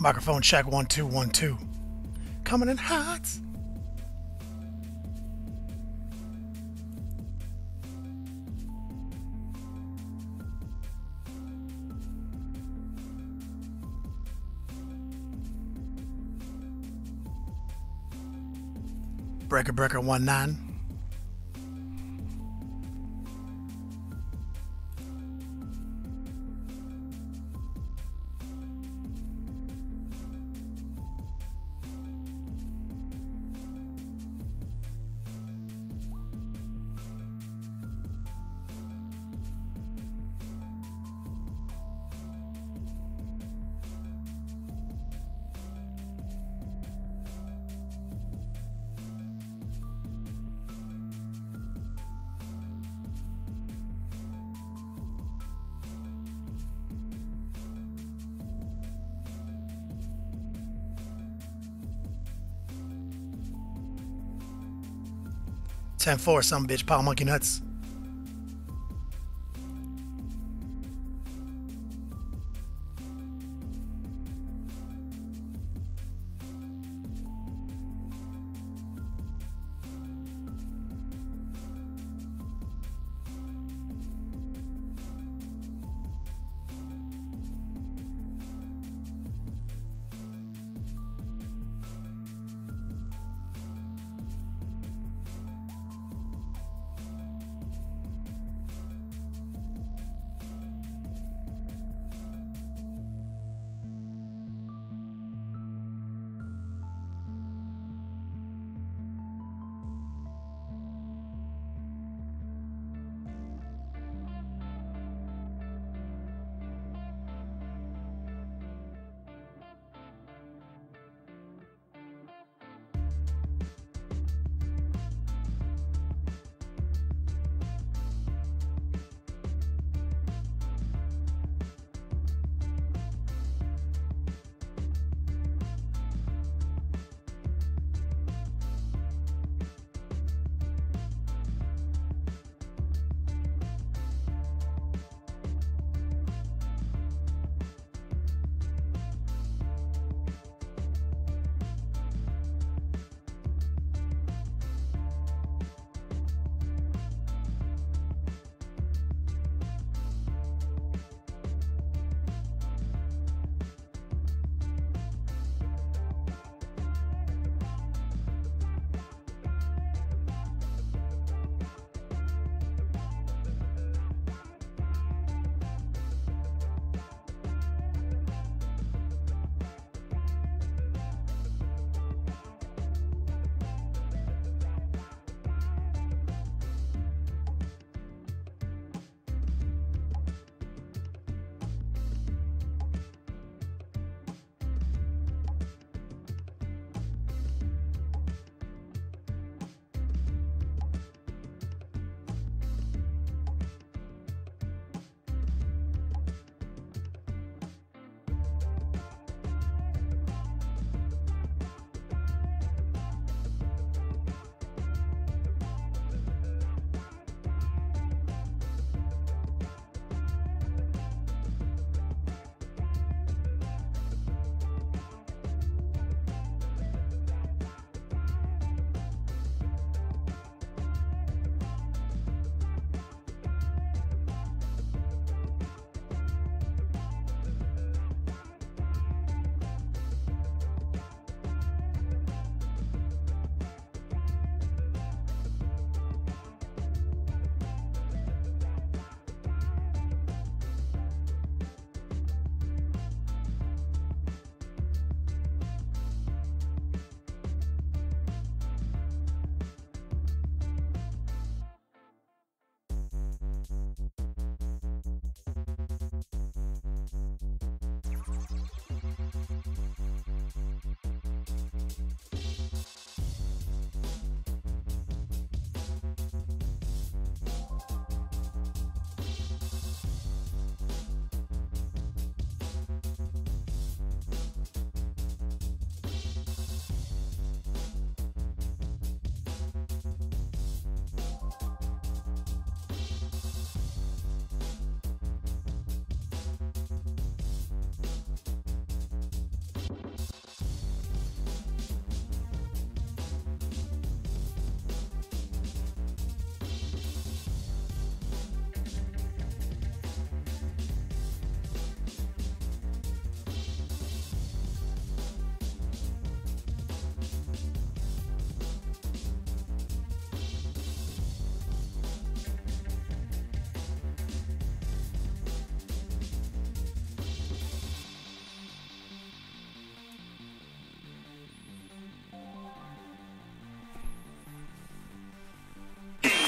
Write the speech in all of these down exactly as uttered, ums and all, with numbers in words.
Microphone check one two one two. Coming in hot. Breaker breaker one nine. ten four, some bitch, pound monkey nuts.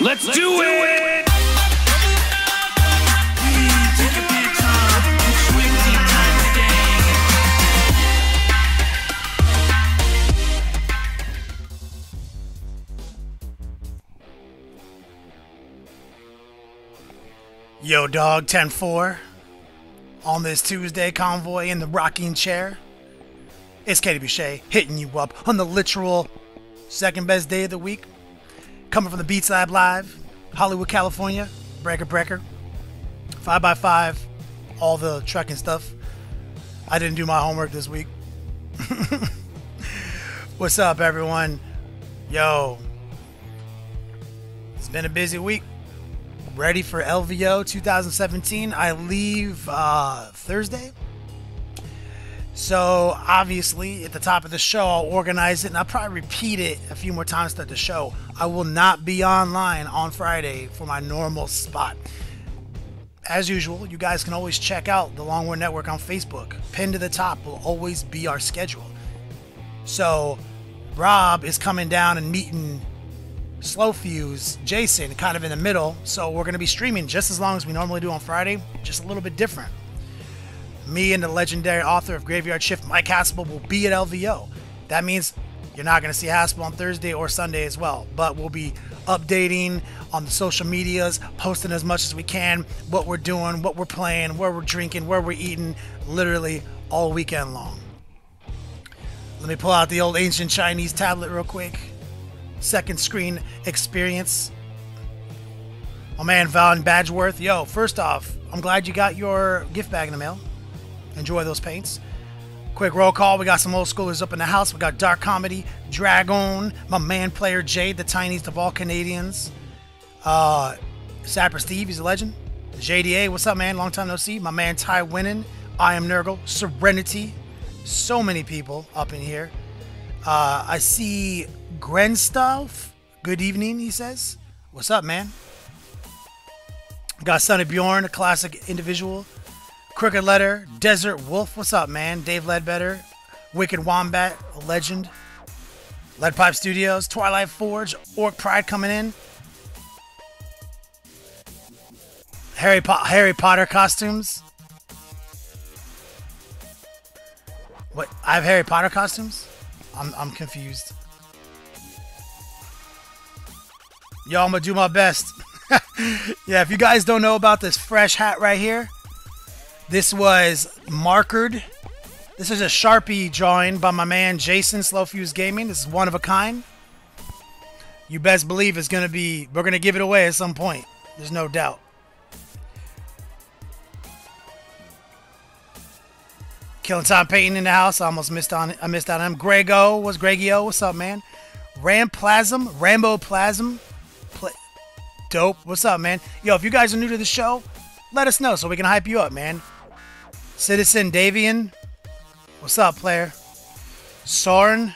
Let's, Let's do, do it! it! Yo, dog, ten four. On this Tuesday, Convoy in the rocking chair. It's Katie Boucher hitting you up on the literal second best day of the week. Coming from the Beats Lab Live, Hollywood, California. Breaker Breaker. five by five. All the trucking stuff. I didn't do my homework this week. What's up, everyone? Yo. It's been a busy week. Ready for L V O two thousand seventeen. I leave uh, Thursday. So obviously at the top of the show I'll organize it, and I'll probably repeat it a few more times throughout the show. I will not be online on Friday for my normal spot. As usual, you guys can always check out the Long War Network on Facebook. Pinned to the top will always be our schedule. So Rob is coming down and meeting Slow Fuse, Jason, kind of in the middle. So we're going to be streaming just as long as we normally do on Friday, just a little bit different. Me and the legendary author of Graveyard Shift, Mike Haspel, will be at L V O. That means you're not going to see Haspel on Thursday or Sunday as well, but we'll be updating on the social medias, posting as much as we can, what we're doing, what we're playing, where we're drinking, where we're eating, literally all weekend long. Let me pull out the old ancient Chinese tablet real quick. Second screen experience. My man Von Badgeworth, yo, first off, I'm glad you got your gift bag in the mail. Enjoy those paints. Quick roll call. We got some old schoolers up in the house. We got Dark Comedy, Dragon, my man Player Jay, the tiniest of all Canadians. Uh, Sapper Steve, he's a legend. J D A, what's up, man? Long time no see. My man Ty Winning, I Am Nurgle, Serenity. So many people up in here. Uh, I see Grenstaff. Good evening, he says. What's up, man? Got Sonny Bjorn, a classic individual. Crooked Letter, Desert Wolf. What's up, man? Dave Ledbetter, Wicked Wombat, a legend. Leadpipe Studios, Twilight Forge, Orc Pride coming in. Harry, po Harry Potter costumes. What? I have Harry Potter costumes? I'm, I'm confused. Yo, I'm gonna do my best. Yeah, if you guys don't know about this fresh hat right here, this was markered. This is a Sharpie drawing by my man Jason, Slow Fuse Gaming. This is one of a kind. You best believe it's gonna be, we're gonna give it away at some point. There's no doubt. Killing Time Painting in the house. I almost missed on it. I missed out on him. Grego, what's Gregio? What's up, man? Ramplasm, Rambo Plasm. Dope. What's up, man? Yo, if you guys are new to the show, let us know so we can hype you up, man. Citizen Davian. What's up, player? Soren.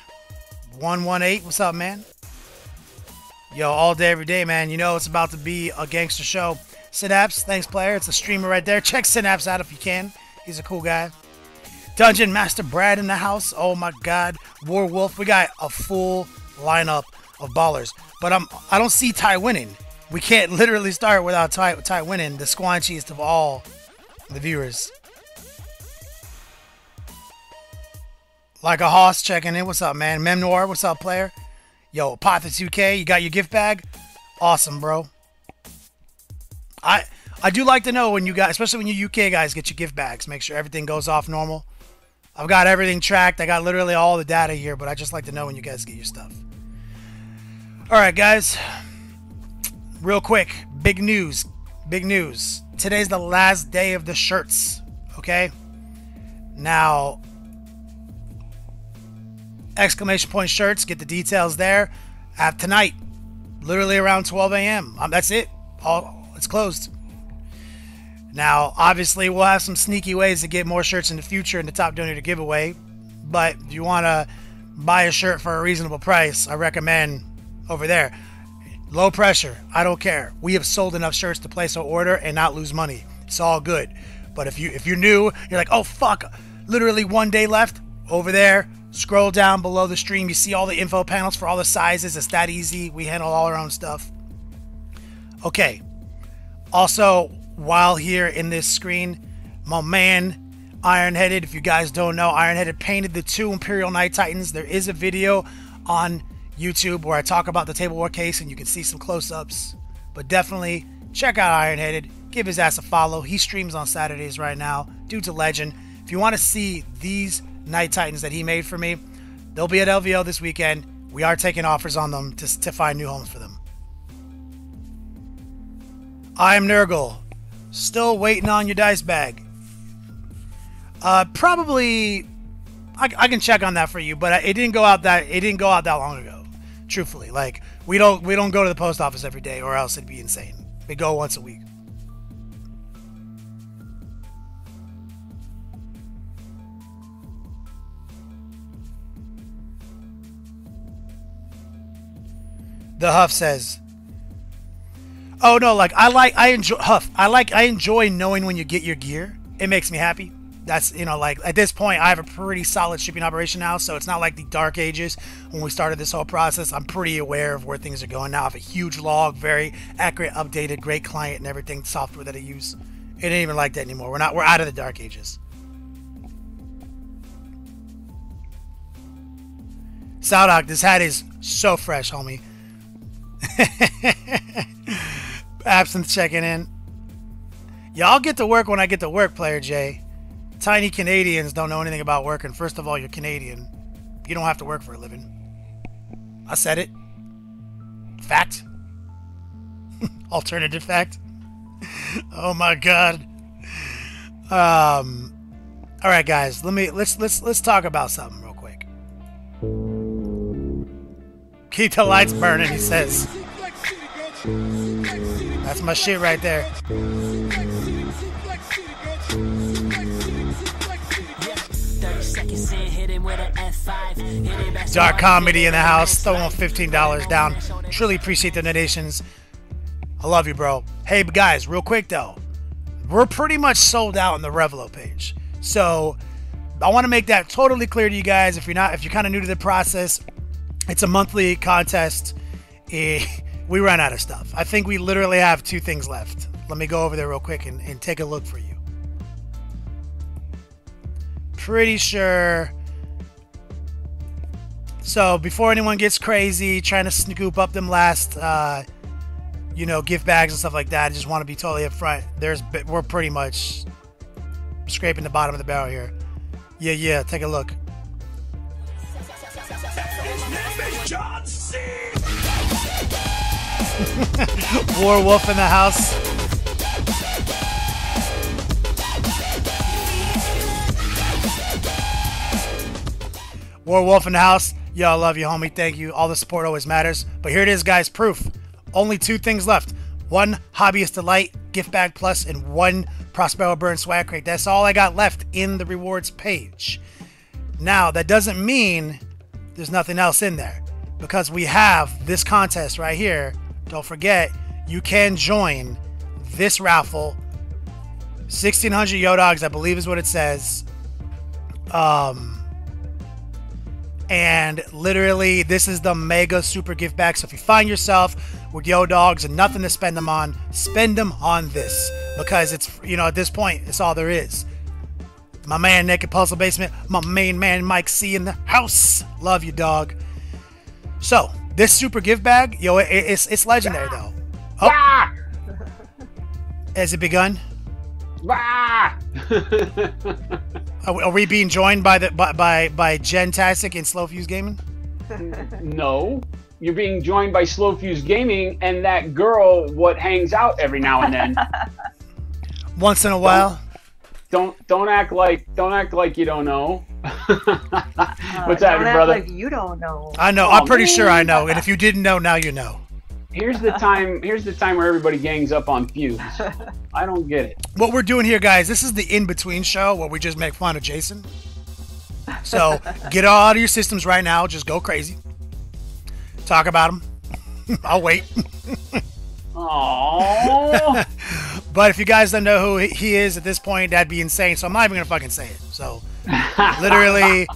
one one eight. What's up, man? Yo, all day, every day, man. You know it's about to be a gangster show. Synapse. Thanks, player. It's a streamer right there. Check Synapse out if you can. He's a cool guy. Dungeon Master Brad in the house. Oh, my God. Warwolf. We got a full lineup of ballers. But I'm, I don't see Ty Winning. We can't literally start without Ty, Ty Winning, the squanchiest of all the viewers. Like a Hoss checking in. What's up, man? Memoir, what's up, player? Yo, Potha two K, you got your gift bag? Awesome, bro. I I do like to know when you guys, especially when you U K guys get your gift bags, make sure everything goes off normal. I've got everything tracked. I got literally all the data here, but I just like to know when you guys get your stuff. All right, guys. Real quick, big news, big news. Today's the last day of the shirts, okay? Now, exclamation point shirts, get the details there. At tonight, literally around twelve A M Um, that's it, all, it's closed. Now, obviously, we'll have some sneaky ways to get more shirts in the future in the Top Donator giveaway, but if you wanna buy a shirt for a reasonable price, I recommend over there. Low pressure. I don't care. We have sold enough shirts to place an order and not lose money. It's all good. But if you if you're new, you're like, oh fuck, literally one day left. Over there, scroll down below the stream. You see all the info panels for all the sizes. It's that easy. We handle all our own stuff. Okay. Also, while here in this screen, my man Ironheaded, if you guys don't know, Ironheaded painted the two Imperial Knight Titans. There is a video on YouTube where I talk about the tableware case and you can see some close-ups. But definitely check out Ironheaded. Give his ass a follow. He streams on Saturdays right now. Dude's a legend. If you want to see these Knight Titans that he made for me, they'll be at L V O this weekend. We are taking offers on them to, to find new homes for them. I Am Nurgle. Still waiting on your dice bag. Uh, probably, I, I can check on that for you, but it didn't go out that it didn't go out that long ago. Truthfully, like we don't we don't go to the post office every day, or else it'd be insane. We go once a week. The Huff says, "Oh no, like I like I enjoy Huff. I like I enjoy knowing when you get your gear. It makes me happy." That's, you know, like at this point, I have a pretty solid shipping operation now. So it's not like the dark ages when we started this whole process. I'm pretty aware of where things are going now. I have a huge log, very accurate, updated, great client and everything, software that I use. It ain't even like that anymore. We're not, we're out of the dark ages. Saudok, this hat is so fresh, homie. Absinthe checking in. Y'all get to work when I get to work, Player Jay. Tiny Canadians don't know anything about working. First of all, you're Canadian. You don't have to work for a living. I said it. Fact. Alternative fact. Oh my God. Um. All right, guys. Let me let's let's let's talk about something real quick. Keep the lights burning, he says. That's my shit right there. Dark Comedy in the house, throwing fifteen dollars down. Truly appreciate the donations. I love you, bro. Hey, guys, real quick, though. We're pretty much sold out on the Revelo page. So I want to make that totally clear to you guys. If you're not, if you're kind of new to the process, it's a monthly contest. Eh, we run out of stuff. I think we literally have two things left. Let me go over there real quick and, and take a look for you. Pretty sure... So before anyone gets crazy trying to scoop up them last, uh, you know, gift bags and stuff like that, I just want to be totally upfront. There's, we're pretty much scraping the bottom of the barrel here. Yeah, yeah. Take a look. His name is John C. Warwolf in the house. Warwolf in the house. Yo, I love you, homie. Thank you. All the support always matters. But here it is, guys. Proof. Only two things left. One Hobbyist Delight Gift Bag Plus and one Prospero Burn Swag Crate. That's all I got left in the rewards page. Now, that doesn't mean there's nothing else in there. Because we have this contest right here. Don't forget, you can join this raffle. sixteen hundred Yodogs, I believe is what it says. Um... And literally, this is the mega super gift bag. So if you find yourself with yo dogs and nothing to spend them on, spend them on this, because it's, you know, at this point, it's all there is. My man Naked Puzzle Basement, my main man Mike C in the house. Love you, dog. So this super gift bag, yo, it, it's it's legendary though. Oh, ah! Has it begun? Ah! Are we being joined by the by by, by Gentastic and Slow Fuse Gaming? No, you're being joined by Slow Fuse Gaming and that girl what hangs out every now and then. Once in a while. Don't don't, don't act like don't act like you don't know. What's that, brother? Don't act like you don't know. I know. Oh, I'm pretty man. sure I know. And if you didn't know, now you know. Here's the time. Here's the time where everybody gangs up on Fuse. I don't get it. What we're doing here, guys, this is the in-between show where we just make fun of Jason. So get all out of your systems right now. Just go crazy. Talk about him. I'll wait. Aww. But if you guys don't know who he is at this point, that'd be insane. So I'm not even gonna fucking say it. So literally.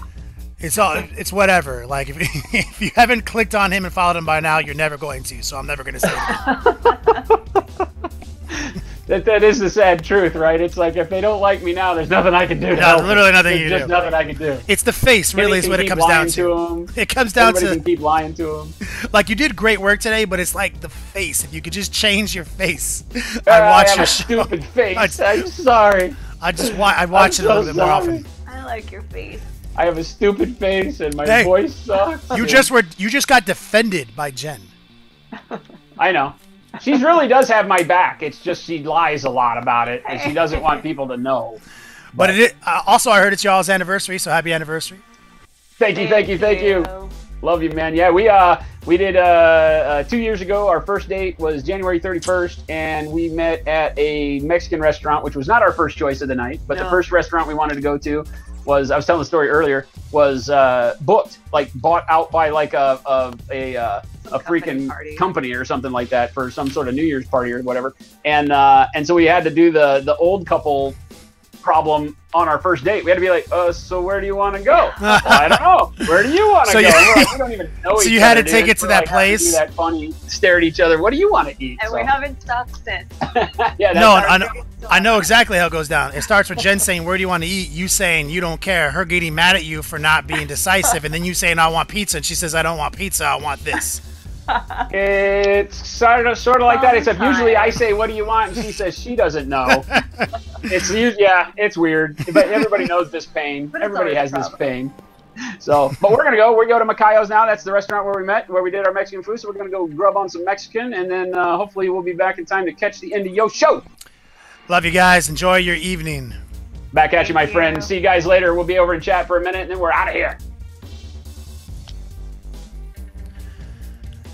It's all, it's whatever. Like, if, if you haven't clicked on him and followed him by now, you're never going to. So I'm never going to say it. That, that is the sad truth, right? It's like, if they don't like me now, there's nothing I can do. No, literally nothing there's you just do. There's nothing I can do. It's the face, really, is what it comes down to. to it comes down Everybody to... Everybody can keep lying to them. Like, you did great work today, but it's like the face. If you could just change your face. Uh, I'd watch I your show. stupid face. I'm sorry. I just wa I'd watch I'm it a so little bit sorry. more often. I like your face. I have a stupid face, and my hey, voice sucks. You just were. You just got defended by Jen. I know. She really does have my back. It's just she lies a lot about it, and she doesn't want people to know. But, but it is, uh, also, I heard it's y'all's anniversary, so happy anniversary! Thank you, thank you, thank you. Love you, man. Yeah, we uh we did uh, uh two years ago. Our first date was January thirty-first, and we met at a Mexican restaurant, which was not our first choice of the night, but no. the first restaurant we wanted to go to was I was telling the story earlier was uh, booked, like bought out by like a a a. Uh, a freaking company, company or something like that for some sort of New Year's party or whatever. And uh, and so we had to do the the old couple problem on our first date. We had to be like, uh, so where do you want to go? Well, I don't know. Where do you want to so go? You, like, we don't even know so each So you had other, to take dude. it to we're that like, place. To do that funny, stare at each other. What do you want to eat? And so. we haven't stopped since. yeah, no, I know, I know exactly how it goes down. It starts with Jen saying, where do you want to eat? You saying you don't care. Her getting mad at you for not being decisive. And then you saying, I want pizza. And she says, I don't want pizza. I want this. It's sort of, sort of like that, except usually I say, what do you want? And she says, she doesn't know. It's usually, yeah, it's weird. But everybody knows this pain. Everybody has this pain. So, but we're going to go. We're going to Macayo's now. That's the restaurant where we met, where we did our Mexican food. So we're going to go grub on some Mexican, and then uh, hopefully we'll be back in time to catch the end of your show. Love you guys. Enjoy your evening. Back at you, my friend. See you guys later. We'll be over in chat for a minute, and then we're out of here.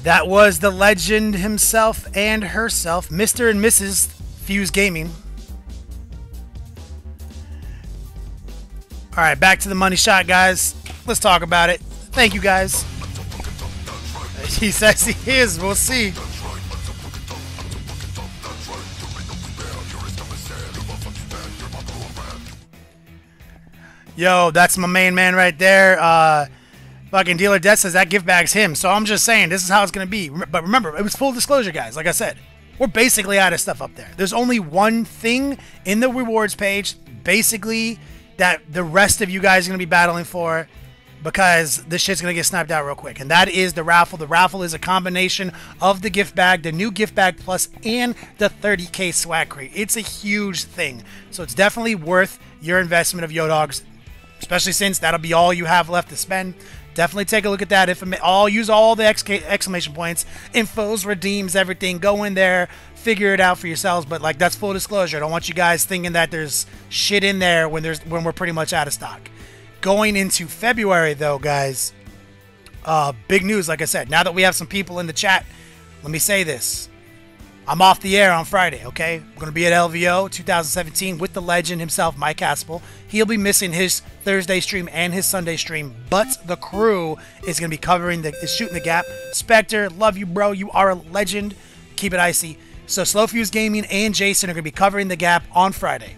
That was the legend himself and herself, Mister and Missus Fuse Gaming. All right, back to the money shot, guys. Let's talk about it. Thank you, guys. He says he is. We'll see. Yo, that's my main man right there. Uh... Fucking Dealer Death says that gift bag's him. So I'm just saying, this is how it's going to be. But remember, it was full disclosure, guys. Like I said, we're basically out of stuff up there. There's only one thing in the rewards page, basically, that the rest of you guys are going to be battling for, because this shit's going to get sniped out real quick. And that is the raffle. The raffle is a combination of the gift bag, the new gift bag plus, and the thirty K swag crate. It's a huge thing. So it's definitely worth your investment of YoDogs, especially since that'll be all you have left to spend. Definitely take a look at that. If I'll use all the exclamation points, infos, redeems, everything. Go in there, figure it out for yourselves. But like, that's full disclosure. I don't want you guys thinking that there's shit in there when there's when we're pretty much out of stock. Going into February, though, guys, uh, big news. Like I said, now that we have some people in the chat, let me say this: I'm off the air on Friday. Okay, I'm gonna be at L V O two thousand seventeen with the legend himself, Mike Haspel. He'll be missing his Thursday stream and his Sunday stream, but the crew is going to be covering the is shooting the gap. Spectre, love you, bro. You are a legend. Keep it icy. So Slow Fuse Gaming and Jason are going to be covering the gap on Friday,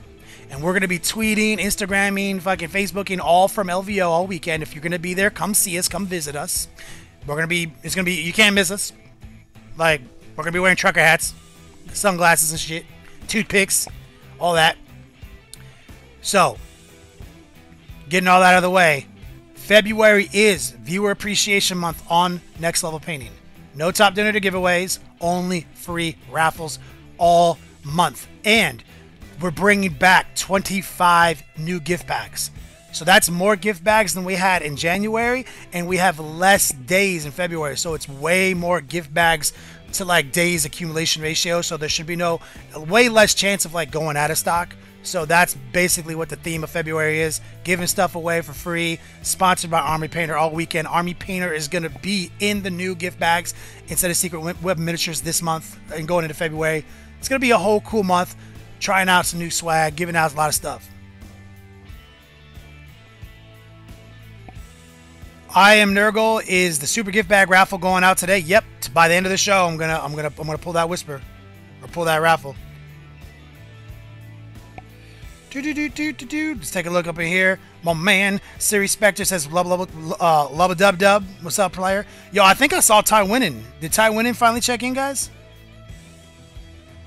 and we're going to be tweeting, Instagramming, fucking Facebooking, all from L V O all weekend. If you're going to be there, come see us. Come visit us. We're going to be. It's going to be. You can't miss us. Like, we're going to be wearing trucker hats, sunglasses and shit, toothpicks, all that. So, getting all that out of the way, February is Viewer Appreciation Month on Next Level Painting. No top dinner to giveaways, only free raffles all month. And we're bringing back twenty-five new gift bags. So that's more gift bags than we had in January, and we have less days in February. So it's way more gift bags to like days accumulation ratio. So there should be no way less chance of like going out of stock. So that's basically what the theme of February is, giving stuff away for free, sponsored by Army Painter all weekend. Army Painter is going to be in the new gift bags instead of Secret Web Miniatures this month and going into February. It's going to be a whole cool month, trying out some new swag, giving out a lot of stuff. I Am Nurgle is the super gift bag raffle going out today. Yep, by the end of the show, I'm going to I'm going to I'm going to pull that whisper or pull that raffle. Do, do, do, do, do. Let's take a look up in here. My man, Siri Spectre says, lub, lub, uh, lub, dub, dub. What's up, player? Yo, I think I saw Ty Winning. Did Ty Winning finally check in, guys?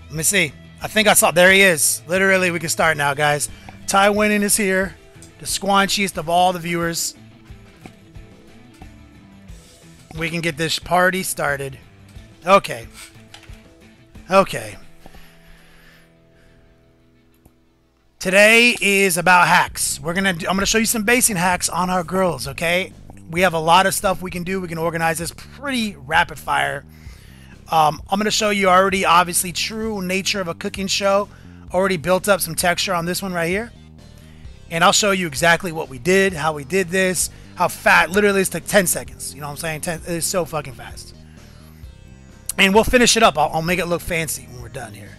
Let me see. I think I saw, there he is. Literally, we can start now, guys. Ty Winning is here, the squanchiest of all the viewers. We can get this party started. Okay. Okay. Today is about hacks. We're gonna, I'm gonna show you some basing hacks on our girls, okay? We have a lot of stuff we can do. We can organize this pretty rapid fire. Um, I'm going to show you already, obviously, true nature of a cooking show. Already built up some texture on this one right here. And I'll show you exactly what we did, how we did this, how fat. Literally, it's like ten seconds. You know what I'm saying? ten, it's so fucking fast. And we'll finish it up. I'll, I'll make it look fancy when we're done here.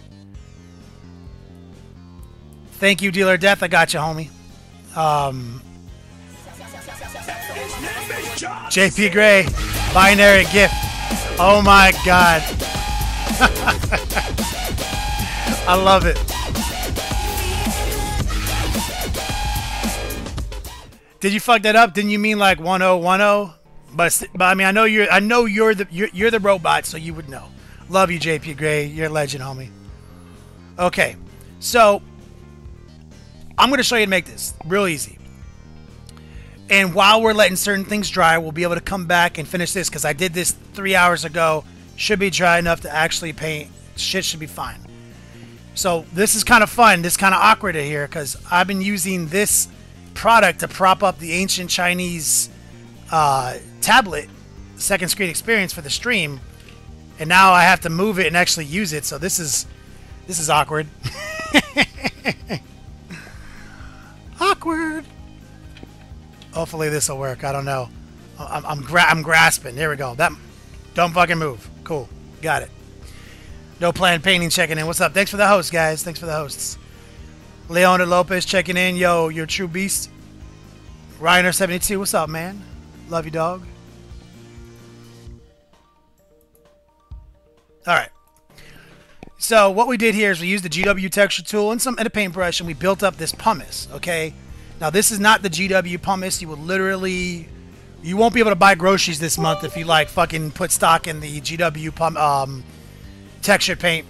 Thank you, Dealer Death. I got you, homie. Um, J P Gray, binary gift. Oh my god. I love it. Did you fuck that up? Didn't you mean like one oh one oh? But but I mean I know you're I know you're the you're, you're the robot, so you would know. Love you, J P Gray. You're a legend, homie. Okay. So I'm going to show you how to make this real easy. And while we're letting certain things dry, we'll be able to come back and finish this because I did this three hours ago. Should be dry enough to actually paint. Shit should be fine. So this is kind of fun. This is kind of awkward here because I've been using this product to prop up the ancient Chinese uh, tablet, second screen experience for the stream. And now I have to move it and actually use it. So this is, this is awkward. Awkward. Hopefully this will work. I don't know. I'm I'm, gra I'm grasping. Here we go. That don't fucking move. Cool. Got it. No Plan Painting checking in. What's up? Thanks for the host, guys. Thanks for the hosts. Leona Lopez checking in. Yo, you're a true beast. Reiner seventy-two. What's up, man? Love you, dog. All right. So what we did here is we used the G W texture tool and some and a paintbrush, and we built up this pumice. Okay. Now, this is not the G W pumice. You will literally... You won't be able to buy groceries this month if you, like, fucking put stock in the G W pum, um, textured paint.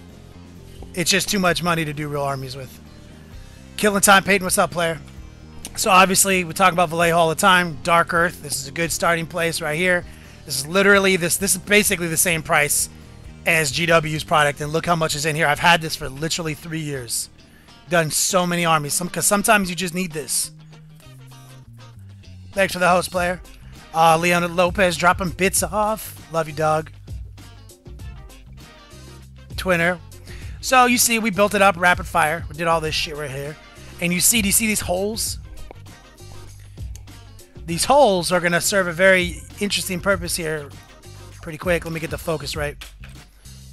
It's just too much money to do real armies with. Killing Time Peyton, what's up, player? So, obviously, we talk about Vallejo all the time. Dark Earth. This is a good starting place right here. This is literally... This, this is basically the same price as G W's product. And look how much is in here. I've had this for literally three years. Done so many armies. Some, 'cause sometimes you just need this. Thanks for the host, player. Uh, Leona Lopez dropping bits off. Love you, dog. Twinner. So you see, we built it up rapid fire. We did all this shit right here. And you see, do you see these holes? These holes are going to serve a very interesting purpose here. Pretty quick. Let me get the focus right.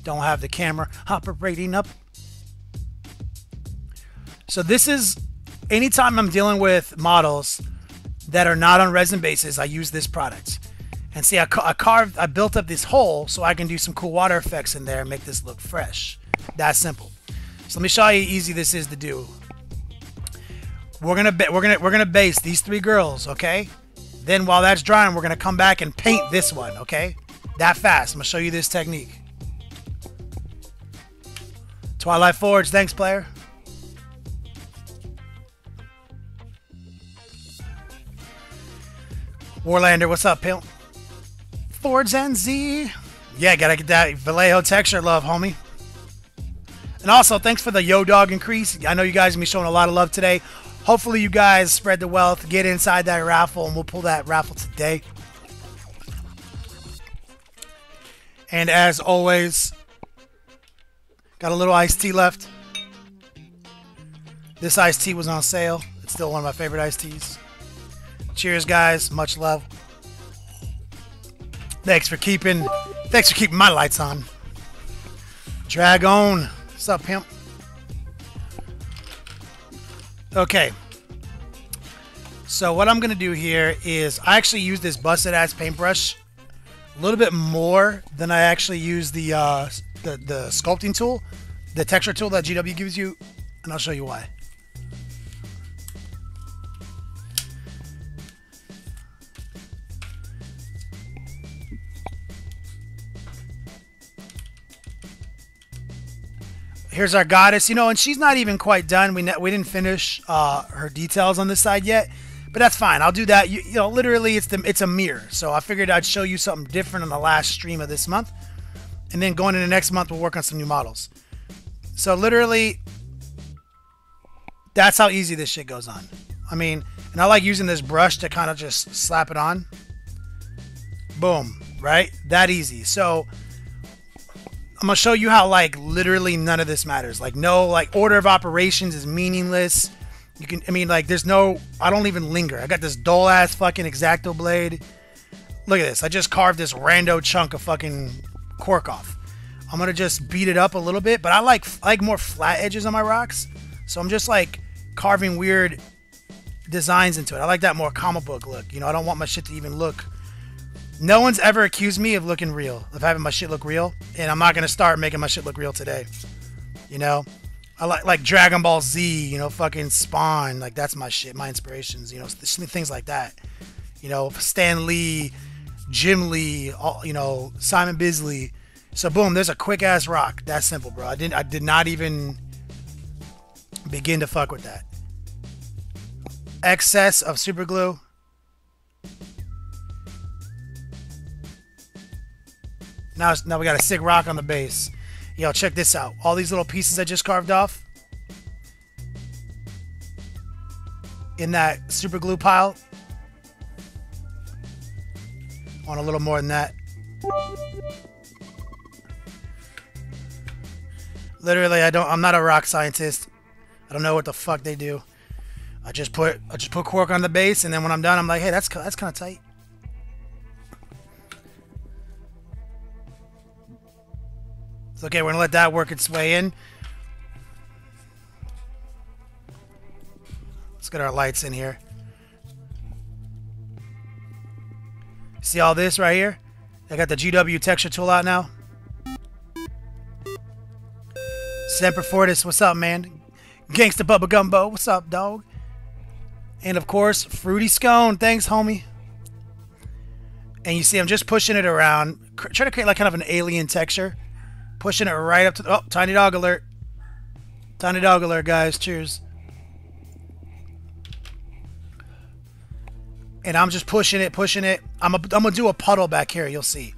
Don't have the camera operating up. So this is, anytime I'm dealing with models that are not on resin bases, I use this product. And see, I, ca I carved, I built up this hole so I can do some cool water effects in there and make this look fresh. That simple. So let me show you how easy this is to do. We're gonna, we're gonna, we're gonna base these three girls, okay? Then while that's drying, we're gonna come back and paint this one, okay? That fast. I'm gonna show you this technique. Twilight Forge, thanks, player. Warlander, what's up, Pill? Forge and Z. Yeah, gotta get that Vallejo texture love, homie. And also, thanks for the Yo Dog increase. I know you guys are gonna be showing a lot of love today. Hopefully, you guys spread the wealth, get inside that raffle, and we'll pull that raffle today. And as always, got a little iced tea left. This iced tea was on sale. It's still one of my favorite iced teas. Cheers, guys. Much love. Thanks for keeping thanks for keeping my lights on. Dragon. What's up, pimp? Okay. So what I'm going to do here is I actually use this busted-ass paintbrush a little bit more than I actually use the, uh, the, the sculpting tool, the texture tool that G W gives you, and I'll show you why. Here's our goddess, you know, and she's not even quite done. We we didn't finish uh, her details on this side yet, but that's fine. I'll do that. You, you know, literally, it's the it's a mirror. So I figured I'd show you something different on the last stream of this month, and then going into next month, we'll work on some new models. So literally, that's how easy this shit goes on. I mean, and I like using this brush to kind of just slap it on. Boom, right? That easy. So I'm going to show you how, like, literally none of this matters. Like, no, like, order of operations is meaningless. You can, I mean, like, there's no, I don't even linger. I got this dull-ass fucking X-Acto blade. Look at this. I just carved this rando chunk of fucking cork off. I'm going to just beat it up a little bit, but I like, I like more flat edges on my rocks. So I'm just, like, carving weird designs into it. I like that more comic book look. You know, I don't want my shit to even look... No one's ever accused me of looking real, of having my shit look real, and I'm not gonna start making my shit look real today. You know, I like like Dragon Ball Z, you know, fucking Spawn, like that's my shit, my inspirations, you know, things like that. You know, Stan Lee, Jim Lee, all, you know, Simon Bisley. So boom, there's a quick ass rock. That's simple, bro. I didn't, I did not even begin to fuck with that. Excess of super glue. Now, now we got a sick rock on the base. Yo, check this out. All these little pieces I just carved off in that super glue pile. Want a little more than that. Literally, I don't. I'm not a rock scientist. I don't know what the fuck they do. I just put I just put cork on the base, and then when I'm done, I'm like, hey, that's that's kind of tight. Okay, we're gonna let that work its way in. Let's get our lights in here. See all this right here? I got the G W texture tool out now. Semper Fortis, what's up, man? Gangsta Bubba Gumbo, what's up, dog? And of course, Fruity Scone, thanks, homie. And you see, I'm just pushing it around, trying to create like kind of an alien texture. Pushing it right up to the... Oh, tiny dog alert. Tiny dog alert, guys. Cheers. And I'm just pushing it, pushing it. I'm, I'm going to do a puddle back here. You'll see.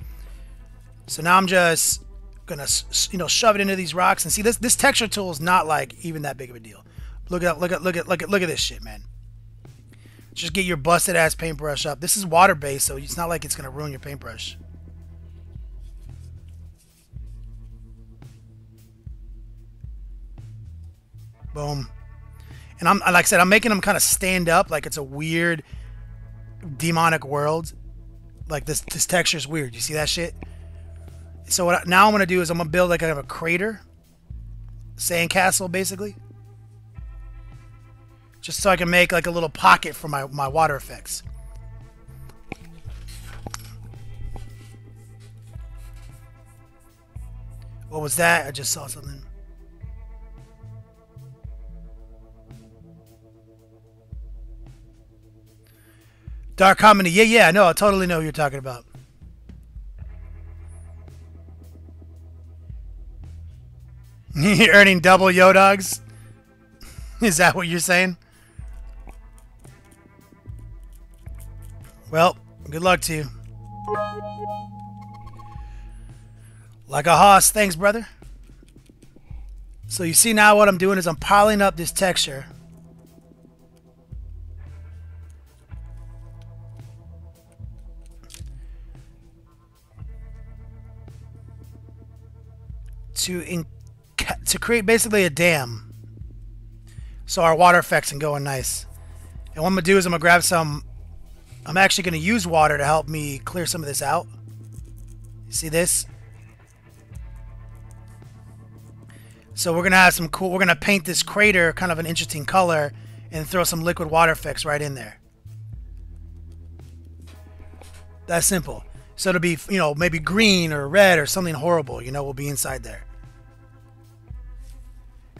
So now I'm just going to, you know, shove it into these rocks. And see, this this texture tool is not, like, even that big of a deal. Look at, look at, look at, look at, look at this shit, man. Just get your busted-ass paintbrush up. This is water-based, so it's not like it's going to ruin your paintbrush. Boom. And I'm, like I said, I'm making them kind of stand up like it's a weird demonic world. Like this, this texture is weird. You see that shit? So what I, now I'm going to do is I'm going to build like kind of a crater. Sandcastle, basically. Just so I can make like a little pocket for my, my water effects. What was that? I just saw something. Dark Comedy. Yeah, yeah, no, I totally know what you're talking about. You're earning double, yo, dogs? Is that what you're saying? Well, good luck to you. Like a hoss. Thanks, brother. So you see now what I'm doing is I'm piling up this texture. To in to create basically a dam, so our water effects can go in nice. And what I'm gonna do is I'm gonna grab some. I'm actually gonna use water to help me clear some of this out. See this? So we're gonna have some cool. We're gonna paint this crater kind of an interesting color and throw some liquid water effects right in there. That's simple. So it'll be, you know, maybe green or red or something horrible, you know, will be inside there.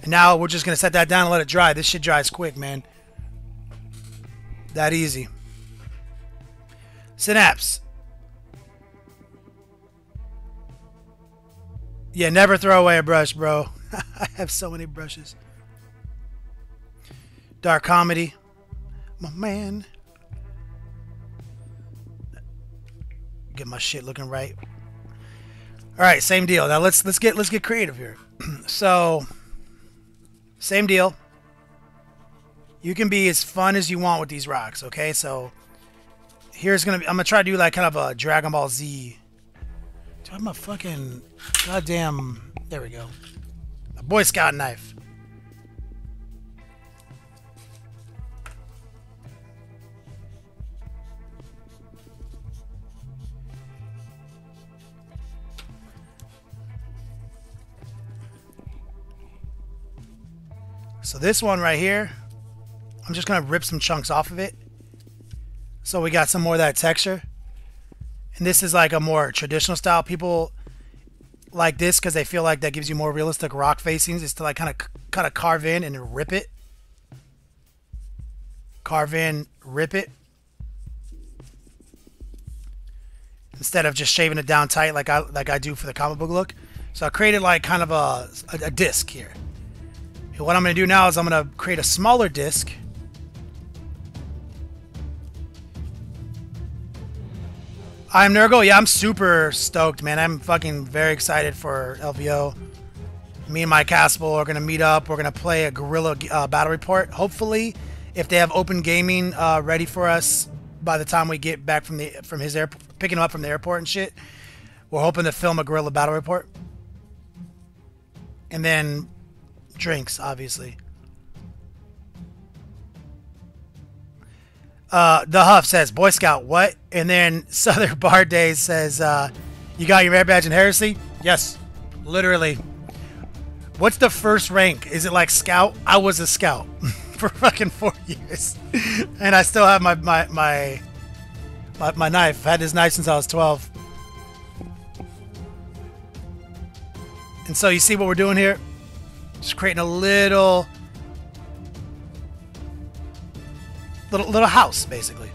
And now we're just going to set that down and let it dry. This shit dries quick, man. That easy. Synapse. Yeah, never throw away a brush, bro. I have so many brushes. Dark Comedy. My man. Get my shit looking right. Alright, same deal. Now let's let's get let's get creative here. So same deal. You can be as fun as you want with these rocks, okay? So here's gonna be, I'm gonna try to do like kind of a Dragon Ball Z. Dude, I'm a fucking goddamn, there we go. A Boy Scout knife. So this one right here, I'm just going to rip some chunks off of it. So we got some more of that texture. And this is like a more traditional style. People like this because they feel like that gives you more realistic rock facings. It's to like kind of kind of carve in and rip it. Carve in, rip it. Instead of just shaving it down tight like I, like I do for the comic book look. So I created like kind of a, a, a disc here. And what I'm going to do now is I'm going to create a smaller disc. I Am Nurgle. Yeah, I'm super stoked, man. I'm fucking very excited for L V O. Me and Mike Haspel are going to meet up. We're going to play a guerrilla uh, battle report. Hopefully, if they have open gaming uh, ready for us by the time we get back from the from his airport, picking him up from the airport and shit, we're hoping to film a guerrilla battle report. And then drinks, obviously. Uh, the Huff says, Boy Scout, what? And then Southern Bar Days says, uh, you got your red badge in Heresy? Yes. Literally. What's the first rank? Is it like Scout? I was a Scout for fucking four years. And I still have my, my, my, my, my knife. I had this knife since I was twelve. And so you see what we're doing here? Just creating a little... Little, little house, basically.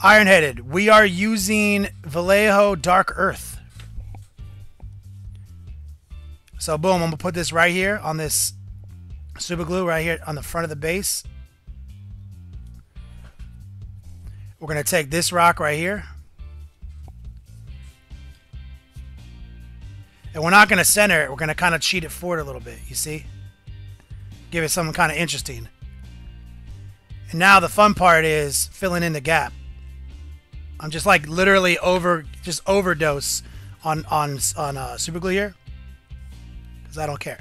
Ironheaded. We are using Vallejo Dark Earth. So, boom. I'm going to put this right here on this super glue right here on the front of the base. We're going to take this rock right here. And we're not going to center it. We're going to kind of cheat it forward a little bit, you see? Give it something kind of interesting. And now the fun part is filling in the gap. I'm just like literally over, just overdose on, on, on uh, super glue here. Because I don't care.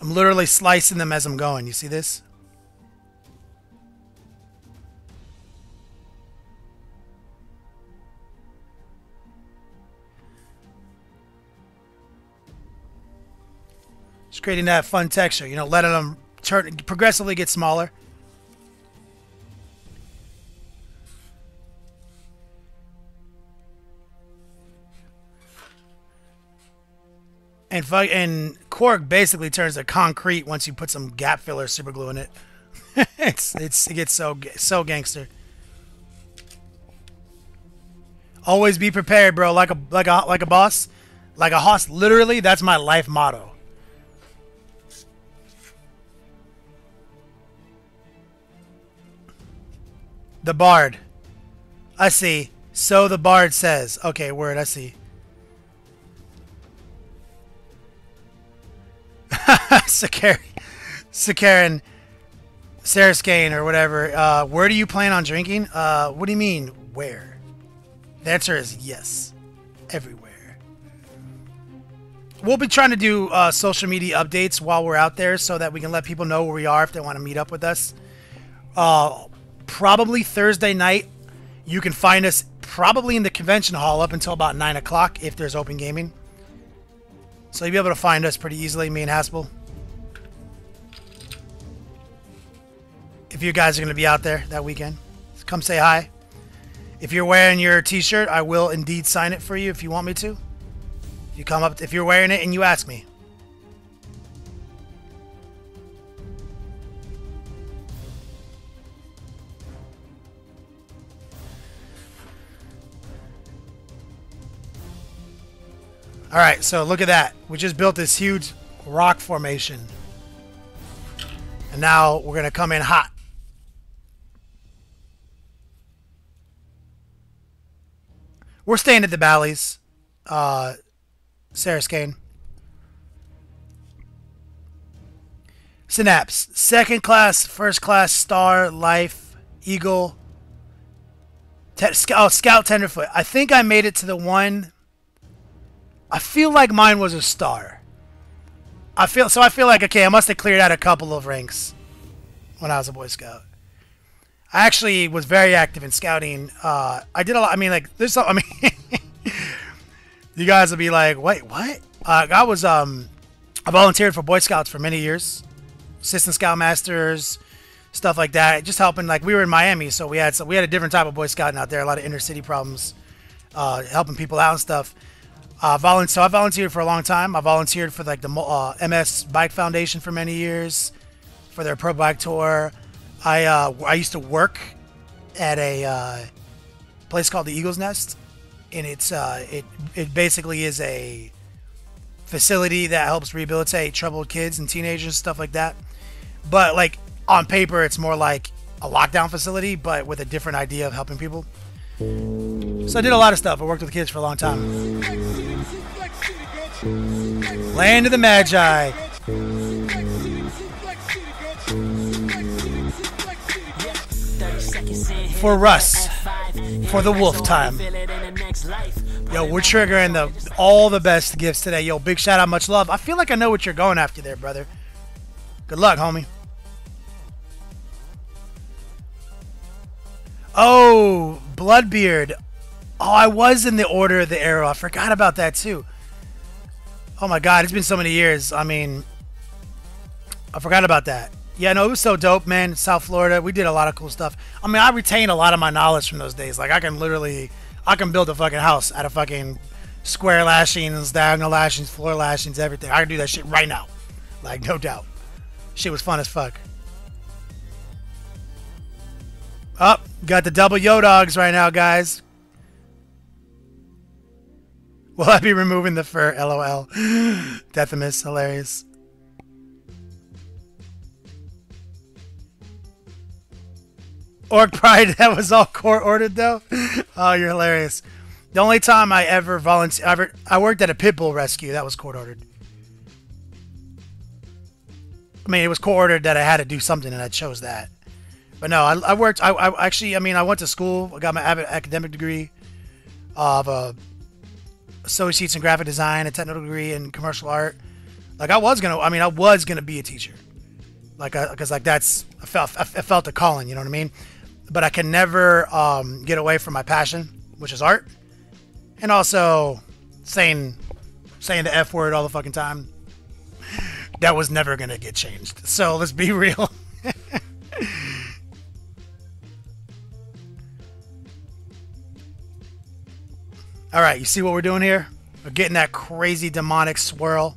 I'm literally slicing them as I'm going. You see this? Just creating that fun texture. You know, letting them turn progressively get smaller. And, and cork basically turns to concrete once you put some gap filler super glue in it. it's, it's, it gets so, so gangster. Always be prepared, bro. Like a, like a, like a boss, like a hoss. Literally, that's my life motto. The Bard. I see. So the Bard says. Okay, word. I see. Sakarin, Sakarin, Saraskane or whatever. Uh, where do you plan on drinking? Uh, what do you mean, where? The answer is yes, everywhere. We'll be trying to do uh, social media updates while we're out there so that we can let people know where we are if they want to meet up with us. Uh, probably Thursday night. You can find us probably in the convention hall up until about nine o'clock if there's open gaming. So you'll be able to find us pretty easily, me and Haspel. If you guys are going to be out there that weekend, come say hi. If you're wearing your t-shirt, I will indeed sign it for you if you want me to. If you come up, if you're wearing it and you ask me. All right, so look at that. We just built this huge rock formation. And now we're going to come in hot. We're staying at the Bally's, uh, Saraskane. Synapse. Second class, first class, star, life, eagle. Te oh, scout, tenderfoot. I think I made it to the one... I feel like mine was a star. I feel so. I feel like okay. I must have cleared out a couple of ranks when I was a Boy Scout. I actually was very active in scouting. Uh, I did a lot. I mean, like there's some. I mean, you guys will be like, wait, what? Uh, I was um, I volunteered for Boy Scouts for many years, assistant scoutmasters, stuff like that. Just helping. Like we were in Miami, so we had so we had a different type of Boy Scouting out there. A lot of inner city problems, uh, helping people out and stuff. Uh, volunteer, so I volunteered for a long time. I volunteered for like the uh, M S Bike Foundation for many years, for their pro bike tour. I uh, I used to work at a uh, place called the Eagle's Nest, and it's uh, it it basically is a facility that helps rehabilitate troubled kids and teenagers, stuff like that. But like on paper, it's more like a lockdown facility, but with a different idea of helping people. So I did a lot of stuff. I worked with kids for a long time. Land of the Magi. For Russ. For the wolf time. Yo, we're triggering the all the best gifts today. Yo, big shout out. Much love. I feel like I know what you're going after there, brother. Good luck, homie. Oh, Bloodbeard. Oh, I was in the Order of the Arrow. I forgot about that, too. Oh, my God. It's been so many years. I mean, I forgot about that. Yeah, no, it was so dope, man. South Florida. We did a lot of cool stuff. I mean, I retain a lot of my knowledge from those days. Like, I can literally, I can build a fucking house out of fucking square lashings, diagonal lashings, floor lashings, everything. I can do that shit right now. Like, no doubt. Shit was fun as fuck. Up, oh, got the double yo dogs right now, guys. Will I be removing the fur? L O L. Deathimus, hilarious. Orc Pride, that was all court ordered though. Oh, you're hilarious. The only time I ever volunteered, ever, I worked at a pit bull rescue. That was court ordered. I mean, it was court ordered that I had to do something, and I chose that. But no, I, I worked, I, I actually, I mean, I went to school, I got my academic degree of uh, associates in graphic design, a technical degree in commercial art. Like I was going to, I mean, I was going to be a teacher. Like, I, cause like that's, I felt, I felt a calling, you know what I mean? But I can never um, get away from my passion, which is art. And also saying, saying the F word all the fucking time. That was never going to get changed. So let's be real. All right, you see what we're doing here? We're getting that crazy demonic swirl.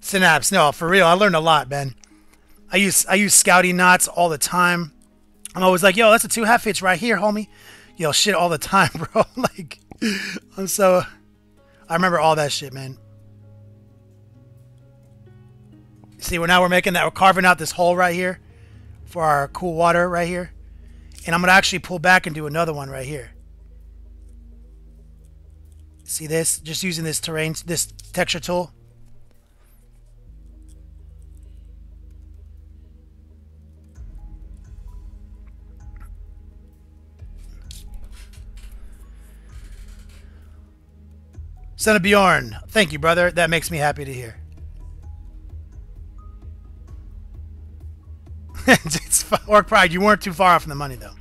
Synapse, no, for real. I learned a lot, man. I use I use scouting knots all the time. I'm always like, yo, that's a two half hitch right here, homie. Yo, shit all the time, bro. Like, I'm so. I remember all that shit, man. See, we're now we're making that, we're carving out this hole right here for our cool water right here. And I'm going to actually pull back and do another one right here. See this? Just using this terrain, this texture tool. Son of Bjorn, thank you, brother. That makes me happy to hear. It's Orc Pride, you weren't too far off from the money, though.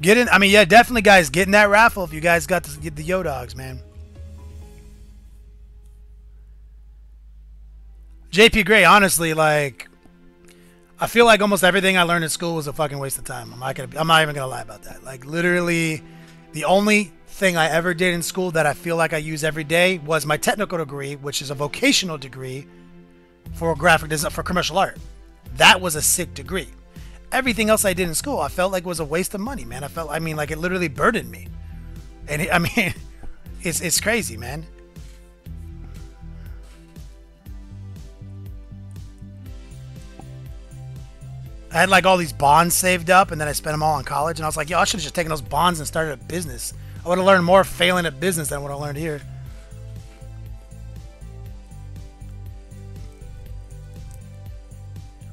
Get in. I mean, yeah, definitely, guys. Get in that raffle if you guys got to get the Yo Dogs, man. J P Gray, honestly, like, I feel like almost everything I learned in school was a fucking waste of time. I'm not gonna, I'm not even gonna lie about that. Like, literally, the only thing I ever did in school that I feel like I use every day was my technical degree, which is a vocational degree for graphic design, for commercial art. That was a sick degree. Everything else I did in school, I felt like was a waste of money, man. I felt, I mean, like, it literally burdened me. And it, I mean, it's it's crazy, man. I had like all these bonds saved up, and then I spent them all in college, and I was like, yo, I should have just taken those bonds and started a business. I would have learned more failing at business than what I learned here.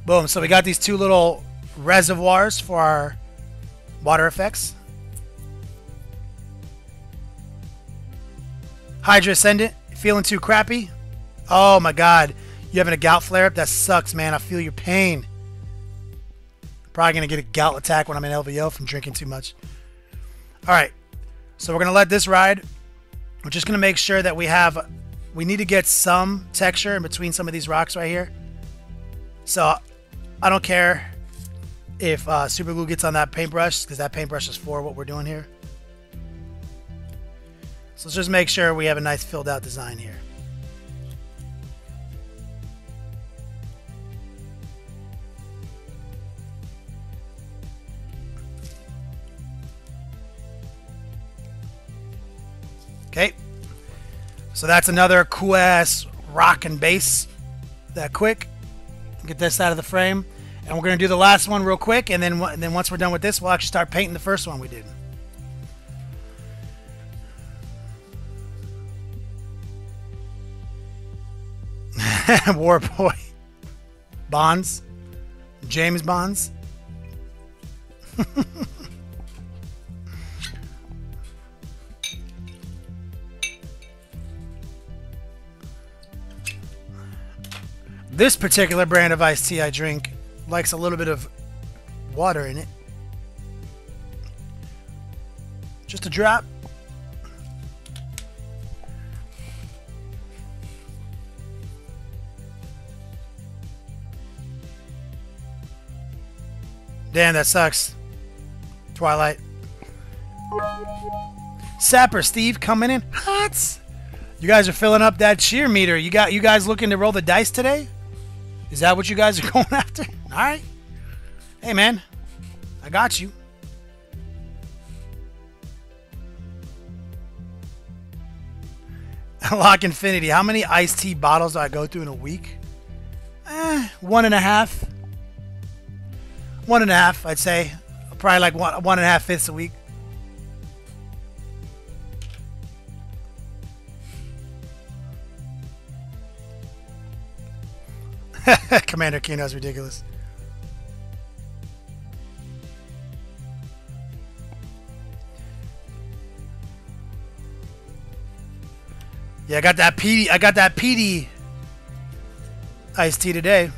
Boom, so we got these two little reservoirs for our water effects. Hydra Ascendant, feeling too crappy? Oh my god, you having a gout flare-up? That sucks, man, I feel your pain. Probably going to get a gout attack when I'm in L V O from drinking too much. All right. So we're going to let this ride. We're just going to make sure that we have... We need to get some texture in between some of these rocks right here. So I don't care if uh, super glue gets on that paintbrush, because that paintbrush is for what we're doing here. So let's just make sure we have a nice filled out design here. Okay, so that's another cool ass rock and bass that quick. Get this out of the frame, and we're gonna do the last one real quick, and then and then once we're done with this, we'll actually start painting the first one we did. War Boy, Bonds, James Bonds. This particular brand of iced tea I drink likes a little bit of water in it. Just a drop. Damn, that sucks. Twilight. Sapper Steve coming in hot. You guys are filling up that cheer meter. You got you guys looking to roll the dice today? Is that what you guys are going after? All right. Hey, man. I got you. Lock Infinity. How many iced tea bottles do I go through in a week? Eh, one and a half. One and a half, I'd say. Probably like one, one and a half fifths a week. Commander Kino's ridiculous. Yeah, I got that P D. I got that P D iced tea today.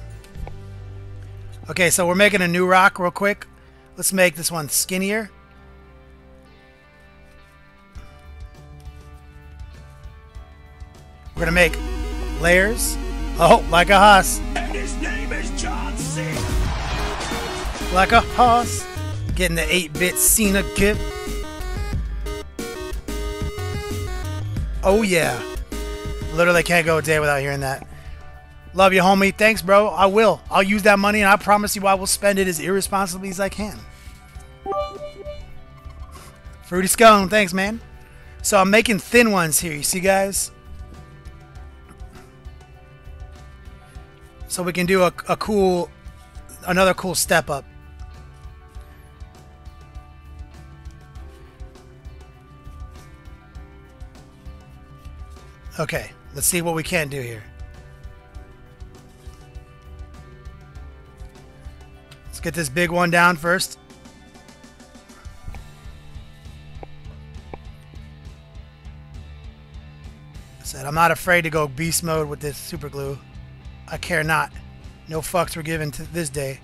Okay, so we're making a new rock real quick. Let's make this one skinnier. We're gonna make layers. Oh, like a hoss. And his name is John Cena. Like a hoss. Getting the eight bit Cena gift. Oh, yeah. Literally can't go a day without hearing that. Love you, homie. Thanks, bro. I will. I'll use that money, and I promise you I will spend it as irresponsibly as I can. Fruity Scone. Thanks, man. So I'm making thin ones here. You see, guys? So we can do a, a cool, another cool step up. Okay, let's see what we can do here. Let's get this big one down first. I said I'm not afraid to go beast mode with this super glue. I care not. No fucks were given to this day.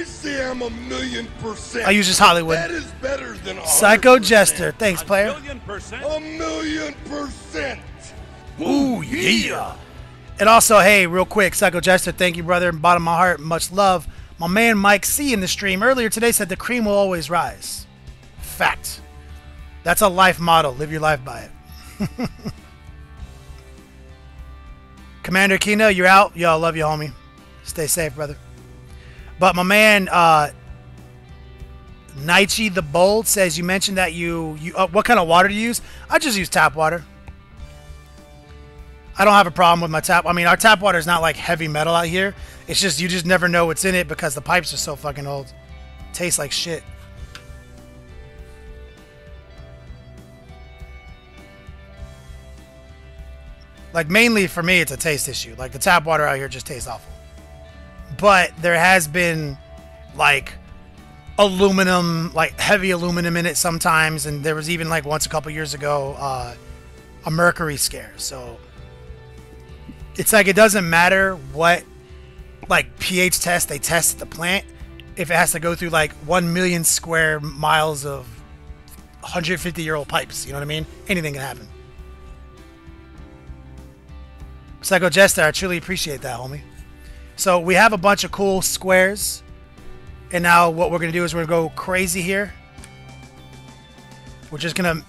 I say I'm a million percent. I use this Hollywood. That is better than one hundred percent. Psycho Jester. Thanks, player. A million percent. A million percent. Ooh, yeah. And also, hey, real quick, Psycho Jester, thank you, brother. Bottom of my heart, much love. My man Mike C in the stream earlier today said the cream will always rise. Fact. That's a life motto. Live your life by it. Commander Kino, you're out. Yo, love you, homie. Stay safe, brother. But my man, uh, Nietzsche the Bold says, you mentioned that you, you uh, what kind of water do you use? I just use tap water. I don't have a problem with my tap. I mean, our tap water is not like heavy metal out here. It's just, you just never know what's in it because the pipes are so fucking old. It tastes like shit. Like, mainly for me, it's a taste issue. Like, the tap water out here just tastes awful. But there has been, like, aluminum, like, heavy aluminum in it sometimes. And there was even, like, once a couple years ago, uh, a mercury scare. So, it's like it doesn't matter what, like, pH test they test at the plant. If it has to go through, like, one million square miles of one hundred fifty-year-old pipes. You know what I mean? Anything can happen. Psycho Jester, I truly appreciate that, homie. So we have a bunch of cool squares. And now what we're going to do is we're going to go crazy here. We're just going to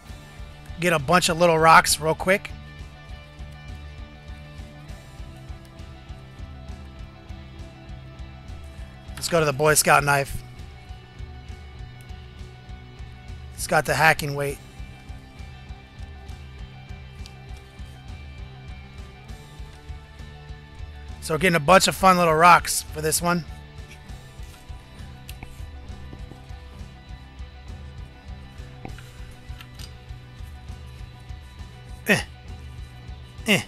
get a bunch of little rocks real quick. Let's go to the Boy Scout knife. It's got the hacking weight. So we're getting a bunch of fun little rocks for this one. Eh. Eh.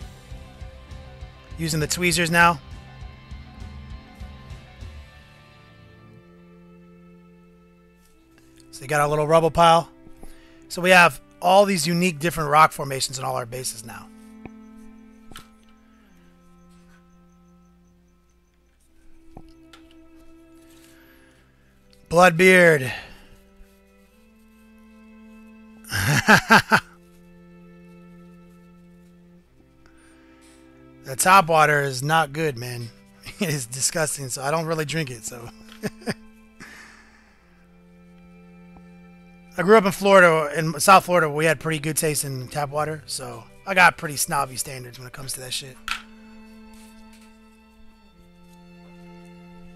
Using the tweezers now. So we got our little rubble pile. So we have all these unique different rock formations in all our bases now. Bloodbeard. The tap water is not good, man. It is disgusting, so I don't really drink it. So I grew up in Florida, in South Florida, where we had pretty good taste in tap water. So I got pretty snobby standards when it comes to that shit.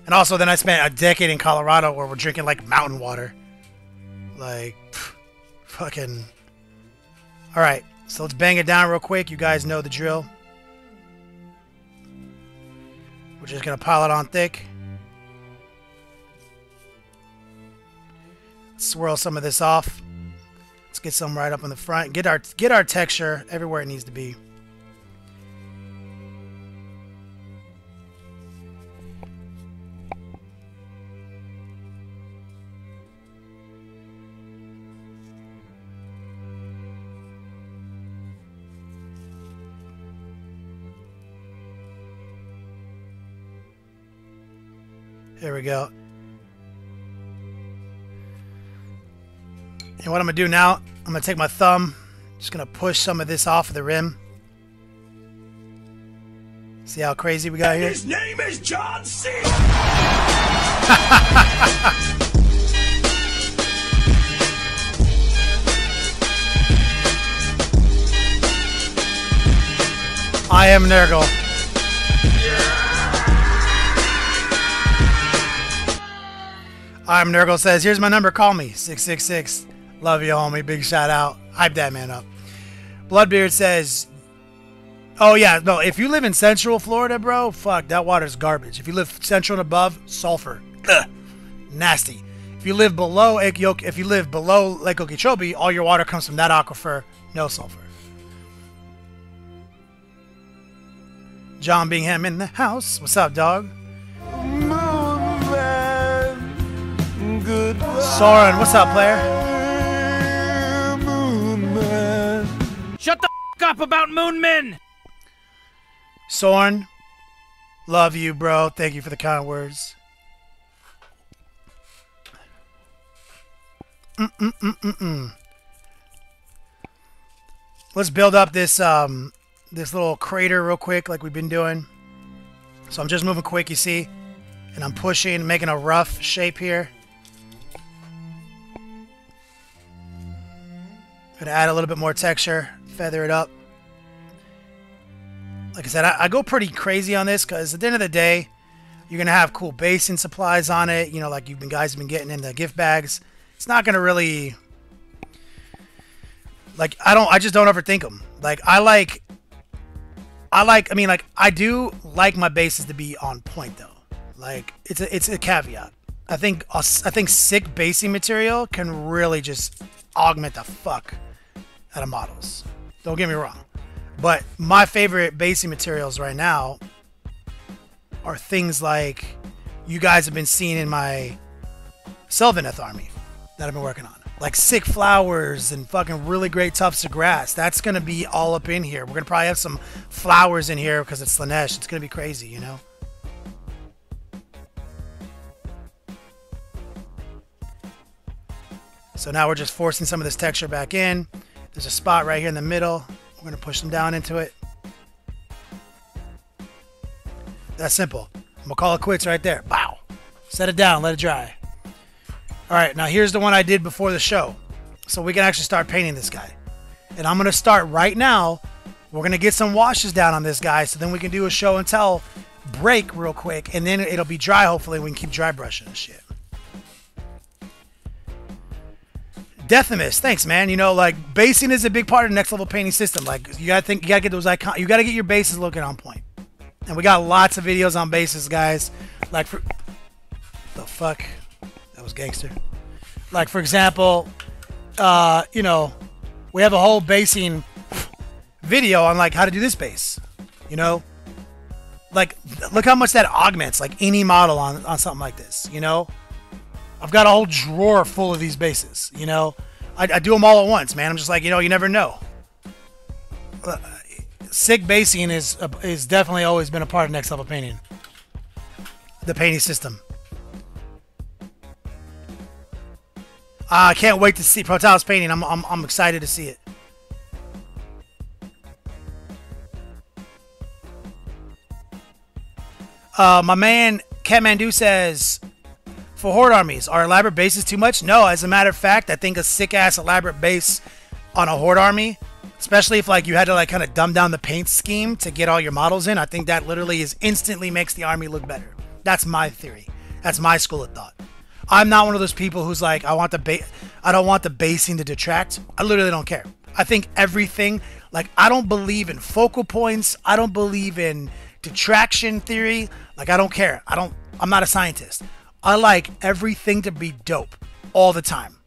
And also, then I spent a decade in Colorado where we're drinking, like, mountain water. Like, pff, fucking... All right, so let's bang it down real quick. You guys know the drill. We're just going to pile it on thick. Swirl some of this off. Let's get some right up in the front. Get our, get our texture everywhere it needs to be. There we go. And what I'm going to do now, I'm going to take my thumb, just going to push some of this off of the rim. See how crazy we got here? His name is John C. I am Nurgle. I'm Nurgle says, here's my number, call me, six six six. Love you, homie, big shout out. Hype that man up. Bloodbeard says, oh yeah, no, if you live in Central Florida, bro, fuck, that water's garbage. If you live central and above, sulfur. Ugh, nasty. If you live below if you live below Lake Okeechobee, all your water comes from that aquifer, no sulfur. John Bingham in the house. What's up, dog? Soren, what's up, player? Shut the f up about Moon Men! Soren, love you, bro. Thank you for the kind words. mm, mm, mm, mm, mm. Let's build up this um, this little crater real quick, like we've been doing. So I'm just moving quick, you see, and I'm pushing, making a rough shape here. Gonna add a little bit more texture, feather it up. Like I said, I, I go pretty crazy on this because at the end of the day, you're gonna have cool basing supplies on it. You know, like you've been guys have been getting in the gift bags. It's not gonna really, like, I don't. I just don't overthink them. Like I like. I like. I mean, like I do like my bases to be on point though. Like it's a it's a caveat. I think I think sick basing material can really just augment the fuck out of models. Don't get me wrong. But my favorite basing materials right now are things like you guys have been seeing in my Sylvaneth army that I've been working on. Like sick flowers and fucking really great tufts of grass. That's going to be all up in here. We're going to probably have some flowers in here because it's Slaanesh. It's going to be crazy, you know? So now we're just forcing some of this texture back in. There's a spot right here in the middle. We're going to push them down into it. That's simple. I'm going to call it quits right there. Wow. Set it down. Let it dry. All right. Now, here's the one I did before the show. So we can actually start painting this guy. And I'm going to start right now. We're going to get some washes down on this guy. So then we can do a show and tell break real quick. And then it'll be dry. Hopefully, we can keep dry brushing and shit. Deathimus, thanks, man. You know, like basing is a big part of the next level painting system. Like you gotta think, you gotta get those icon, you gotta get your bases looking on point. And we got lots of videos on bases, guys. Like for the fuck, that was gangster. Like for example, uh, you know, we have a whole basing video on like how to do this base. You know, like look how much that augments like any model on on something like this. You know. I've got a whole drawer full of these bases, you know. I, I do them all at once, man. I'm just like, you know, you never know. Uh, sick basing is uh, is definitely always been a part of next level painting. The painting system. I uh, can't wait to see Protalis Painting. I'm, I'm, I'm excited to see it. Uh, my man Kathmandu says... For horde armies, are elaborate bases too much? No, as a matter of fact, I think a sick-ass elaborate base on a horde army, especially if like you had to like kind of dumb down the paint scheme to get all your models in, I think that literally is instantly makes the army look better. That's my theory. That's my school of thought. I'm not one of those people who's like, I want the ba I don't want the basing to detract. I literally don't care. I think everything, like I don't believe in focal points. I don't believe in detraction theory. Like I don't care. I don't. I'm not a scientist. I like everything to be dope all the time.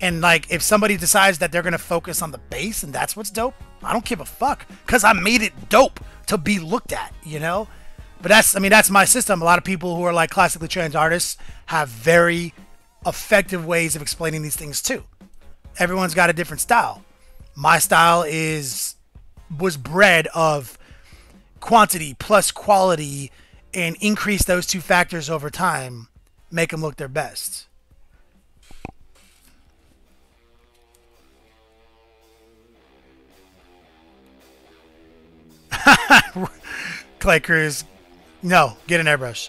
And like if somebody decides that they're going to focus on the base and that's what's dope, I don't give a fuck because I made it dope to be looked at, you know? But that's, I mean, that's my system. A lot of people who are like classically trained artists have very effective ways of explaining these things too. Everyone's got a different style. My style is, was bred of quantity plus quality and increase those two factors over time. Make them look their best. Clay Cruz. No, get an airbrush.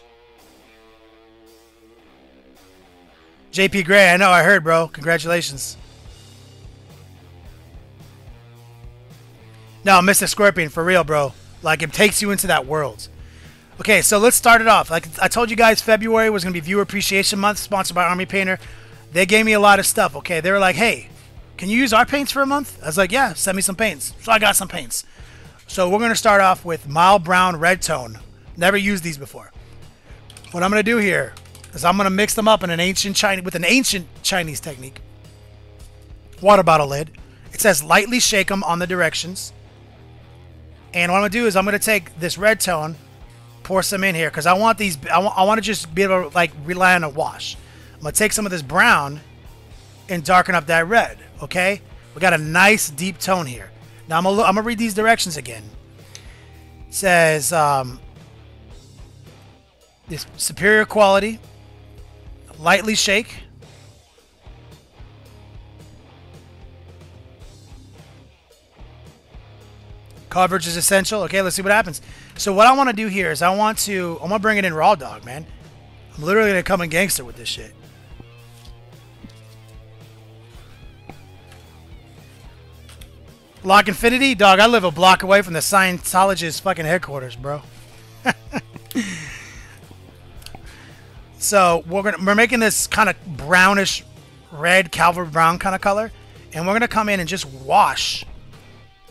J P Gray, I know, I heard, bro. Congratulations. No, Mister Scorpion, for real, bro. Like, it takes you into that world. Okay, so let's start it off. Like I told you guys, February was going to be Viewer Appreciation Month, sponsored by Army Painter. They gave me a lot of stuff, okay? They were like, hey, can you use our paints for a month? I was like, yeah, send me some paints. So I got some paints. So we're going to start off with mild brown red tone. Never used these before. What I'm going to do here is I'm going to mix them up in an ancient Chinese, with an ancient Chinese technique. Water bottle lid. It says lightly shake them on the directions. And what I'm going to do is I'm going to take this red tone... Pour some in here because I want these. I want, I want to just be able to like rely on a wash. I'm gonna take some of this brown and darken up that red. Okay, we got a nice deep tone here. Now I'm gonna look, I'm gonna read these directions again. It says um, this superior quality, lightly shake, Coverage is essential. Okay, let's see what happens. So what I want to do here is I want to... I'm going to bring it in raw dog, man. I'm literally going to come in gangster with this shit. Lock Infinity? Dog, I live a block away from the Scientologist fucking headquarters, bro. So we're gonna we're making this kind of brownish red, Calvert Brown kind of color, and we're gonna come in and just wash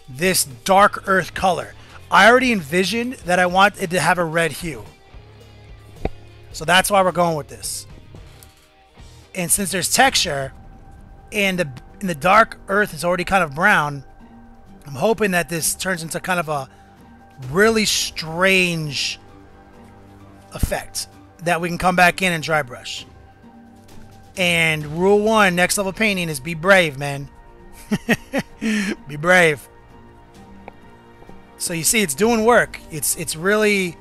this dark earth color. I already envisioned that I want it to have a red hue, so that's why we're going with this. And since there's texture and the and the dark earth is already kind of brown, I'm hoping that this turns into kind of a really strange effect that we can come back in and dry brush. And rule one, next level painting, is be brave, man. Be brave. So you see, it's doing work. It's it's really,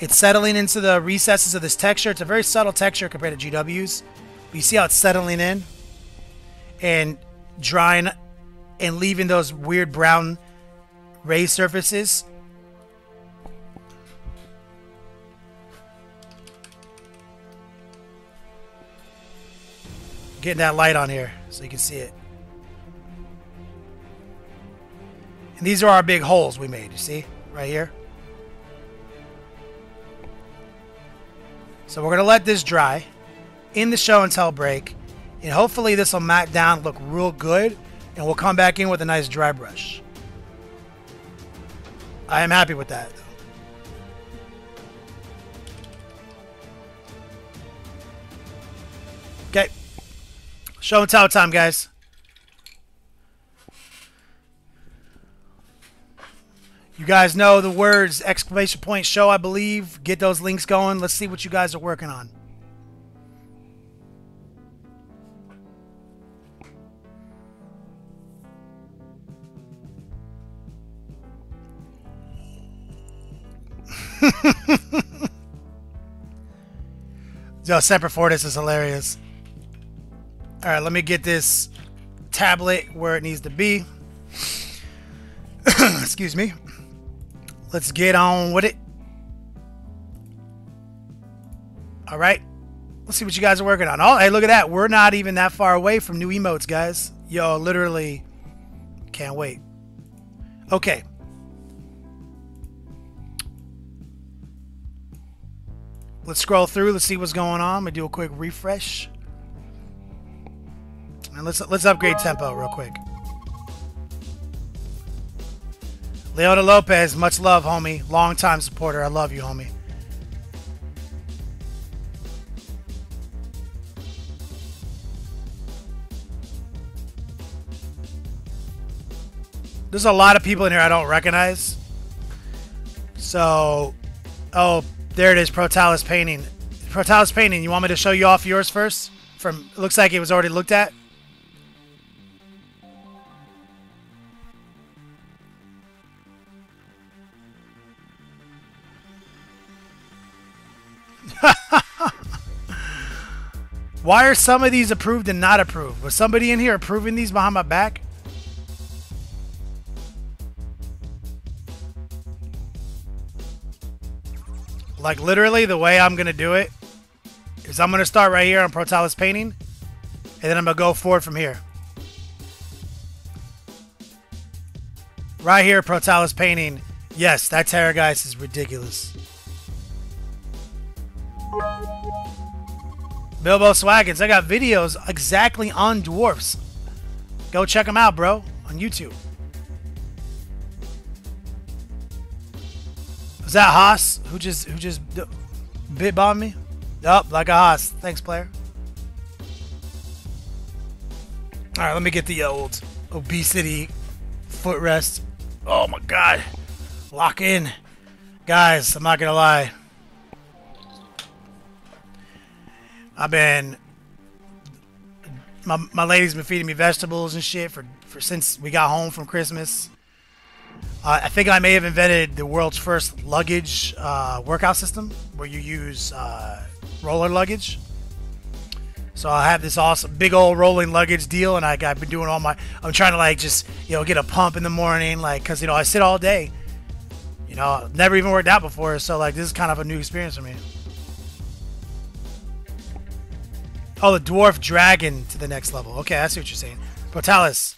it's settling into the recesses of this texture. It's a very subtle texture compared to G W's. But you see how it's settling in and drying and leaving those weird brown ray surfaces. Getting that light on here so you can see it. And these are our big holes we made, you see? Right here. So we're going to let this dry in the show and tell break. And hopefully this will mat down, look real good. And we'll come back in with a nice dry brush. I am happy with that. Okay. Show and tell time, guys. You guys know the words, exclamation point, show, I believe. Get those links going. Let's see what you guys are working on. Yo, Semper Fortis is hilarious. All right, let me get this tablet where it needs to be. Excuse me. Let's get on with it. All right. Let's see what you guys are working on. Oh, hey, look at that. We're not even that far away from new emotes, guys. Yo, literally can't wait. Okay. Let's scroll through. Let's see what's going on. I'm going to do a quick refresh. And let's let's upgrade tempo real quick. Leona Lopez, much love, homie. Long time supporter. I love you, homie. There's a lot of people in here I don't recognize. So, oh, there it is, Protalis Painting. Protalis Painting, you want me to show you off yours first? From looks like it was already looked at. Why are some of these approved and not approved? Was somebody in here approving these behind my back? Like literally the way I'm going to do it is I'm going to start right here on Protalis Painting. And then I'm going to go forward from here. Right here, Protalis Painting. Yes, that Terrorgeist is ridiculous. Bilbo Swaggins, I got videos exactly on dwarfs. Go check them out, bro, on YouTube. Is that Haas who just who just bit bombed me? Up oh, like a Haas. Thanks, player. All right, let me get the old obesity footrest. Oh my God, lock in, guys. I'm not gonna lie. I've been, my, my lady's been feeding me vegetables and shit for, for since we got home from Christmas. Uh, I think I may have invented the world's first luggage uh, workout system where you use uh, roller luggage. So I have this awesome big old rolling luggage deal, and I, I've been doing all my, I'm trying to like just, you know, get a pump in the morning, like, cause you know, I sit all day you know, never even worked out before, so like this is kind of a new experience for me. Oh, the dwarf dragon to the next level. Okay, I see what you're saying. Protalis.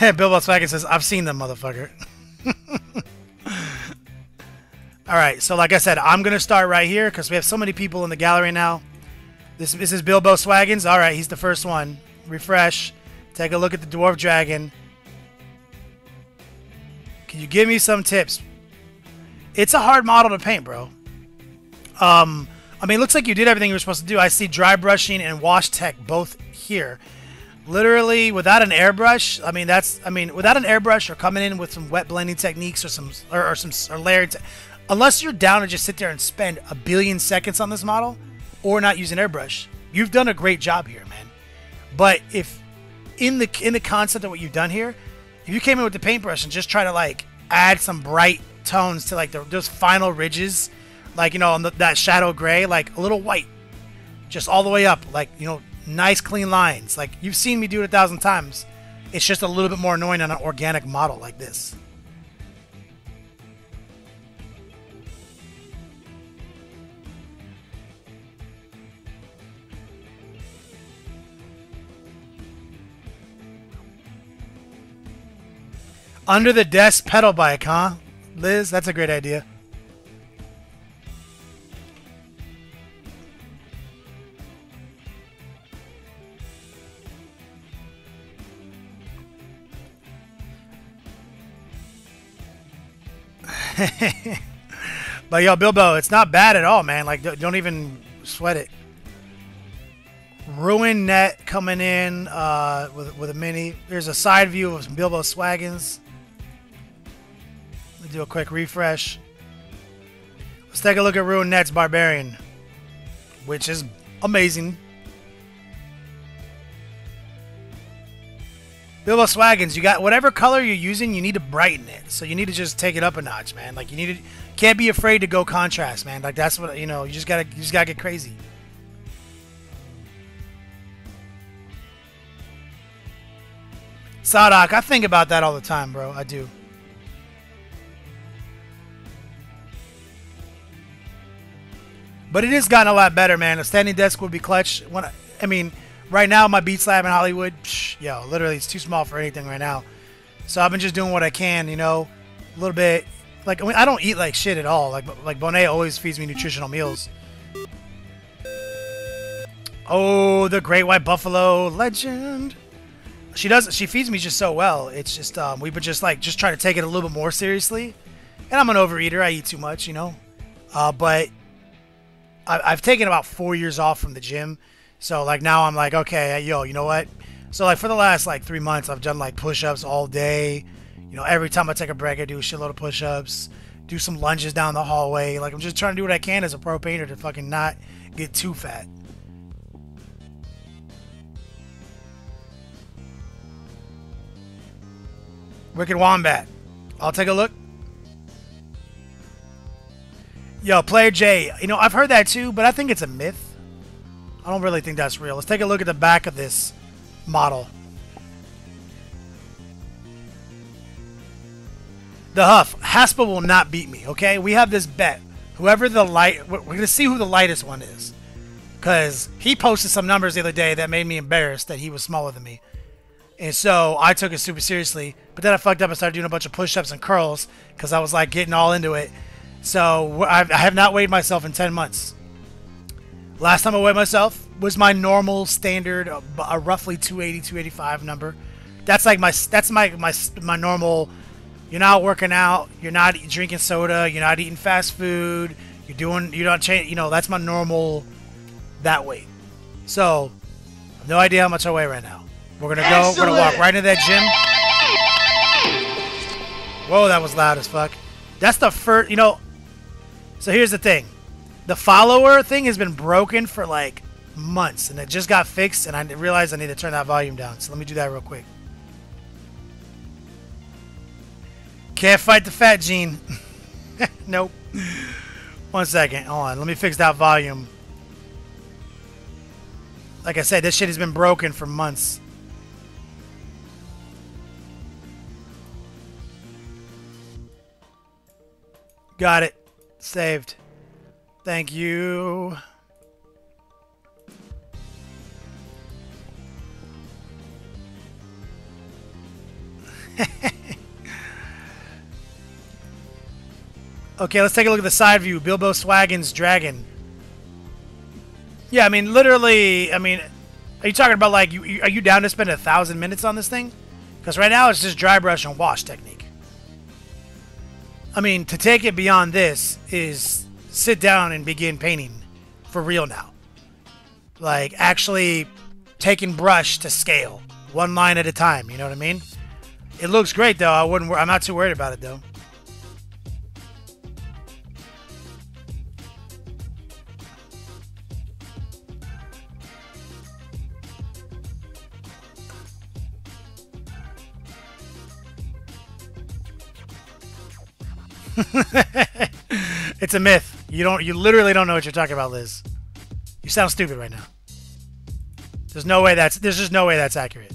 Bilbo Swaggins says, I've seen them, motherfucker. Alright, so like I said, I'm going to start right here because we have so many people in the gallery now. This, this is Bilbo Swaggins. Alright, he's the first one. Refresh. Take a look at the dwarf dragon. Can you give me some tips? It's a hard model to paint, bro. Um, I mean, it looks like you did everything you were supposed to do. I see dry brushing and wash tech both here. Literally, without an airbrush, I mean, that's, I mean, without an airbrush or coming in with some wet blending techniques or some, or, or some, or layering, unless you're down to just sit there and spend a billion seconds on this model or not use an airbrush, you've done a great job here, man. But if, in the, in the concept of what you've done here, if you came in with the paintbrush and just try to, like, add some bright tones to, like, the, those final ridges, like, you know, on the, that shadow gray, like, a little white, just all the way up, like, you know, nice clean lines. Like, you've seen me do it a thousand times. It's just a little bit more annoying on an organic model like this. Under the desk pedal bike, huh? Liz, that's a great idea. But yo, Bilbo, it's not bad at all, man. Like, don't even sweat it. Ruin Net coming in uh, with, with a mini. There's a side view of some Bilbo Swaggins. Let's do a quick refresh. Let's take a look at Ruin Net's Barbarian, which is amazing. Bilbo Swaggins, you got whatever color you're using, you need to brighten it. So you need to just take it up a notch, man. Like, you need to, can't be afraid to go contrast, man. Like, that's what, you know, you just gotta, you just gotta get crazy. Sadak, I think about that all the time, bro. I do. But it has gotten a lot better, man. A standing desk would be clutch. When I, I mean, right now, my Beats Lab in Hollywood, psh, yo, literally, it's too small for anything right now. So I've been just doing what I can, you know, a little bit. Like, I mean, I don't eat like shit at all. Like, like Bonet always feeds me nutritional meals. Oh, the Great White Buffalo legend. She does. She feeds me just so well. It's just um, we've been just like just trying to take it a little bit more seriously. And I'm an overeater. I eat too much, you know. Uh, but I, I've taken about four years off from the gym. So, like, now I'm like, okay, yo, you know what? So, like, for the last, like, three months, I've done, like, push-ups all day. You know, every time I take a break, I do a shitload of push-ups, do some lunges down the hallway. Like, I'm just trying to do what I can as a pro painter to fucking not get too fat. Wicked Wombat. I'll take a look. Yo, Player Jay. You know, I've heard that, too, but I think it's a myth. I don't really think that's real. Let's take a look at the back of this model. The Huff. Haspel will not beat me, okay? We have this bet. Whoever the light... We're going to see who the lightest one is. Because he posted some numbers the other day that made me embarrassed that he was smaller than me. And so I took it super seriously. But then I fucked up and started doing a bunch of push-ups and curls. Because I was, like, getting all into it. So I have not weighed myself in ten months. Last time I weighed myself was my normal standard, a uh, roughly two eighty, two eighty-five number. That's like my, that's my, my, my normal, you're not working out, you're not drinking soda, you're not eating fast food, you're doing, you don't change, you know, that's my normal, that weight. So, I have no idea how much I weigh right now. We're going to go, Excellent. We're going to walk right into that gym. Whoa, that was loud as fuck. That's the first, you know, so here's the thing. The follower thing has been broken for like months and it just got fixed and I realized I need to turn that volume down. So let me do that real quick. Can't fight the fat gene. Nope. One second. Hold on. Let me fix that volume. Like I said, this shit has been broken for months. Got it. Saved. Thank you. Okay, let's take a look at the side view. Bilbo Swaggins, Dragon. Yeah, I mean, literally, I mean, are you talking about, like, you, you, are you down to spend a thousand minutes on this thing? Because right now it's just dry brush and wash technique. I mean, to take it beyond this is sit down and begin painting for real now. Like, actually taking brush to scale, one line at a time, you know what I mean? It looks great, though. I wouldn't, I'm not too worried about it, though. It's a myth. You don't. You literally don't know what you're talking about, Liz. You sound stupid right now. There's no way that's. There's just no way that's accurate.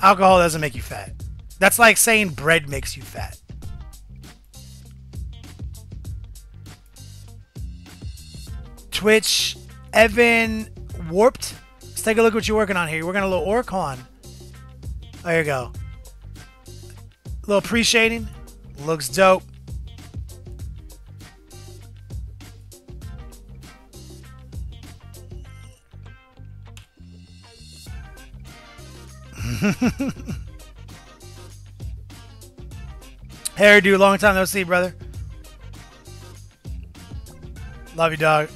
Alcohol doesn't make you fat. That's like saying bread makes you fat. Twitch, Evan Warped. Let's take a look at what you're working on here. You're working on a little orc on. Oh, here you go. A little pre-shading. Looks dope. Hairdo, long time no see, brother. Love you, dog.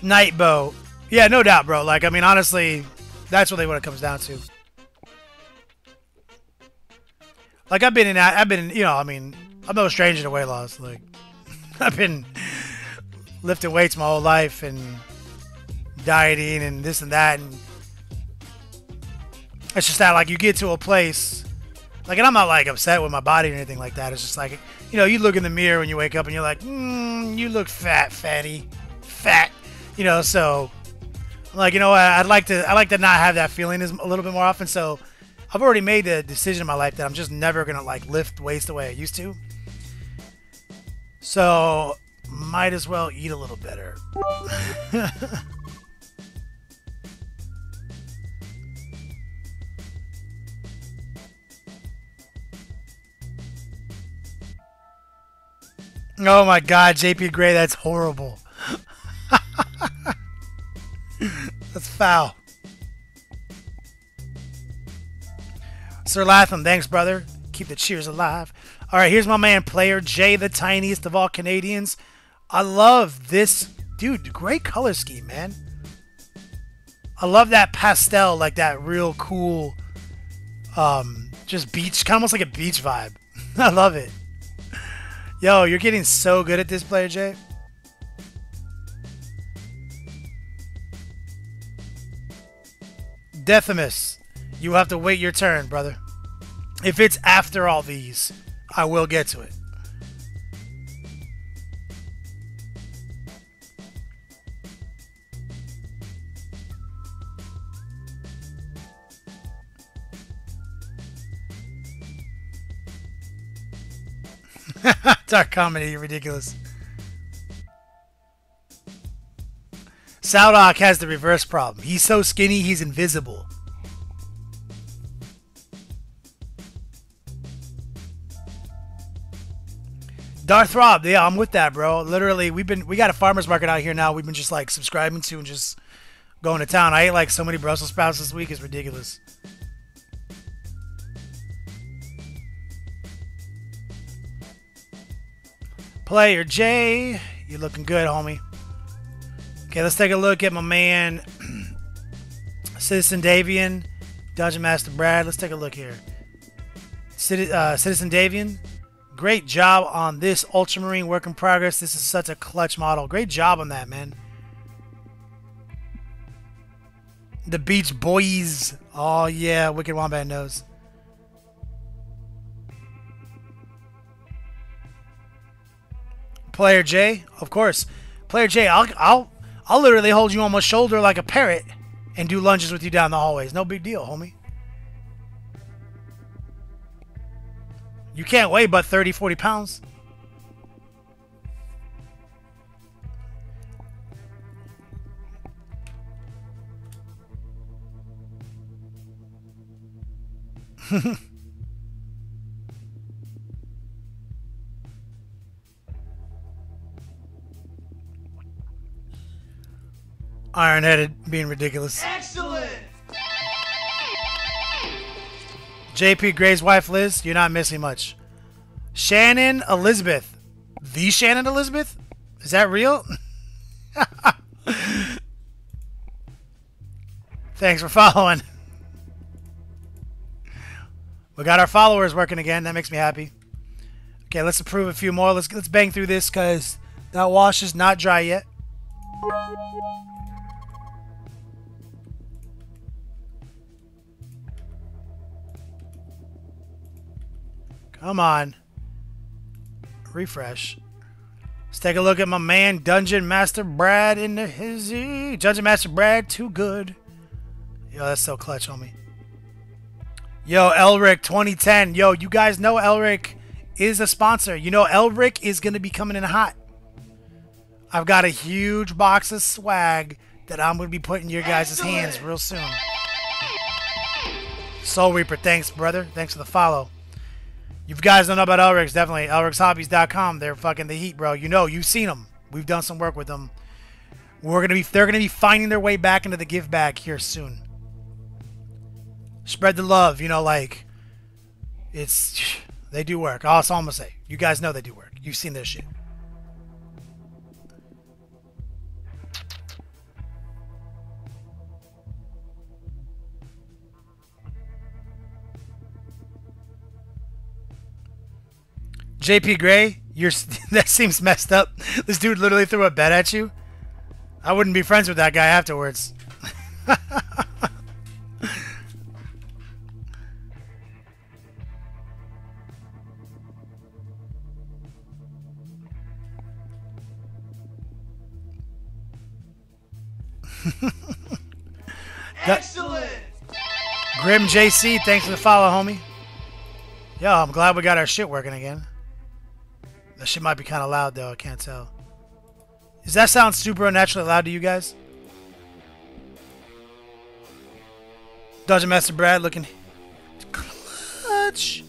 Nightbow. Yeah, no doubt, bro. Like, I mean, honestly, that's really what it comes down to. Like, I've been in, I've been, in, you know, I mean, I'm no stranger to weight loss. Like, I've been lifting weights my whole life and dieting and this and that. And it's just that, like, you get to a place, like, and I'm not, like, upset with my body or anything like that. It's just like, you know, you look in the mirror when you wake up and you're like, mm, you look fat, fatty, fat, you know, so I'm like, you know what, I'd like to, I like to not have that feeling a little bit more often, so. I've already made the decision in my life that I'm just never going to, like, lift weights the way I used to. So, might as well eat a little better. Oh my god, J P Gray, that's horrible. That's foul. Sir Latham, thanks, brother. Keep the cheers alive. All right, here's my man, player Jay, the tiniest of all Canadians. I love this. Dude, great color scheme, man. I love that pastel, like that real cool, um, just beach, kind of almost like a beach vibe. I love it. Yo, you're getting so good at this, player Jay. Deathimus. You have to wait your turn, brother. If it's after all these, I will get to it. Dark comedy, you're ridiculous. Saldock has the reverse problem. He's so skinny, he's invisible. Darth Rob, yeah, I'm with that, bro. Literally, we've been, we got a farmer's market out here now. We've been just, like, subscribing to and just going to town. I ate, like, so many Brussels sprouts this week. It's ridiculous. Player Jay, you looking good, homie. Okay, let's take a look at my man, Citizen Davian, Dungeon Master Brad. Let's take a look here. Citi uh, Citizen Davian. Great job on this Ultramarine work in progress. This is such a clutch model. Great job on that, man. The Beach Boys. Oh, yeah. Wicked Wombat knows. Player Jay, of course. Player Jay, I'll, I'll, I'll literally hold you on my shoulder like a parrot and do lunges with you down the hallways. No big deal, homie. You can't weigh but thirty, forty pounds. Ironheaded being ridiculous. Excellent. J P Gray's wife Liz, you're not missing much. Shannon Elizabeth. The Shannon Elizabeth? Is that real? Thanks for following. We got our followers working again. That makes me happy. Okay, let's approve a few more. Let's let's bang through this because that wash is not dry yet. Come on. Refresh. Let's take a look at my man Dungeon Master Brad in the hizzy. Dungeon Master Brad, too good. Yo, that's so clutch on me. Yo, Elric twenty ten. Yo, you guys know Elric is a sponsor. You know Elric is going to be coming in hot. I've got a huge box of swag that I'm going to be putting in your guys' hands real soon. Soul Reaper, thanks, brother. Thanks for the follow. You guys don't know about Elric's, definitely. Elric's Hobbies dot com. They're fucking the heat, bro. You know, you've seen them. We've done some work with them. We're gonna be, they're going to be finding their way back into the give back here soon. Spread the love, you know, like, it's, they do work. Oh, it's all I'm going to say. You guys know they do work. You've seen this shit. J P Gray, you're, that seems messed up. This dude literally threw a bet at you. I wouldn't be friends with that guy afterwards. Excellent. Grim J C, thanks for the follow, homie. Yo, I'm glad we got our shit working again. That shit might be kind of loud though, I can't tell. Does that sound super unnaturally loud to you guys? Dungeon Master Brad looking clutch.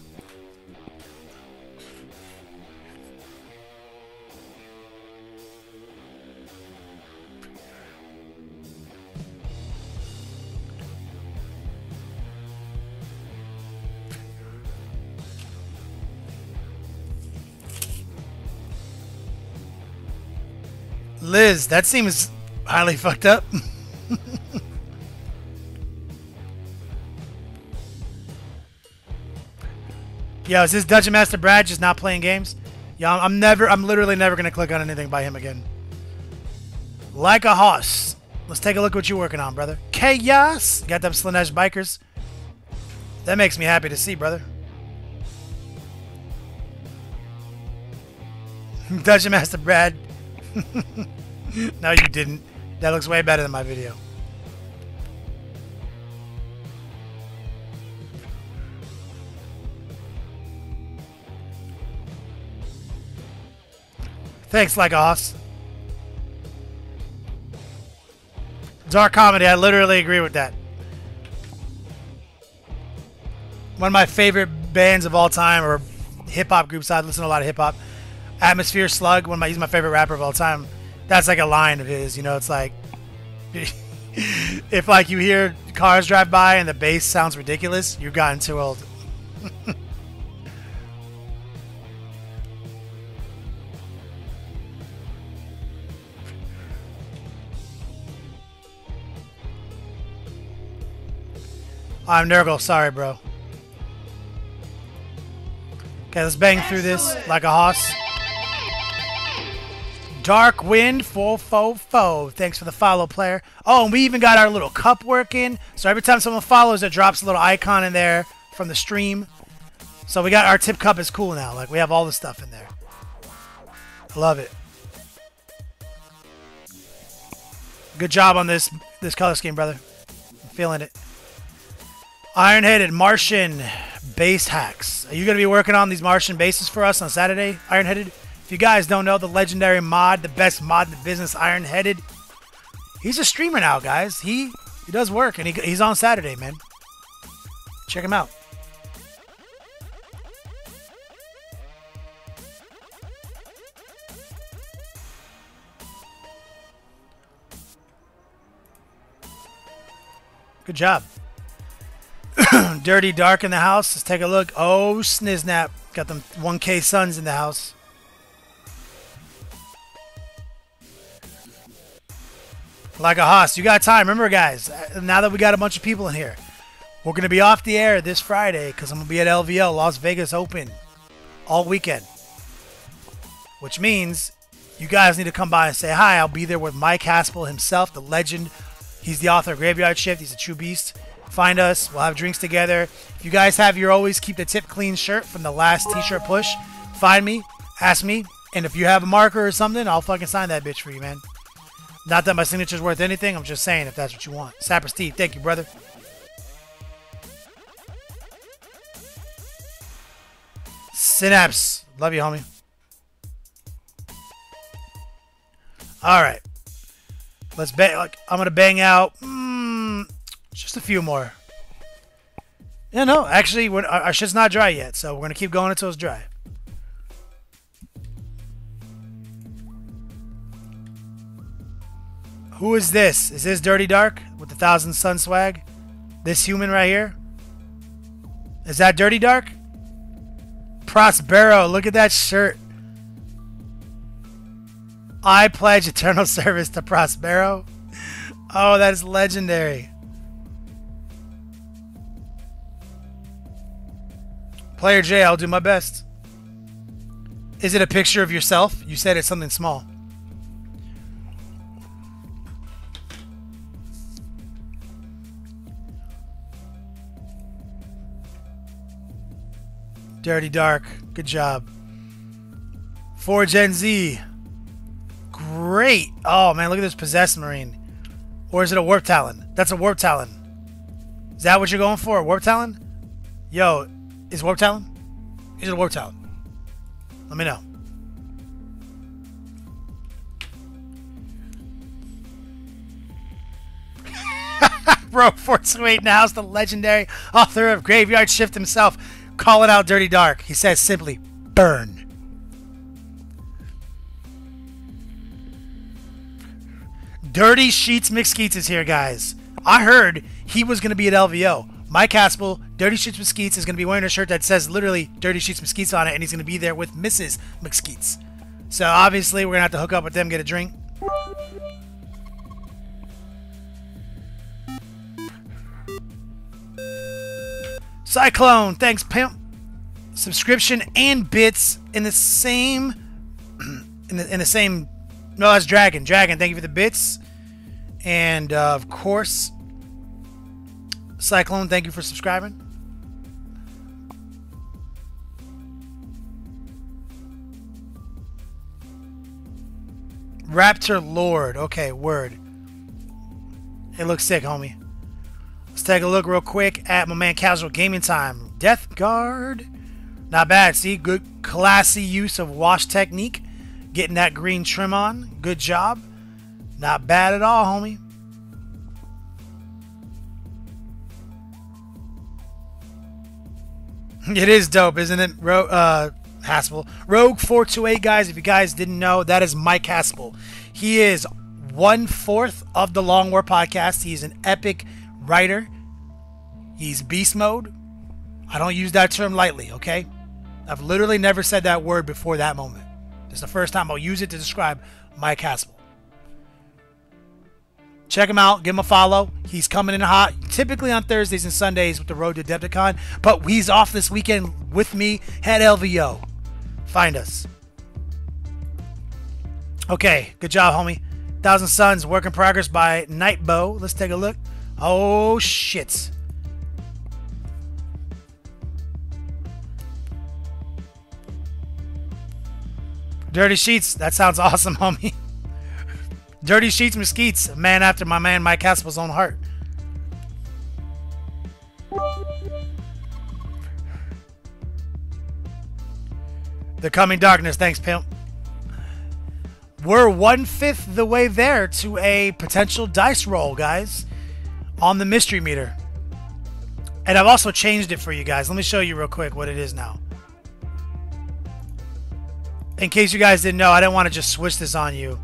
Liz, that seems highly fucked up. Yo, is this Dungeon Master Brad just not playing games? Yo, I'm never, I'm literally never going to click on anything by him again. Like a hoss. Let's take a look what you're working on, brother. Chaos! Got them Slanesh bikers. That makes me happy to see, brother. Dungeon Master Brad. No, you didn't. That looks way better than my video. Thanks, like a hoss. Dark Comedy, I literally agree with that. One of my favorite bands of all time, or hip-hop groups. I listen to a lot of hip-hop. Atmosphere Slug, one of my, he's my favorite rapper of all time. That's like a line of his, you know, it's like, if like you hear cars drive by and the bass sounds ridiculous, you've gotten too old. I'm Nurgle, sorry bro. Okay, let's bang through this like a hoss. Dark Wind four four four. Thanks for the follow, player. Oh, and we even got our little cup working. So every time someone follows, it drops a little icon in there from the stream. So we got our tip cup is cool now. Like, we have all the stuff in there. I love it. Good job on this this color scheme, brother. I'm feeling it. Ironheaded Martian base hacks. Are you going to be working on these Martian bases for us on Saturday, Ironheaded? If you guys don't know, the legendary mod, the best mod in the business, Ironheaded. He's a streamer now, guys. He he does work, and he, he's on Saturday, man. Check him out. Good job. Dirty Dark in the house. Let's take a look. Oh, Sniznap. Got them one K Suns in the house. Like a hoss. You got time. Remember, guys, now that we got a bunch of people in here, we're going to be off the air this Friday because I'm going to be at L V O, Las Vegas Open, all weekend. Which means you guys need to come by and say hi. I'll be there with Mike Haspel himself, the legend. He's the author of Graveyard Shift. He's a true beast. Find us. We'll have drinks together. If you guys have your always keep the tip clean shirt from the last t-shirt push, find me, ask me, and if you have a marker or something, I'll fucking sign that bitch for you, man. Not that my signature's worth anything. I'm just saying if that's what you want. Sapper Steve, thank you, brother. Synapse. Love you, homie. All right. Let's bang. Like, I'm gonna bang out mm, just a few more. Yeah, no, actually, we're, our, our shit's not dry yet, so we're gonna keep going until it's dry. Who is this? Is this Dirty Dark with the Thousand Sun swag? This human right here? Is that Dirty Dark? Prospero, look at that shirt. I pledge eternal service to Prospero. Oh, that is legendary. Player Jay, I'll do my best. Is it a picture of yourself? You said it's something small. Dirty Dark, good job. For Gen Z. Great. Oh, man, look at this Possessed Marine. Or is it a Warp Talon? That's a Warp Talon. Is that what you're going for? A Warp Talon? Yo, is Warp Talon? Is it a Warp Talon? Let me know. Bro, four two eight in the house, the legendary author of Graveyard Shift himself. Call it out, Dirty Dark. He says simply, burn. Dirty Sheets McSquites is here, guys. I heard he was going to be at L V O. Mike Haspel, Dirty Sheets McSquites, is going to be wearing a shirt that says literally Dirty Sheets McSquites on it, and he's going to be there with Missus McSquites. So obviously, we're going to have to hook up with them, get a drink. Cyclone, thanks, pimp. Subscription and bits in the same... in the, in the same... No, that's Dragon. Dragon, thank you for the bits. And, uh, of course, Cyclone, thank you for subscribing. Raptor Lord. Okay, word. It looks sick, homie. Let's take a look real quick at my man Casual Gaming Time. Death Guard. Not bad, see? Good classy use of wash technique. Getting that green trim on. Good job. Not bad at all, homie. It is dope, isn't it, Ro uh, Haspel? Rogue four two eight, guys, if you guys didn't know, that is Mike Haspel. He is one-fourth of the Long War podcast. He's an epic writer. He's beast mode. I don't use that term lightly, okay? I've literally never said that word before that moment. It's the first time I'll use it to describe Mike Haspel. Check him out. Give him a follow. He's coming in hot, typically on Thursdays and Sundays with the Road to Adepticon. But he's off this weekend with me at L V O. Find us. Okay. Good job, homie. Thousand Suns, work in progress by Nightbow. Let's take a look. Oh, shit. Dirty Sheets, that sounds awesome, homie. Dirty Sheets McSquites, a man after my man Mike Haspel's own heart. The Coming Darkness, thanks, pimp. We're one-fifth the way there to a potential dice roll, guys, on the mystery meter. And I've also changed it for you guys. Let me show you real quick what it is now. In case you guys didn't know, I didn't want to just switch this on you.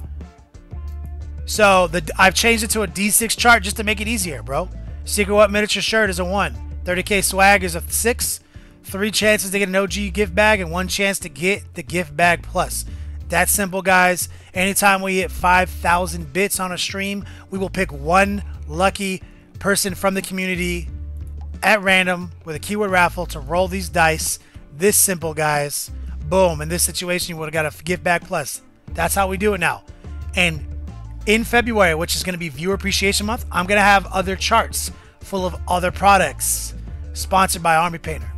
So the, I've changed it to a D six chart just to make it easier, bro. Secret What miniature shirt is a one. thirty K swag is a six. Three chances to get an O G gift bag and one chance to get the gift bag plus. That's simple, guys. Anytime we hit five thousand bits on a stream, we will pick one lucky person from the community at random with a keyword raffle to roll these dice. This simple, guys. Boom. In this situation, you would have got a gift bag plus. That's how we do it now. And in February, which is going to be Viewer Appreciation Month, I'm going to have other charts full of other products sponsored by Army Painter.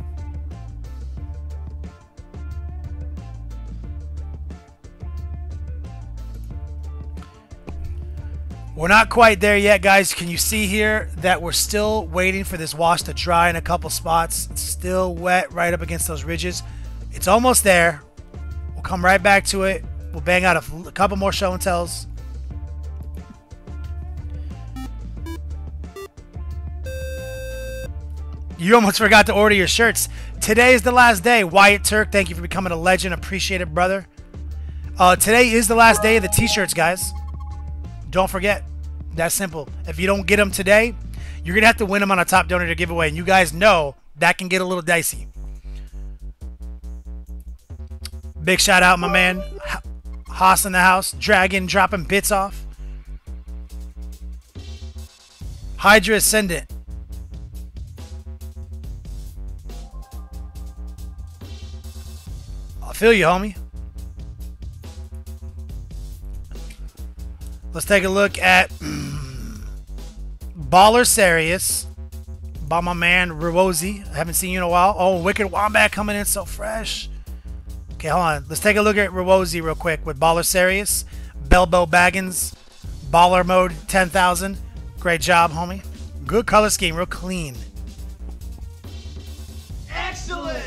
We're not quite there yet, guys. Can you see here that we're still waiting for this wash to dry in a couple spots? It's still wet right up against those ridges. It's almost there. We'll come right back to it. We'll bang out a, a couple more show and tells. You almost forgot to order your shirts. Today is the last day. Wyatt Turk, thank you for becoming a legend. Appreciate it, brother. Uh, today is the last day of the t-shirts, guys. Don't forget. That's simple. If you don't get them today, you're going to have to win them on a top donator giveaway. And you guys know that can get a little dicey. Big shout out, my man. Haas in the house. Dragon dropping bits off. Hydra Ascendant. I feel you, homie. Let's take a look at mm, Baller Serious by my man Rwozi. I haven't seen you in a while. Oh, Wicked Wombat coming in so fresh. Okay, hold on. Let's take a look at Rwozi real quick with Baller Serious, Bilbo Baggins, Baller Mode ten thousand. Great job, homie. Good color scheme, real clean. Excellent.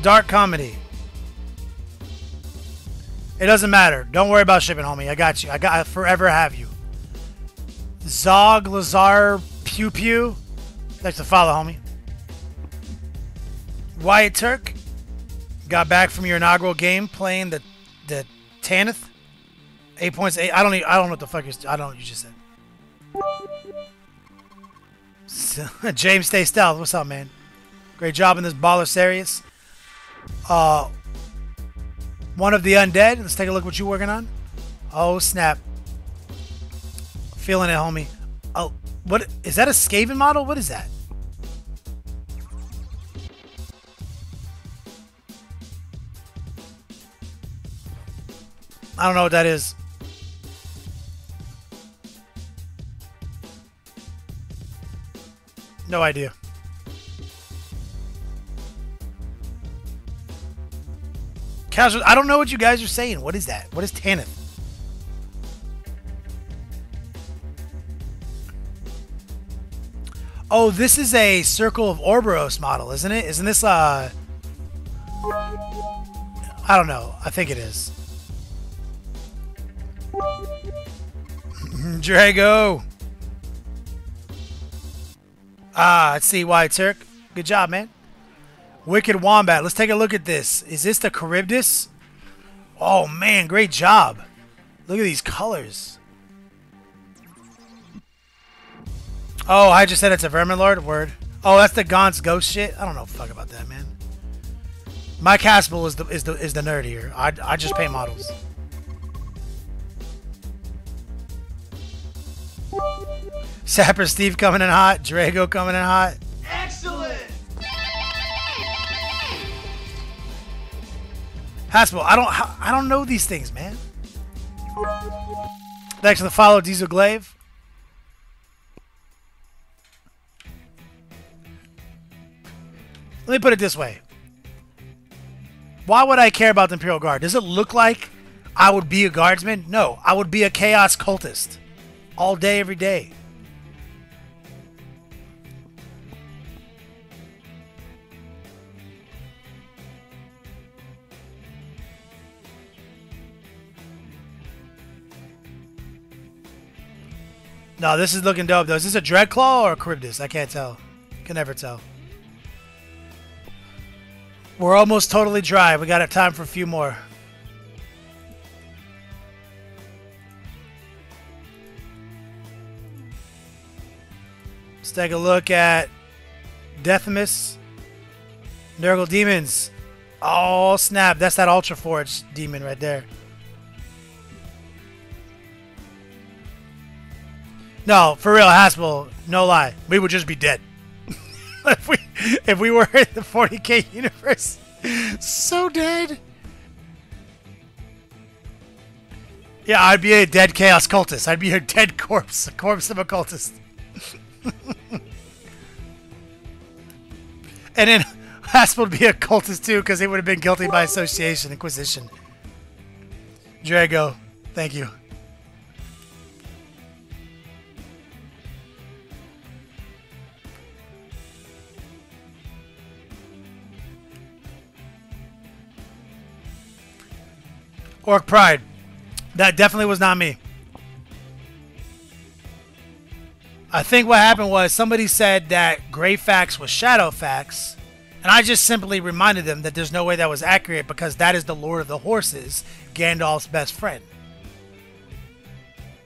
Dark Comedy. It doesn't matter. Don't worry about shipping, homie. I got you. I got. I forever have you. Zog Lazar Pew Pew. Thanks for follow, homie. Wyatt Turk got back from your inaugural game playing the the Tanith. Eight points. Eight. I don't. Even, I don't know what the fuck you're. I don't know what you just said. So, James, stay stealth. What's up, man? Great job in this Baller Series. Uh. One of the Undead. Let's take a look what you're working on. Oh, snap. Feeling it, homie. Oh, what? Is that a Skaven model? What is that? I don't know what that is. No idea. Casual, I don't know what you guys are saying. What is that? What is Tanith? Oh, this is a Circle of Orboros model, isn't it? Isn't this, uh... I don't know. I think it is. Drago! Ah, I see why, Turk. Good job, man. Wicked Wombat. Let's take a look at this. Is this the Charybdis? Oh, man. Great job. Look at these colors. Oh, I just said it's a Vermin Lord? Word. Oh, that's the Gaunt's ghost shit? I don't know fuck about that, man. Mike Haspel is the, is the, is the nerd here. I, I just paint models. Sapper Steve coming in hot. Drago coming in hot. Excellent. Haspel, I don't, I don't know these things, man. Thanks for the follow, Diesel Glaive. Let me put it this way. Why would I care about the Imperial Guard? Does it look like I would be a guardsman? No, I would be a chaos cultist. All day, every day. No, this is looking dope, though. Is this a Dreadclaw or a Charybdis? I can't tell. Can never tell. We're almost totally dry. We got time for a few more. Let's take a look at Deathimus. Nurgle Demons. Oh, snap. That's that Ultra Forge demon right there. No, for real, Haspel, no lie. We would just be dead. if we if we were in the forty K universe. So dead. Yeah, I'd be a dead chaos cultist. I'd be a dead corpse. A corpse of a cultist. And then Haspel would be a cultist too, because he would have been guilty by association, inquisition. Drago, thank you. Orc Pride. That definitely was not me. I think what happened was somebody said that Gray Fax was Shadow Fax, and I just simply reminded them that there's no way that was accurate because that is the Lord of the Horses, Gandalf's best friend.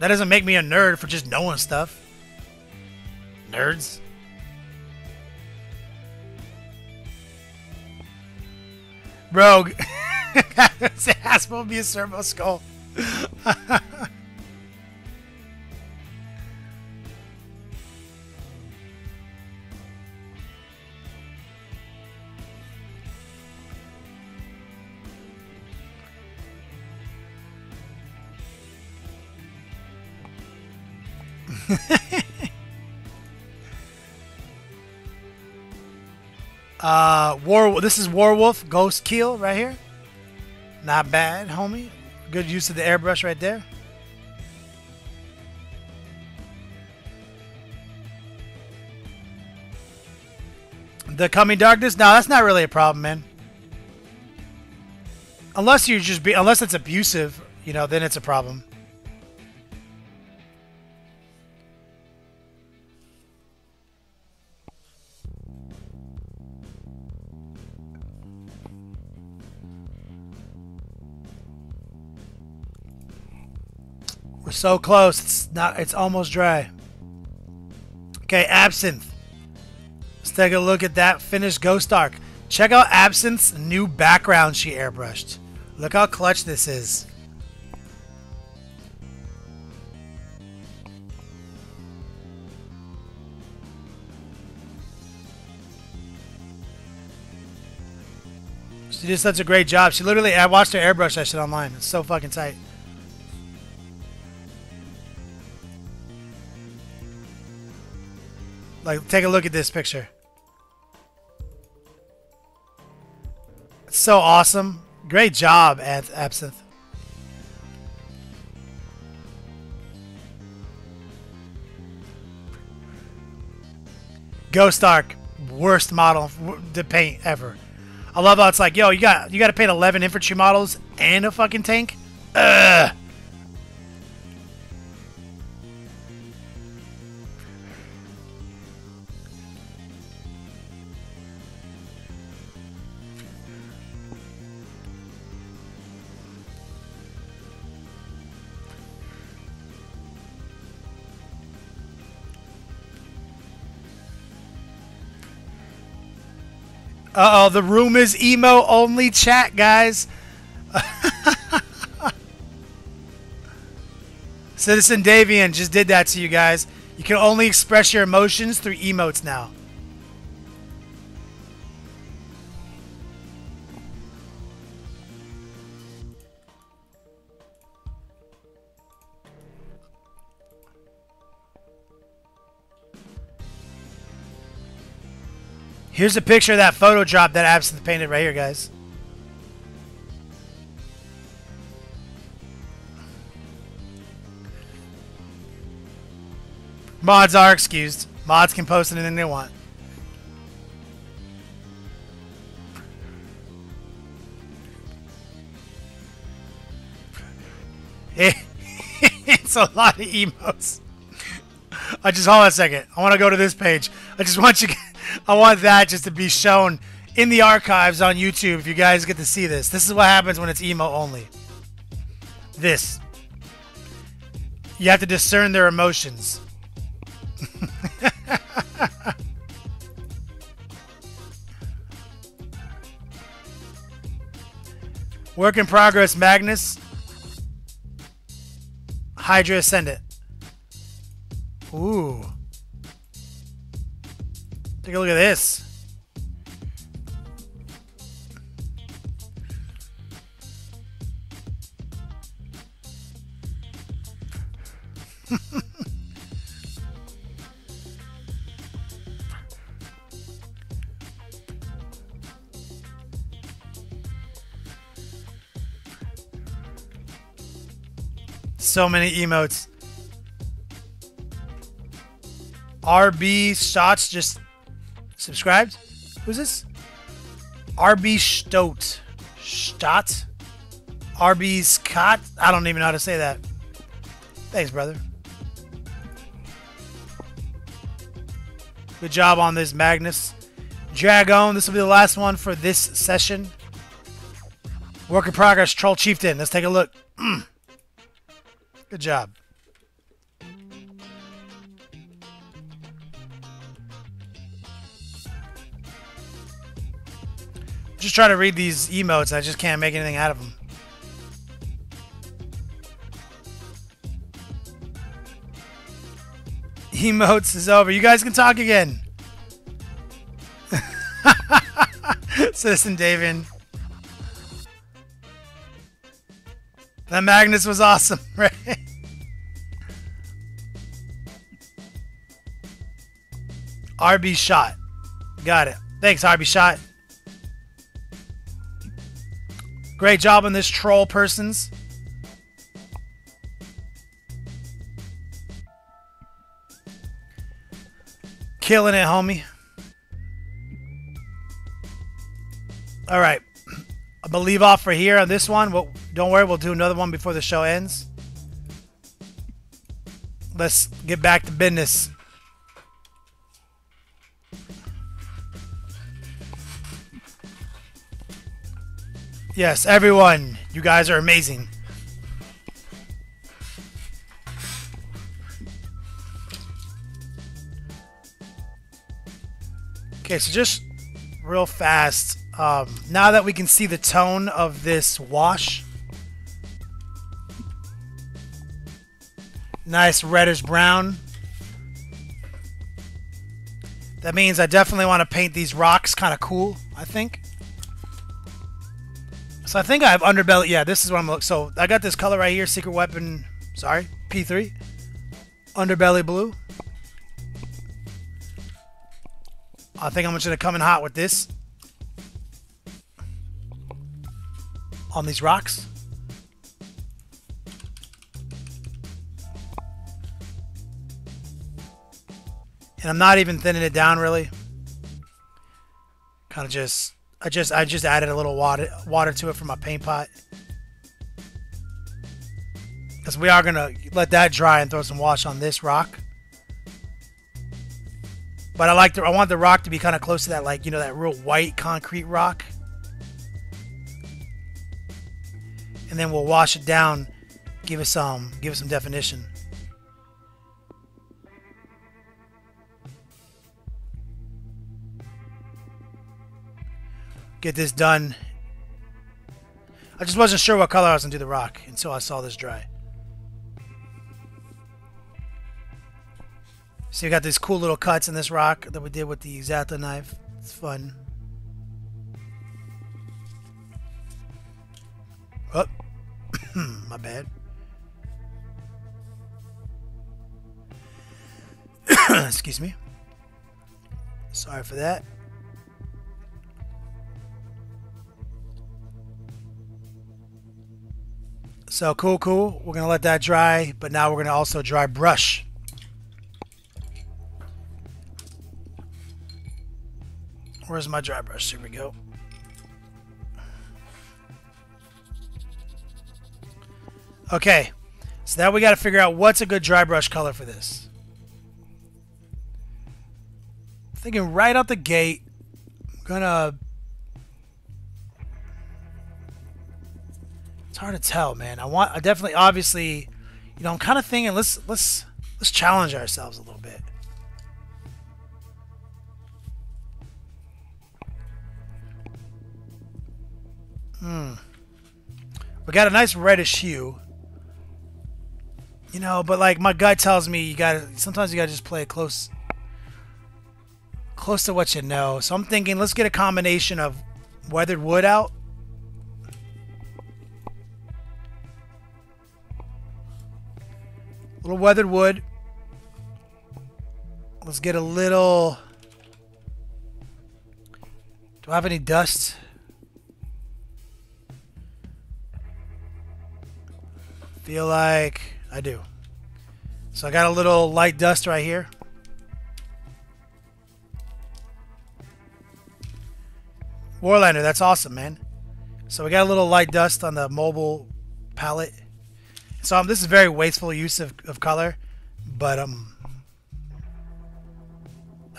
That doesn't make me a nerd for just knowing stuff. Nerds. Rogue. Haspel will be a servo skull. uh, War. This is Warwolf Ghost Keel right here. Not bad, homie. Good use of the airbrush right there. The Coming Darkness? No, that's not really a problem, man. Unless you just be, unless it's abusive, you know, then it's a problem. We're so close. It's not. It's almost dry. Okay, Absinthe. Let's take a look at that finished Ghost Arc. Check out Absinthe's new background she airbrushed. Look how clutch this is. She did such a great job. She literally. I watched her airbrush that shit online. It's so fucking tight. Like, take a look at this picture. It's so awesome. Great job, Absinthe. Ghost Arc, worst model to paint ever. I love how it's like, yo, you got you got to paint eleven infantry models and a fucking tank? Ugh. Uh-oh, the room is emo-only chat, guys. Citizen Davian just did that to you guys. You can only express your emotions through emotes now. Here's a picture of that photo drop that Absinthe painted right here, guys. Mods are excused. Mods can post anything they want. It's a lot of emotes. I just hold on a second. I want to go to this page. I just want you. I want that just to be shown in the archives on YouTube. If you guys get to see this, this is what happens when it's emo only. This. You have to discern their emotions. Work in progress, Magnus. Hydra Ascendant. Ooh. Take a look at this. So many emotes. R B Shots just subscribed. Who's this? R B Stott. Stott? R B Scott? I don't even know how to say that. Thanks, brother. Good job on this, Magnus. Dragon, this will be the last one for this session. Work in progress, Troll Chieftain. Let's take a look. Mm. Good job. I'm just trying to read these emotes. I just can't make anything out of them. Emotes is over. You guys can talk again. Citizen Davian. That Magnus was awesome, right? R B Shot. Got it. Thanks, R B Shot. Great job on this, troll persons. Killing it, homie. All right. I'm going to leave off for here on this one. We'll, don't worry, we'll do another one before the show ends. Let's get back to business. Yes, everyone, you guys are amazing. Okay, so just real fast. Um, now that we can see the tone of this wash. Nice reddish brown. That means I definitely want to paint these rocks kind of cool, I think. So I think I have underbelly. Yeah, this is what I'm looking. So I got this color right here. Secret Weapon. Sorry. P three. Underbelly blue. I think I'm just going to come in hot with this. On these rocks. And I'm not even thinning it down really. Kind of just I just I just added a little water water to it from my paint pot. Cuz we are going to let that dry and throw some wash on this rock. But I like the I want the rock to be kind of close to that, like, you know, that real white concrete rock. And then we'll wash it down, give it some, give it some definition. Get this done. I just wasn't sure what color I was gonna do the rock until I saw this dry. So you got these cool little cuts in this rock that we did with the X-Acto knife. It's fun. Oh. My bad. Excuse me. Sorry for that. So cool, cool. We're going to let that dry, but now we're going to also dry brush. Where's my dry brush? Here we go. Okay, so now we got to figure out what's a good dry brush color for this. I'm thinking right out the gate, I'm gonna... It's hard to tell, man. I want, I definitely, obviously, you know, I'm kind of thinking let's let's let's challenge ourselves a little bit. Hmm. We got a nice reddish hue. You know, but like my gut tells me you gotta, sometimes you gotta just play close close to what you know. So I'm thinking let's get a combination of weathered wood out. A little weathered wood. Let's get a little... Do I have any dust? Feel like I do. So I got a little light dust right here. Warlander, that's awesome, man. So we got a little light dust on the mobile palette. So um, this is very wasteful use of, of color, but um,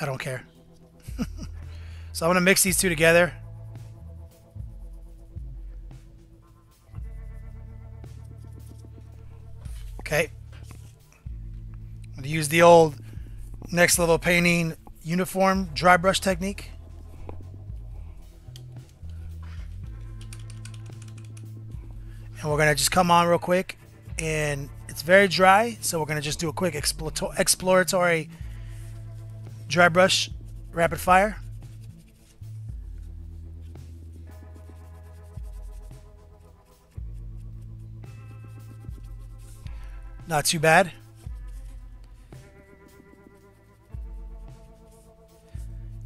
I don't care. So I'm gonna mix these two together. Okay, I'm gonna use the old next level painting uniform dry brush technique. And we're gonna just come on real quick, and it's very dry, so we're gonna just do a quick exploratory dry brush rapid fire. Not too bad.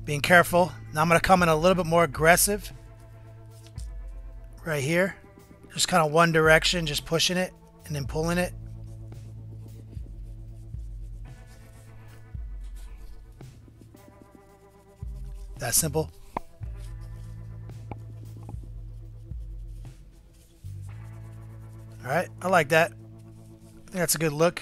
Being careful. Now I'm gonna come in a little bit more aggressive right here, just kind of one direction, just pushing it and then pulling it. That simple. All right, I like that. I think that's a good look.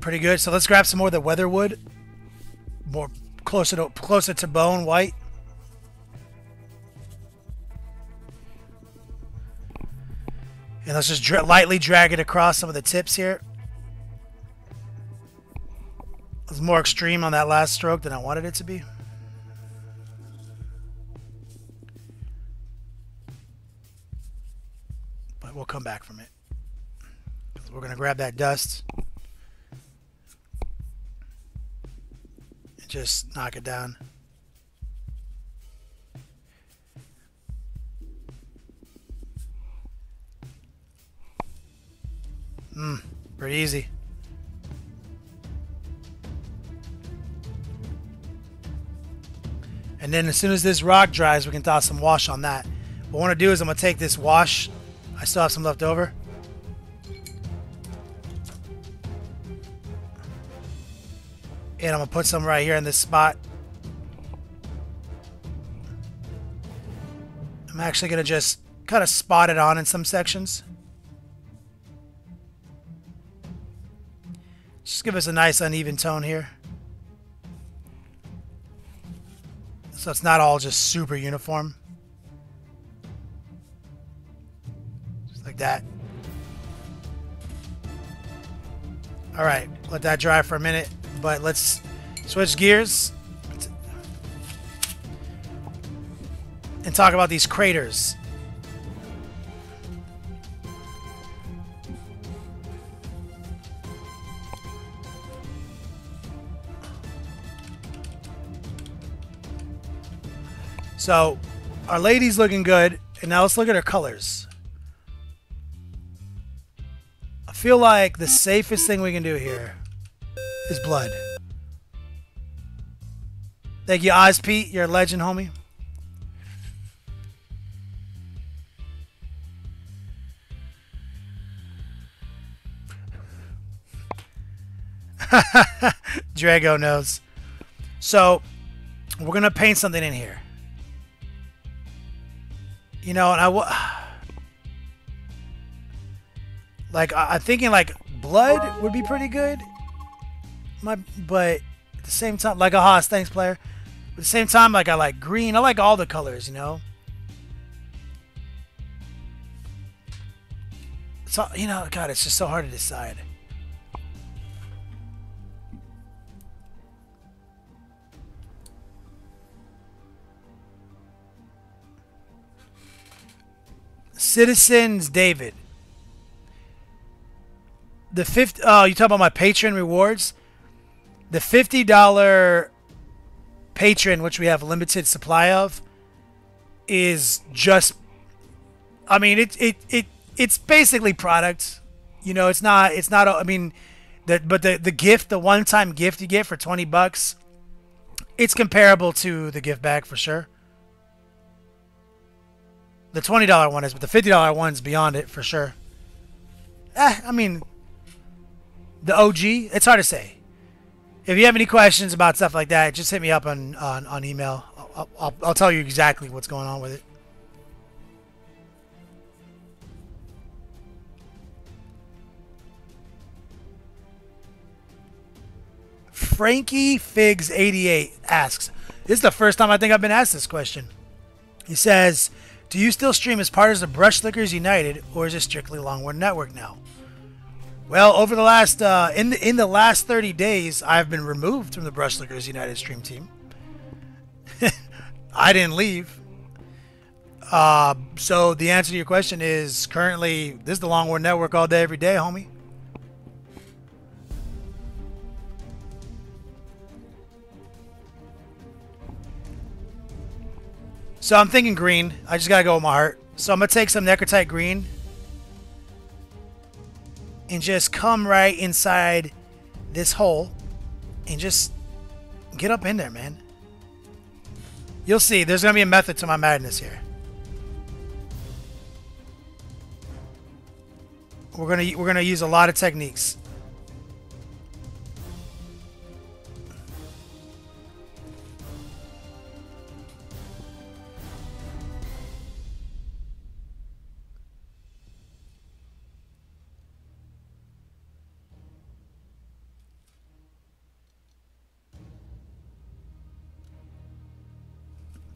Pretty good. So let's grab some more of the weatherwood, more closer to closer to bone white. And let's just dra lightly drag it across some of the tips here. It was more extreme on that last stroke than I wanted it to be. But we'll come back from it. We're going to grab that dust. Just knock it down. Hmm, pretty easy. And then as soon as this rock dries, we can toss some wash on that. What I want to do is I'm going to take this wash. I still have some left over. And I'm going to put some right here in this spot. I'm actually going to just kind of spot it on in some sections. Just give us a nice uneven tone here. So it's not all just super uniform. Just like that. All right, let that dry for a minute. But let's switch gears and talk about these craters. So our lady's looking good, and now let's look at her colors. I feel like the safest thing we can do here is blood. Thank you, Oz Pete. You're a legend, homie. Drago knows. So we're gonna paint something in here. You know, and I w like I I'm thinking like blood would be pretty good. My, but at the same time, like a Haas, thanks, player. But at the same time, like I like green. I like all the colors, you know. So you know, God, it's just so hard to decide. Citizen's David. The fifth. Oh, you talk about my Patreon rewards. The fifty dollar patron, which we have a limited supply of, is just. I mean, it it it it's basically product. You know, it's not it's not. I mean, that but the the gift, the one time gift you get for twenty bucks, it's comparable to the gift bag for sure. The twenty dollar one is, but the fifty dollar one's beyond it for sure. Eh, I mean, the O G, it's hard to say. If you have any questions about stuff like that, just hit me up on, on, on email. I'll, I'll, I'll tell you exactly what's going on with it. Frankie Figs eighty-eight asks, this is the first time I think I've been asked this question. He says, do you still stream as part of the Brush Lickers United, or is it strictly Long War Network now? Well, over the last uh, in the in the last thirty days, I've been removed from the Brush Lickers United stream team. I didn't leave. Uh, so the answer to your question is currently this is the Long War Network all day, every day, homie. So I'm thinking green. I just gotta go with my heart. So I'm gonna take some Necrotite green and just come right inside this hole and just get up in there, man. You'll see. There's gonna be a method to my madness here. We're gonna we're gonna use a lot of techniques.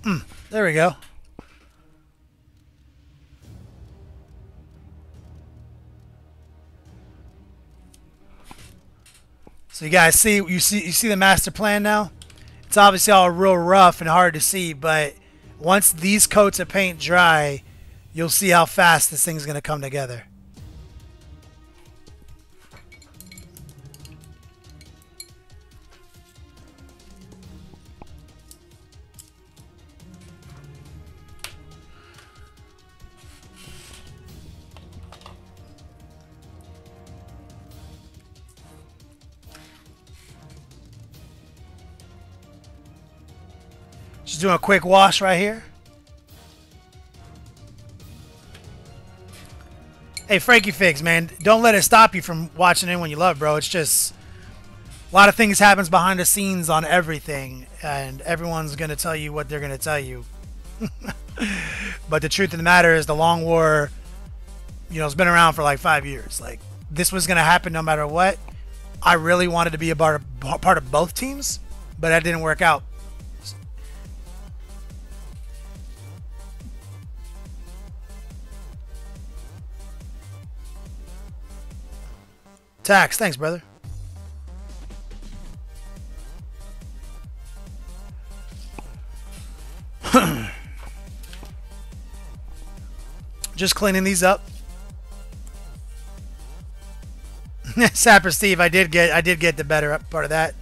Mm, there we go. So you guys see, you see, you see the master plan now. It's obviously all real rough and hard to see, but once these coats of paint dry, you'll see how fast this thing's gonna come together. Just doing a quick wash right here. Hey, Frankie Figs, man, don't let it stop you from watching anyone you love, bro. It's just a lot of things happens behind the scenes on everything, and everyone's gonna tell you what they're gonna tell you. But the truth of the matter is, the Long War, you know, it's been around for like five years. Like this was gonna happen no matter what. I really wanted to be a part of, part of both teams, but that didn't work out. Tax, thanks, brother. Just cleaning these up. Sapper Steve, I did get I did get the better part of that.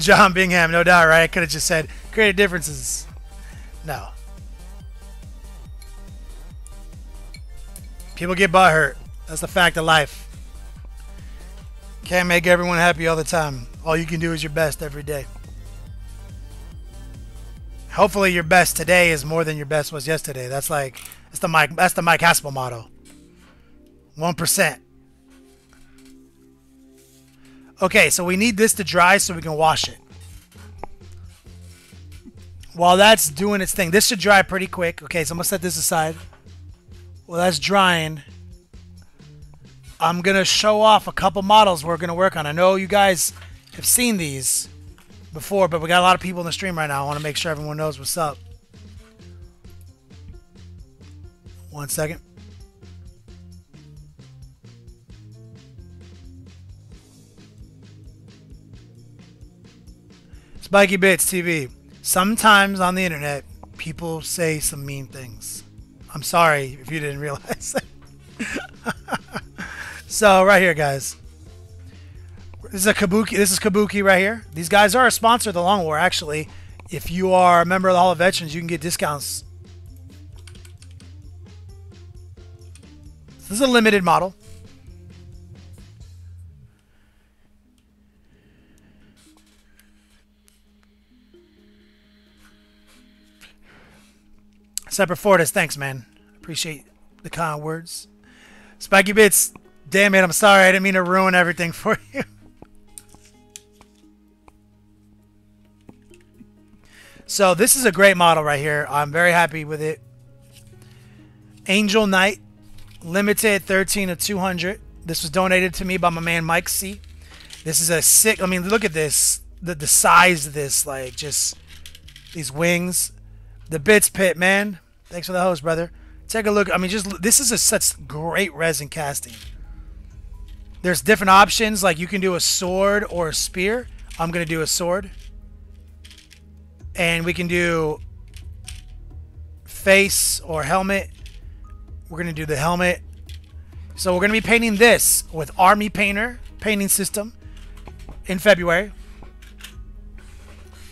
John Bingham, no doubt, right? I could have just said creative differences. No. People get butthurt. That's the fact of life. Can't make everyone happy all the time. All you can do is your best every day. Hopefully your best today is more than your best was yesterday. That's like, that's the Mike, that's the Mike Haspel motto. one percent. Okay, so we need this to dry so we can wash it. While that's doing its thing, this should dry pretty quick. Okay, so I'm gonna set this aside. Well, that's drying. I'm gonna show off a couple models we're gonna work on. I know you guys have seen these before, but we got a lot of people in the stream right now. I want to make sure everyone knows what's up. One second. Spiky Bits T V. Sometimes on the internet, people say some mean things. I'm sorry if you didn't realize that. So right here, guys. This is a Kabuki. This is Kabuki right here. These guys are a sponsor of the Long War, actually. If you are a member of the Hall of Veterans, you can get discounts. This is a limited model. Sapper Fortis, thanks, man. Appreciate the kind words. Spiky Bits, damn it, I'm sorry. I didn't mean to ruin everything for you. So this is a great model right here. I'm very happy with it. Angel Knight, limited thirteen of two hundred. This was donated to me by my man Mike C. This is a sick. I mean, look at this. The the size of this, like, just these wings. The Bits Pit, man. Thanks for the host, brother. Take a look. I mean, just this is a such great resin casting. There's different options. Like, you can do a sword or a spear. I'm gonna do a sword. And we can do face or helmet. We're going to do the helmet. So we're going to be painting this with Army Painter painting system in February.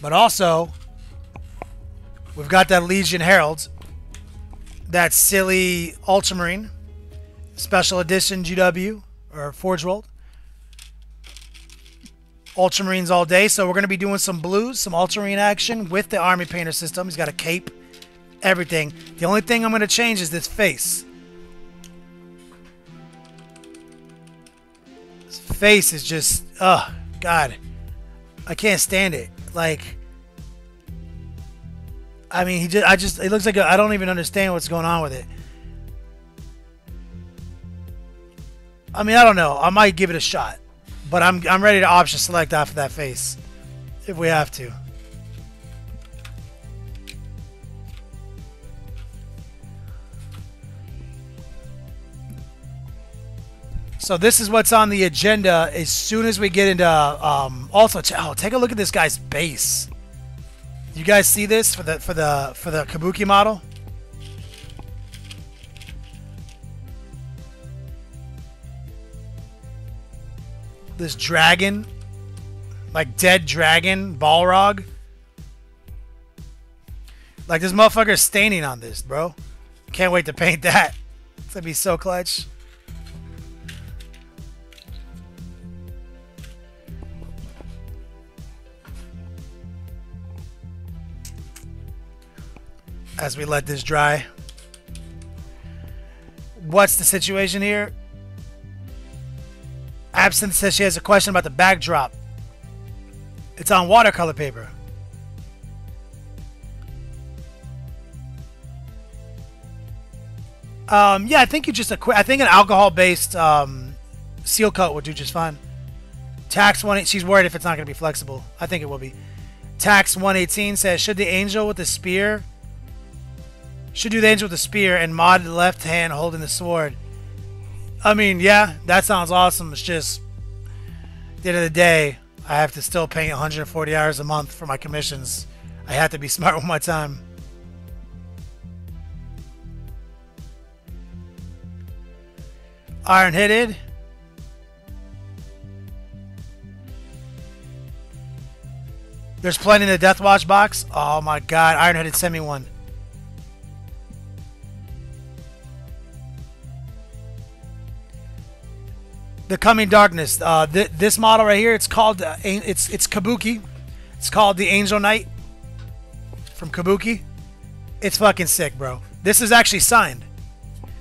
But also, we've got that Legion Herald, that silly Ultramarine special edition G W or Forge World. Ultramarines all day, so we're going to be doing some blues, some Ultramarine action with the Army Painter system. He's got a cape, everything. The only thing I'm going to change is this face. His face is just, oh, God. I can't stand it. Like, I mean, he just, I just, it looks like a, I don't even understand what's going on with it. I mean, I don't know. I might give it a shot. But I'm, I'm ready to option select off of that face if we have to. So this is what's on the agenda as soon as we get into... Um, also, oh, take a look at this guy's base. You guys see this for the, for the, for the Kabuki model? This dragon, like dead dragon, Balrog. Like, this motherfucker is staining on this, bro. Can't wait to paint that. It's gonna be so clutch. As we let this dry. What's the situation here? Absinthe says she has a question about the backdrop. It's on watercolor paper. Um, yeah, I think you just a I think an alcohol-based um, seal coat would do just fine. Tax one. She's worried if it's not going to be flexible. I think it will be. Tax one eighteen says, should the angel with the spear? Should do the angel with the spear and mod the left hand holding the sword. I mean, yeah, that sounds awesome. It's just, at the end of the day, I have to still paint one hundred forty hours a month for my commissions. I have to be smart with my time. Ironheaded. There's plenty in the Death Watch box. Oh my God, Ironheaded sent me one. The Coming Darkness. Uh, th this model right here, it's called, uh, it's it's Kabuki. It's called the Angel Knight from Kabuki. It's fucking sick, bro. This is actually signed.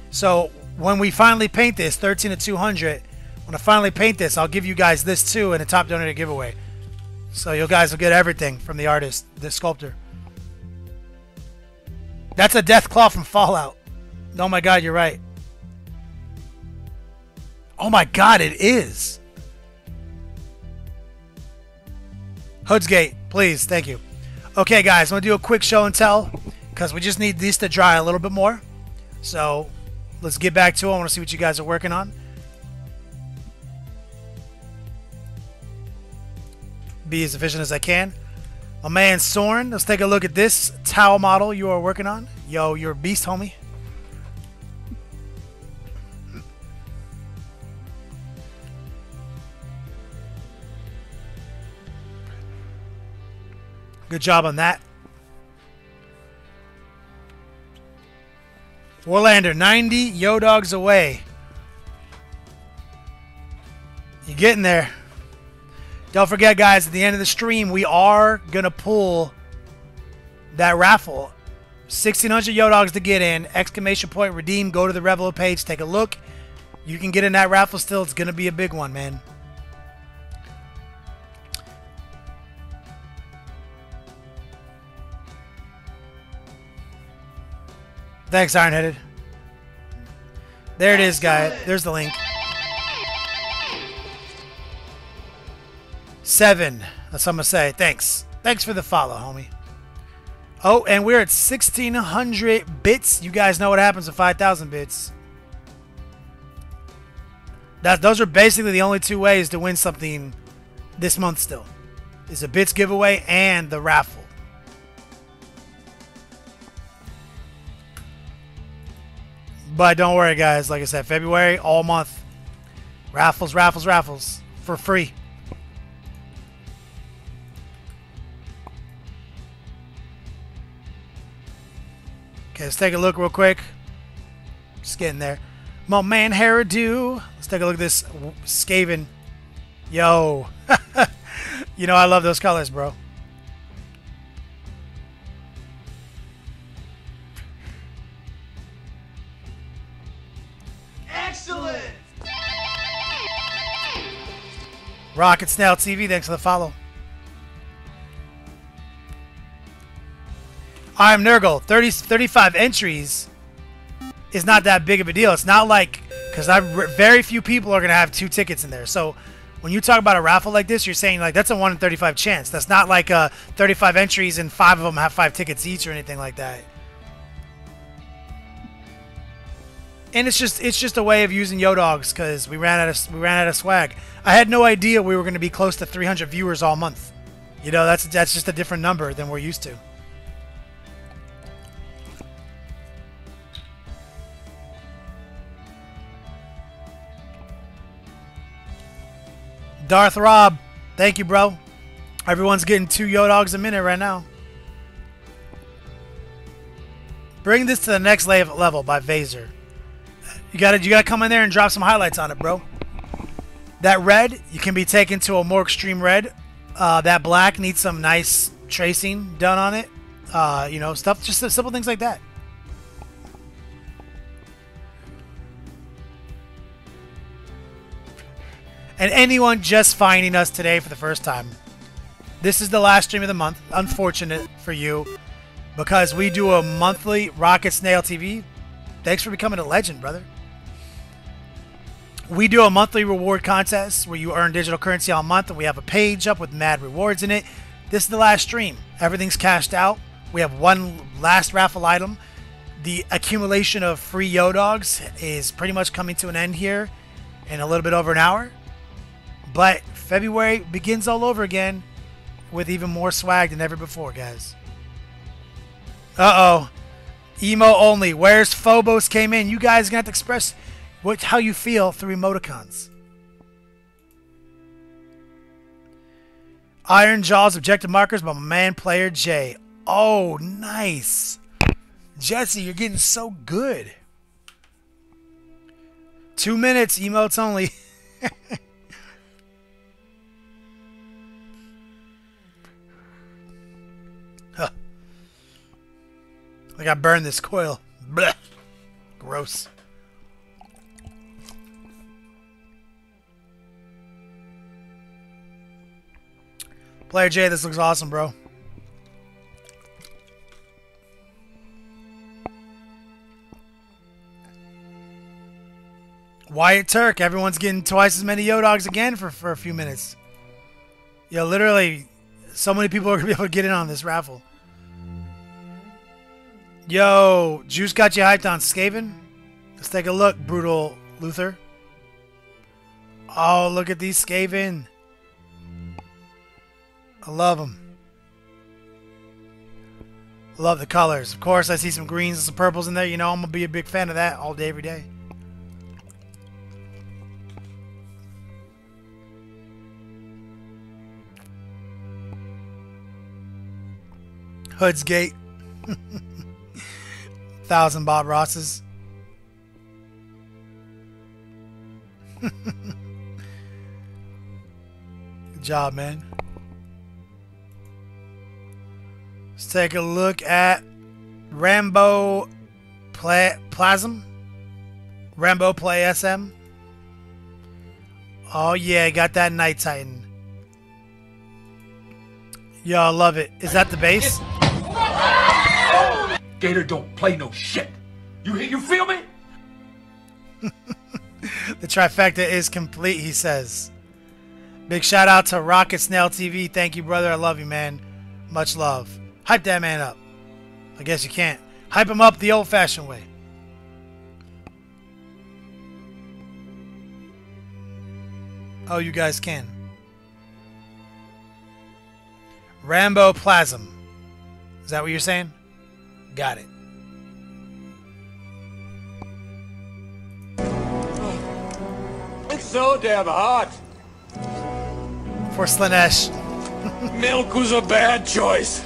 So when we finally paint this, thirteen to two hundred, when I finally paint this, I'll give you guys this too in a top donator giveaway. So you guys will get everything from the artist, the sculptor. That's a death claw from Fallout. Oh my god, you're right. Oh my god, it is. Hoodsgate, please, thank you. Okay, guys, I'm gonna do a quick show and tell because we just need these to dry a little bit more. So let's get back to it. I want to see what you guys are working on. Be as efficient as I can. My man Soren, let's take a look at this towel model you are working on. Yo, you're a beast, homie. Good job on that. Warlander, ninety yo dogs away. You're getting there. Don't forget, guys, at the end of the stream, we are going to pull that raffle. sixteen hundred yo dogs to get in. Exclamation point, redeem. Go to the Revelo page. Take a look. You can get in that raffle still. It's going to be a big one, man. Thanks, Ironheaded. There it is, guy. There's the link. Seven. That's what I'm going to say. Thanks. Thanks for the follow, homie. Oh, and we're at sixteen hundred bits. You guys know what happens with five thousand bits. That, those are basically the only two ways to win something this month still. Is a bits giveaway and the raffle. But don't worry, guys. Like I said, February, all month. Raffles, raffles, raffles. For free. Okay, let's take a look real quick. Just getting there. My man Hairdo. Let's take a look at this Skaven. Yo. You know I love those colors, bro. Excellent. Rocket Snail T V, thanks for the follow. I Am Nurgle, thirty, thirty-five entries is not that big of a deal. It's not like, because I very few people are going to have two tickets in there. So when you talk about a raffle like this, you're saying like that's a one in thirty-five chance. That's not like uh, thirty-five entries and five of them have five tickets each or anything like that. And it's just it's just a way of using yo dogs because we ran out of we ran out of swag. I had no idea we were going to be close to three hundred viewers all month. You know, that's that's just a different number than we're used to. Darth Rob, thank you, bro. Everyone's getting two yo dogs a minute right now. Bring this to the next level by Vaser. You gotta, you gotta come in there and drop some highlights on it, bro. That red, you can be taken to a more extreme red. Uh, that black needs some nice tracing done on it. Uh, you know, stuff, just simple things like that. And anyone just finding us today for the first time, this is the last stream of the month. Unfortunate for you, because we do a monthly Rocket Snail T V. Thanks for becoming a legend, brother. We do a monthly reward contest where you earn digital currency all month, and we have a page up with mad rewards in it. This is the last stream. Everything's cashed out. We have one last raffle item. The accumulation of free yo dogs is pretty much coming to an end here in a little bit over an hour. But February begins all over again with even more swag than ever before, guys. Uh-oh. Emo only. Where's Phobos came in? You guys are going to have to express what, how you feel through emoticons. Iron Jaws objective markers by my man player Jay. Oh, nice. Jesse, you're getting so good. Two minutes, emotes only. Like I burned this coil. Blech. Gross. Player Jay, this looks awesome, bro. Wyatt Turk, everyone's getting twice as many Yo Dogs again for, for a few minutes. Yo, literally, so many people are going to be able to get in on this raffle. Yo, Juice got you hyped on Skaven? Let's take a look, Brutal Luther. Oh, look at these Skaven. I love them. I love the colors. Of course, I see some greens and some purples in there. You know, I'm going to be a big fan of that all day, every day. Hood's Gate. Thousand Bob Rosses. Good job, man. Let's take a look at Rambo Pla Plasm. Rambo Play S M. Oh, yeah, got that Night Titan. Yo, I love it. Is that the base? Gator don't play no shit. You you feel me? The trifecta is complete, he says. Big shout out to Rocket Snail T V. Thank you, brother. I love you, man. Much love. Hype that man up. I guess you can't. Hype him up the old-fashioned way. Oh, you guys can. Rambo Plasm. Is that what you're saying? Got it. It's so damn hot. For Slanesh. Milk was a bad choice.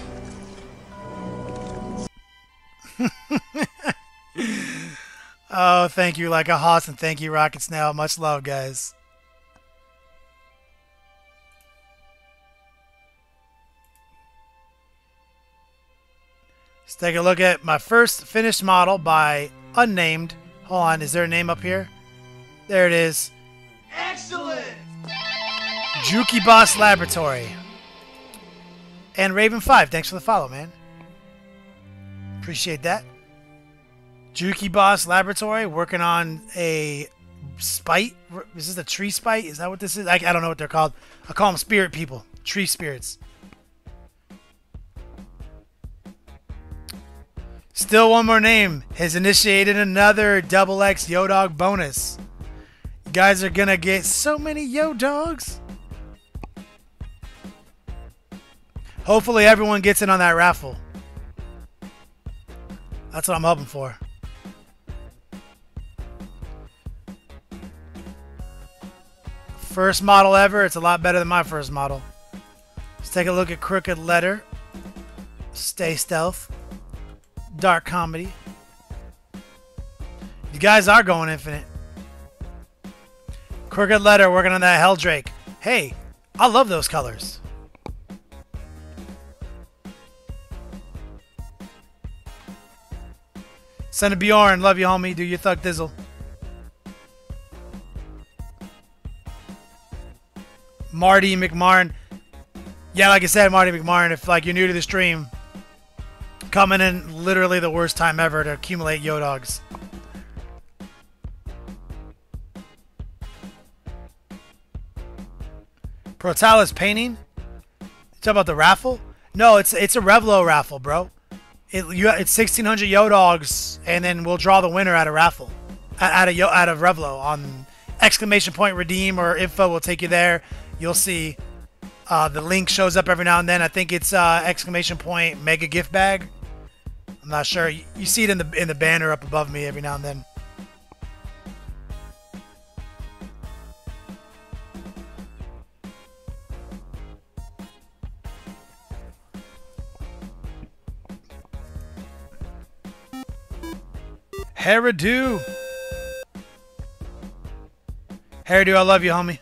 Oh, thank you, Like a Hoss, and thank you, Rocket Snail. Much love, guys. Let's take a look at my first finished model by Unnamed. Hold on, is there a name up here? There it is. Excellent! Juki Boss Laboratory. And Raven five, thanks for the follow, man. Appreciate that. Juki Boss Laboratory, working on a spite. Is this a tree spite? Is that what this is? I, I don't know what they're called. I call them spirit people. Tree spirits. Still one more name has initiated another double X Yo Dog bonus. You guys are gonna get so many Yo Dogs. Hopefully everyone gets in on that raffle. That's what I'm hoping for. First model ever. It's a lot better than my first model. Let's take a look at Crooked Letter. Stay Stealth. Dark Comedy. You guys are going infinite. Crooked Letter working on that Helldrake. Hey, I love those colors. Son of Bjorn, love you, homie. Do your thug dizzle. Marty McMarn. Yeah, like I said, Marty McMarn, if like you're new to the stream, coming in literally the worst time ever to accumulate Yo Dogs. Protalis Painting? You talking about the raffle? No, it's it's a Revlo raffle, bro. It you it's sixteen hundred Yo Dogs, and then we'll draw the winner at a raffle, at a yo out of Revlo on exclamation point redeem or info. We'll take you there. You'll see. Uh, the link shows up every now and then. I think it's uh, exclamation point mega gift bag. I'm not sure. You see it in the in the banner up above me every now and then. Hairdo. Hairdo, I love you, homie.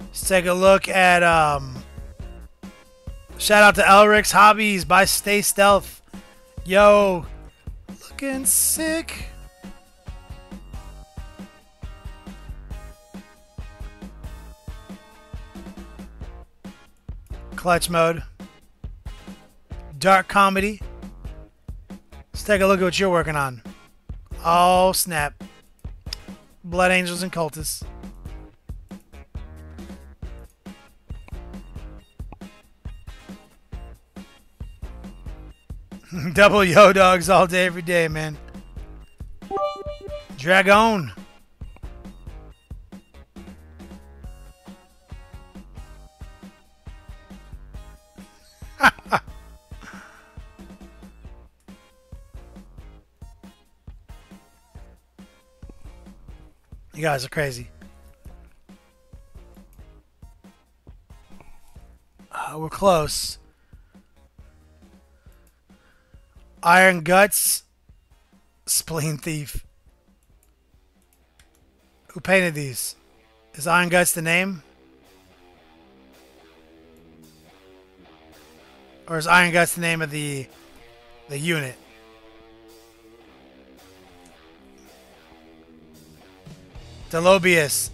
Let's take a look at um, Shout out to Elric's Hobbies by Stay Stealth. Yo, looking sick. Clutch Mode, Dark Comedy. Let's take a look at what you're working on. Oh snap. Blood Angels and Cultists. Double yo dogs all day every day, man. Dragon. You guys are crazy. Uh, we're close. Iron Guts, Spleen Thief. Who painted these? Is Iron Guts the name? Or is Iron Guts the name of the the unit? Delobius,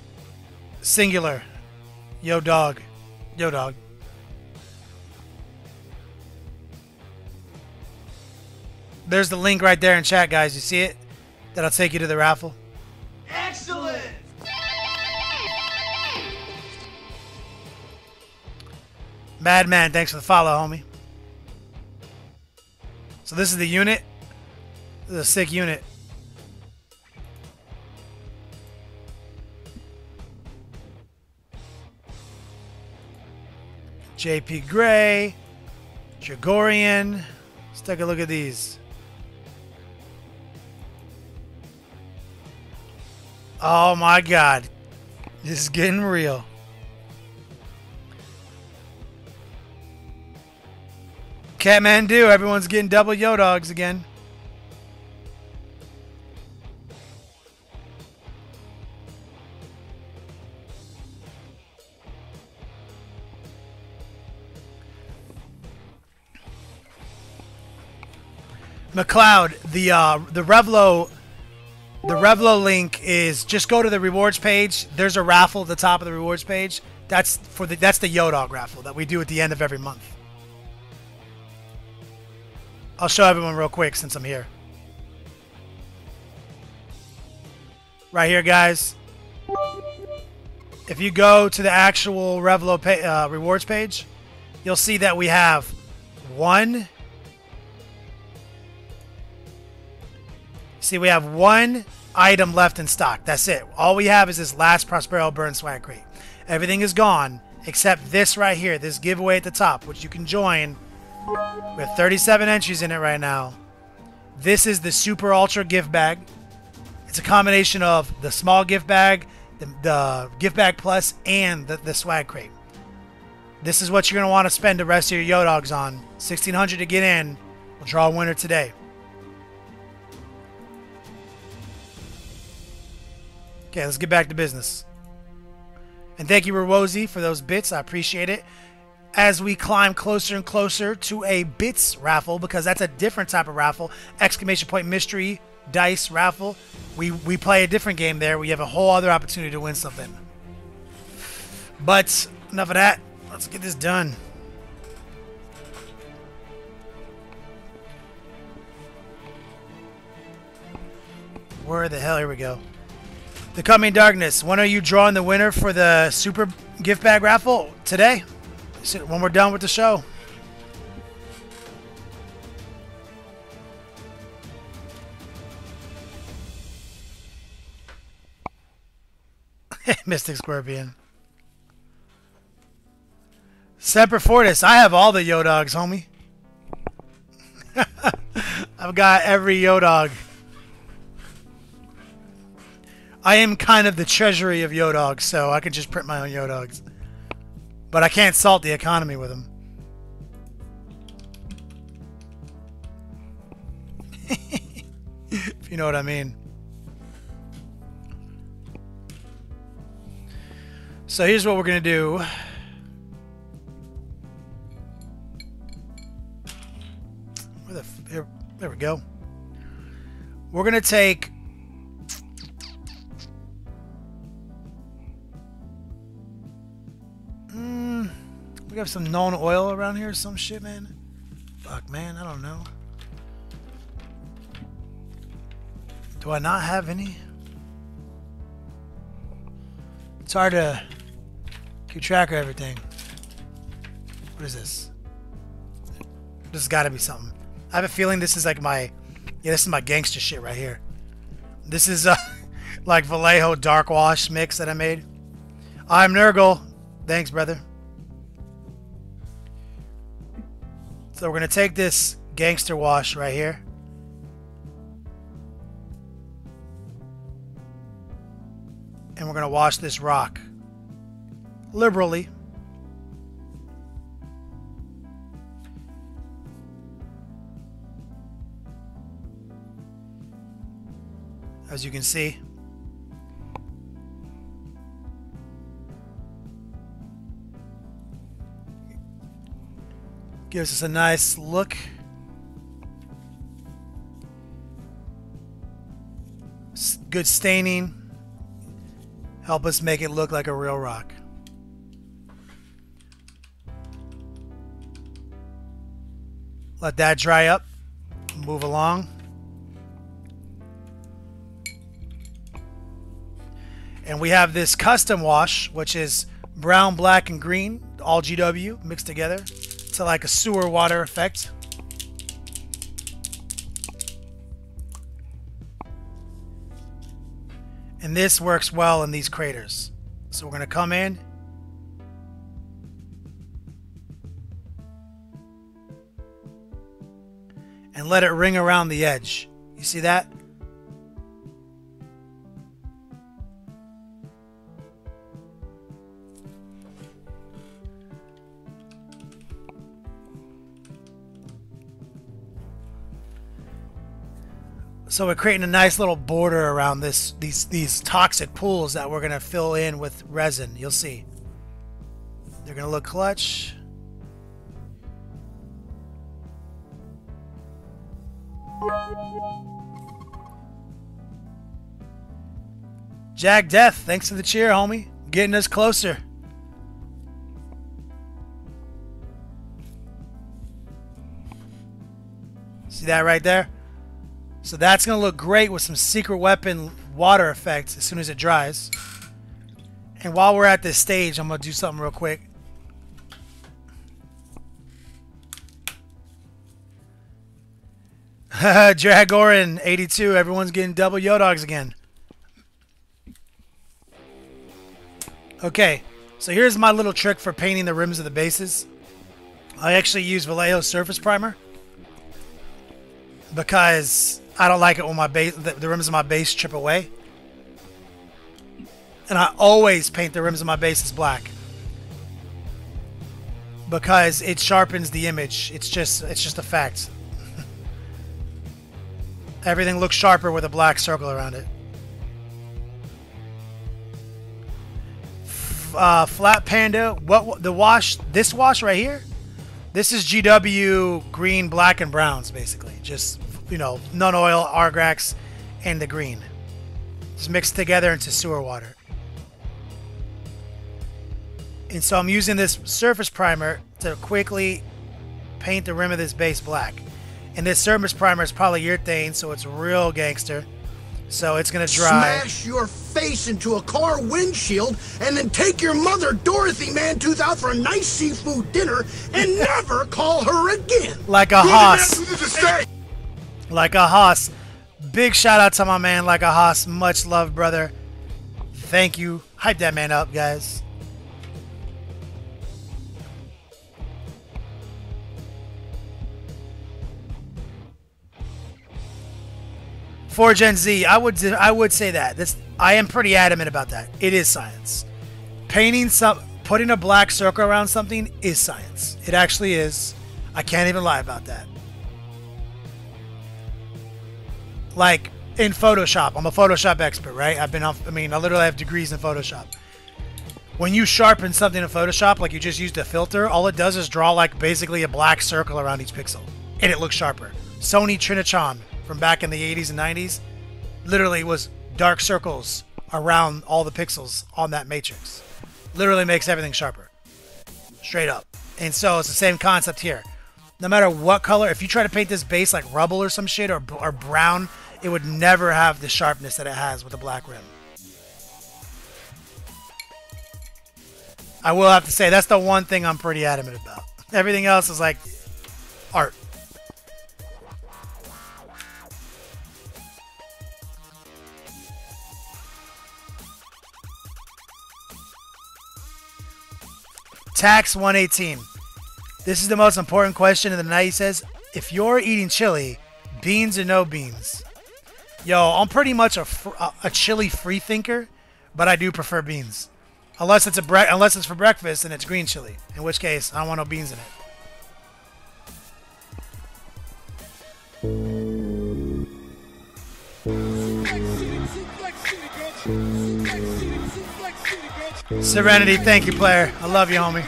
singular. Yo dog. Yo dog. There's the link right there in chat, guys. You see it? That'll take you to the raffle. Excellent! Madman, thanks for the follow, homie. So this is the unit. This is a sick unit. J P Gray, Dragorian. Let's take a look at these. Oh my god. This is getting real. Kathmandu, everyone's getting double yo dogs again. McLeod, the uh, the Revlo, the Revlo link is just go to the rewards page. There's a raffle at the top of the rewards page. That's for the that's the Yodog raffle that we do at the end of every month. I'll show everyone real quick since I'm here. Right here, guys. If you go to the actual Revlo pa uh, rewards page, you'll see that we have one. See, we have one item left in stock. That's it. All we have is this last Prospero Burn Swag Crate. Everything is gone except this right here, this giveaway at the top, which you can join. We have thirty-seven entries in it right now. This is the Super Ultra Gift Bag. It's a combination of the small gift bag, the, the Gift Bag Plus, and the, the Swag Crate. This is what you're going to want to spend the rest of your Yo Dogs on. sixteen hundred to get in. We'll draw a winner today. Okay, let's get back to business. And thank you, Rwozi, for those bits. I appreciate it. As we climb closer and closer to a bits raffle, because that's a different type of raffle, exclamation point mystery dice raffle. We we play a different game there. We have a whole other opportunity to win something. But enough of that. Let's get this done. Where the hell? Here we go. The Coming Darkness. When are you drawing the winner for the Super Gift Bag Raffle? Today. When we're done with the show. Mystic Scorpion. Sapper Fortis. I have all the Yo Dogs, homie. I've got every Yo Dog. I am kind of the treasury of Yo Dogs, so I can just print my own Yo Dogs. But I can't salt the economy with them. If you know what I mean. So here's what we're going to do. the f there, there we go. We're going to take... Mm, we have some known oil around here or some shit, man. Fuck, man. I don't know. Do I not have any? It's hard to keep track of everything. What is this? This has got to be something. I have a feeling this is like my... Yeah, this is my gangster shit right here. This is uh, like Vallejo dark wash mix that I made. I'm Nurgle. Thanks, brother. So we're going to take this gangster wash right here. And we're going to wash this rock. Liberally. As you can see. Gives us a nice look. S- good staining. Help us make it look like a real rock. Let that dry up. Move along. And we have this custom wash, which is brown, black, and green, all G W mixed together to like a sewer water effect. And this works well in these craters. So we're going to come in. And let it ring around the edge. You see that? So we're creating a nice little border around this these these toxic pools that we're gonna fill in with resin. You'll see. They're gonna look clutch. Jag Death, thanks for the cheer, homie. Getting us closer. See that right there? So that's going to look great with some secret weapon water effects as soon as it dries. And while we're at this stage, I'm going to do something real quick. Dragorin eighty-two, everyone's getting double Yodogs again. Okay, so here's my little trick for painting the rims of the bases. I actually use Vallejo Surface Primer because I don't like it when my base, the, the rims of my base chip away. And I always paint the rims of my bases black because it sharpens the image. It's just, it's just a fact. Everything looks sharper with a black circle around it. F uh, Flat Panda, what the wash? This wash right here. This is G W green, black, and browns, basically. Just, you know, nun oil, Argrax, and the green. It's mixed together into sewer water. And so I'm using this surface primer to quickly paint the rim of this base black. And this surface primer is polyurethane, so it's real gangster. So it's going to dry. Smash your face into a car windshield and then take your mother, Dorothy Mantooth, out for a nice seafood dinner and never call her again. Like a hoss. Like a hoss. Big shout out to my man, Like a Hoss. Much love, brother. Thank you. Hype that man up, guys. For Gen Z, I would I would say that this I am pretty adamant about that. It is science. Painting some, putting a black circle around something is science. It actually is. I can't even lie about that. Like in Photoshop, I'm a Photoshop expert, right? I've been off. I mean, I literally have degrees in Photoshop. When you sharpen something in Photoshop, like you just used a filter, all it does is draw like basically a black circle around each pixel, and it looks sharper. Sony Trinitron from back in the eighties and nineties literally was dark circles around all the pixels on that matrix. Literally makes everything sharper. Straight up. And so it's the same concept here. No matter what color, if you try to paint this base like rubble or some shit, or, or brown, it would never have the sharpness that it has with the black rim. I will have to say, that's the one thing I'm pretty adamant about. Everything else is like art. Tax one eighteen. This is the most important question of the night. He says, if you're eating chili, beans or no beans? Yo, I'm pretty much a, fr a chili free thinker, but I do prefer beans. Unless it's, a bre unless it's for breakfast and it's green chili, in which case I don't want no beans in it. Serenity, thank you, player. I love you, homie.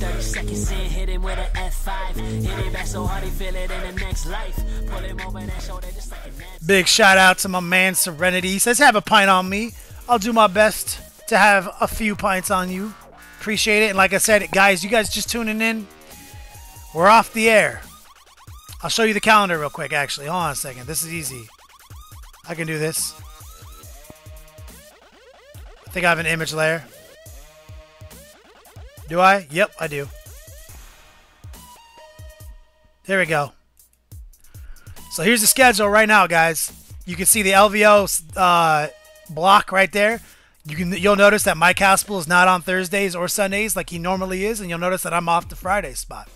thirty seconds in, hit him with an F five. Hit it back so hard he feel it in the next life. Pull him over that shoulder just like a man. Big shout out to my man Serenity. He says, have a pint on me. I'll do my best to have a few pints on you. Appreciate it. And like I said, guys, you guys just tuning in, we're off the air. I'll show you the calendar real quick, actually. Hold on a second. This is easy. I can do this. I think I have an image layer. Do I? Yep, I do. There we go. So here's the schedule right now, guys. You can see the L V O uh, block right there. You can, you'll notice that Mike Haspel is not on Thursdays or Sundays like he normally is, and you'll notice that I'm off the Friday spot.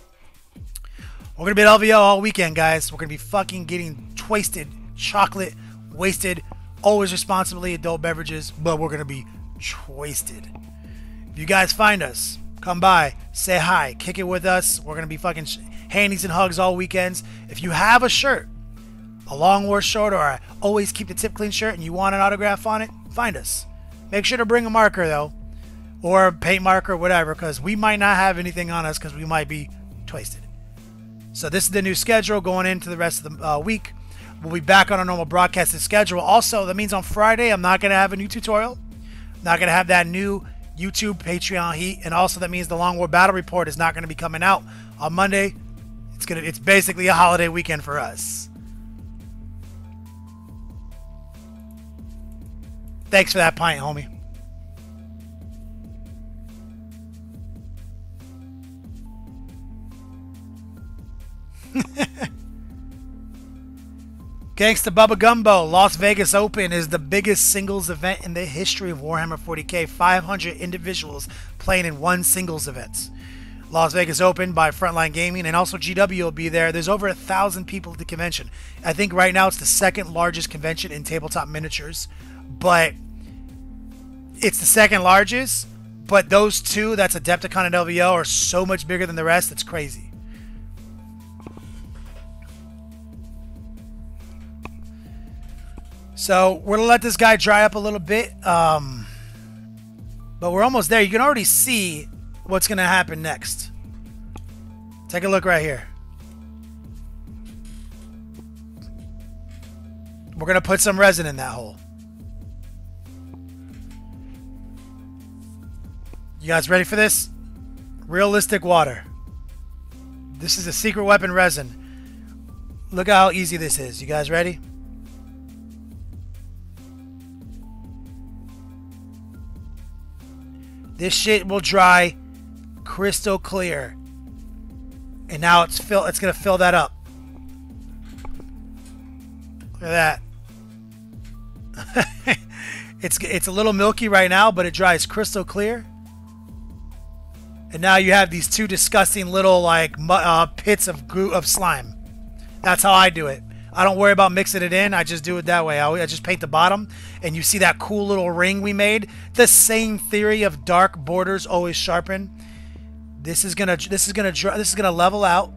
We're going to be at L V O all weekend, guys. We're going to be fucking getting twisted, chocolate, wasted, always responsibly adult beverages, but we're going to be twisted. If you guys find us, come by, say hi, kick it with us. We're going to be fucking handies and hugs all weekends. If you have a shirt, a Long War shirt, or I always keep the tip clean shirt, and you want an autograph on it, find us. Make sure to bring a marker, though, or a paint marker, whatever, because we might not have anything on us because we might be twisted. So this is the new schedule going into the rest of the uh, week. We'll be back on our normal broadcasted schedule. Also, that means on Friday, I'm not going to have a new tutorial. I'm not going to have that new YouTube Patreon heat. And also, that means the Long War Battle Report is not going to be coming out on Monday. It's gonna, it's basically a holiday weekend for us. Thanks for that pint, homie. Gangsta Bubba Gumbo, Las Vegas Open is the biggest singles event in the history of Warhammer forty K. five hundred individuals playing in one singles event. Las Vegas Open by Frontline Gaming, and also G W will be there. There's over a thousand people at the convention. I think right now it's the second largest convention in tabletop miniatures, but it's the second largest, but those two, that's Adepticon and L V O, are so much bigger than the rest. It's crazy. So we're gonna let this guy dry up a little bit, um, but we're almost there. You can already see what's going to happen next. Take a look right here. We're going to put some resin in that hole. You guys ready for this? Realistic water. This is a secret weapon resin. Look how easy this is. You guys ready? This shit will dry crystal clear, and now it's fill. It's gonna fill that up. Look at that. it's it's a little milky right now, but it dries crystal clear. And now you have these two disgusting little like uh, pits of goo of slime. That's how I do it. I don't worry about mixing it in. I just do it that way. I, I just paint the bottom, and you see that cool little ring we made. The same theory of dark borders always sharpen. This is gonna, this is gonna, this is gonna level out.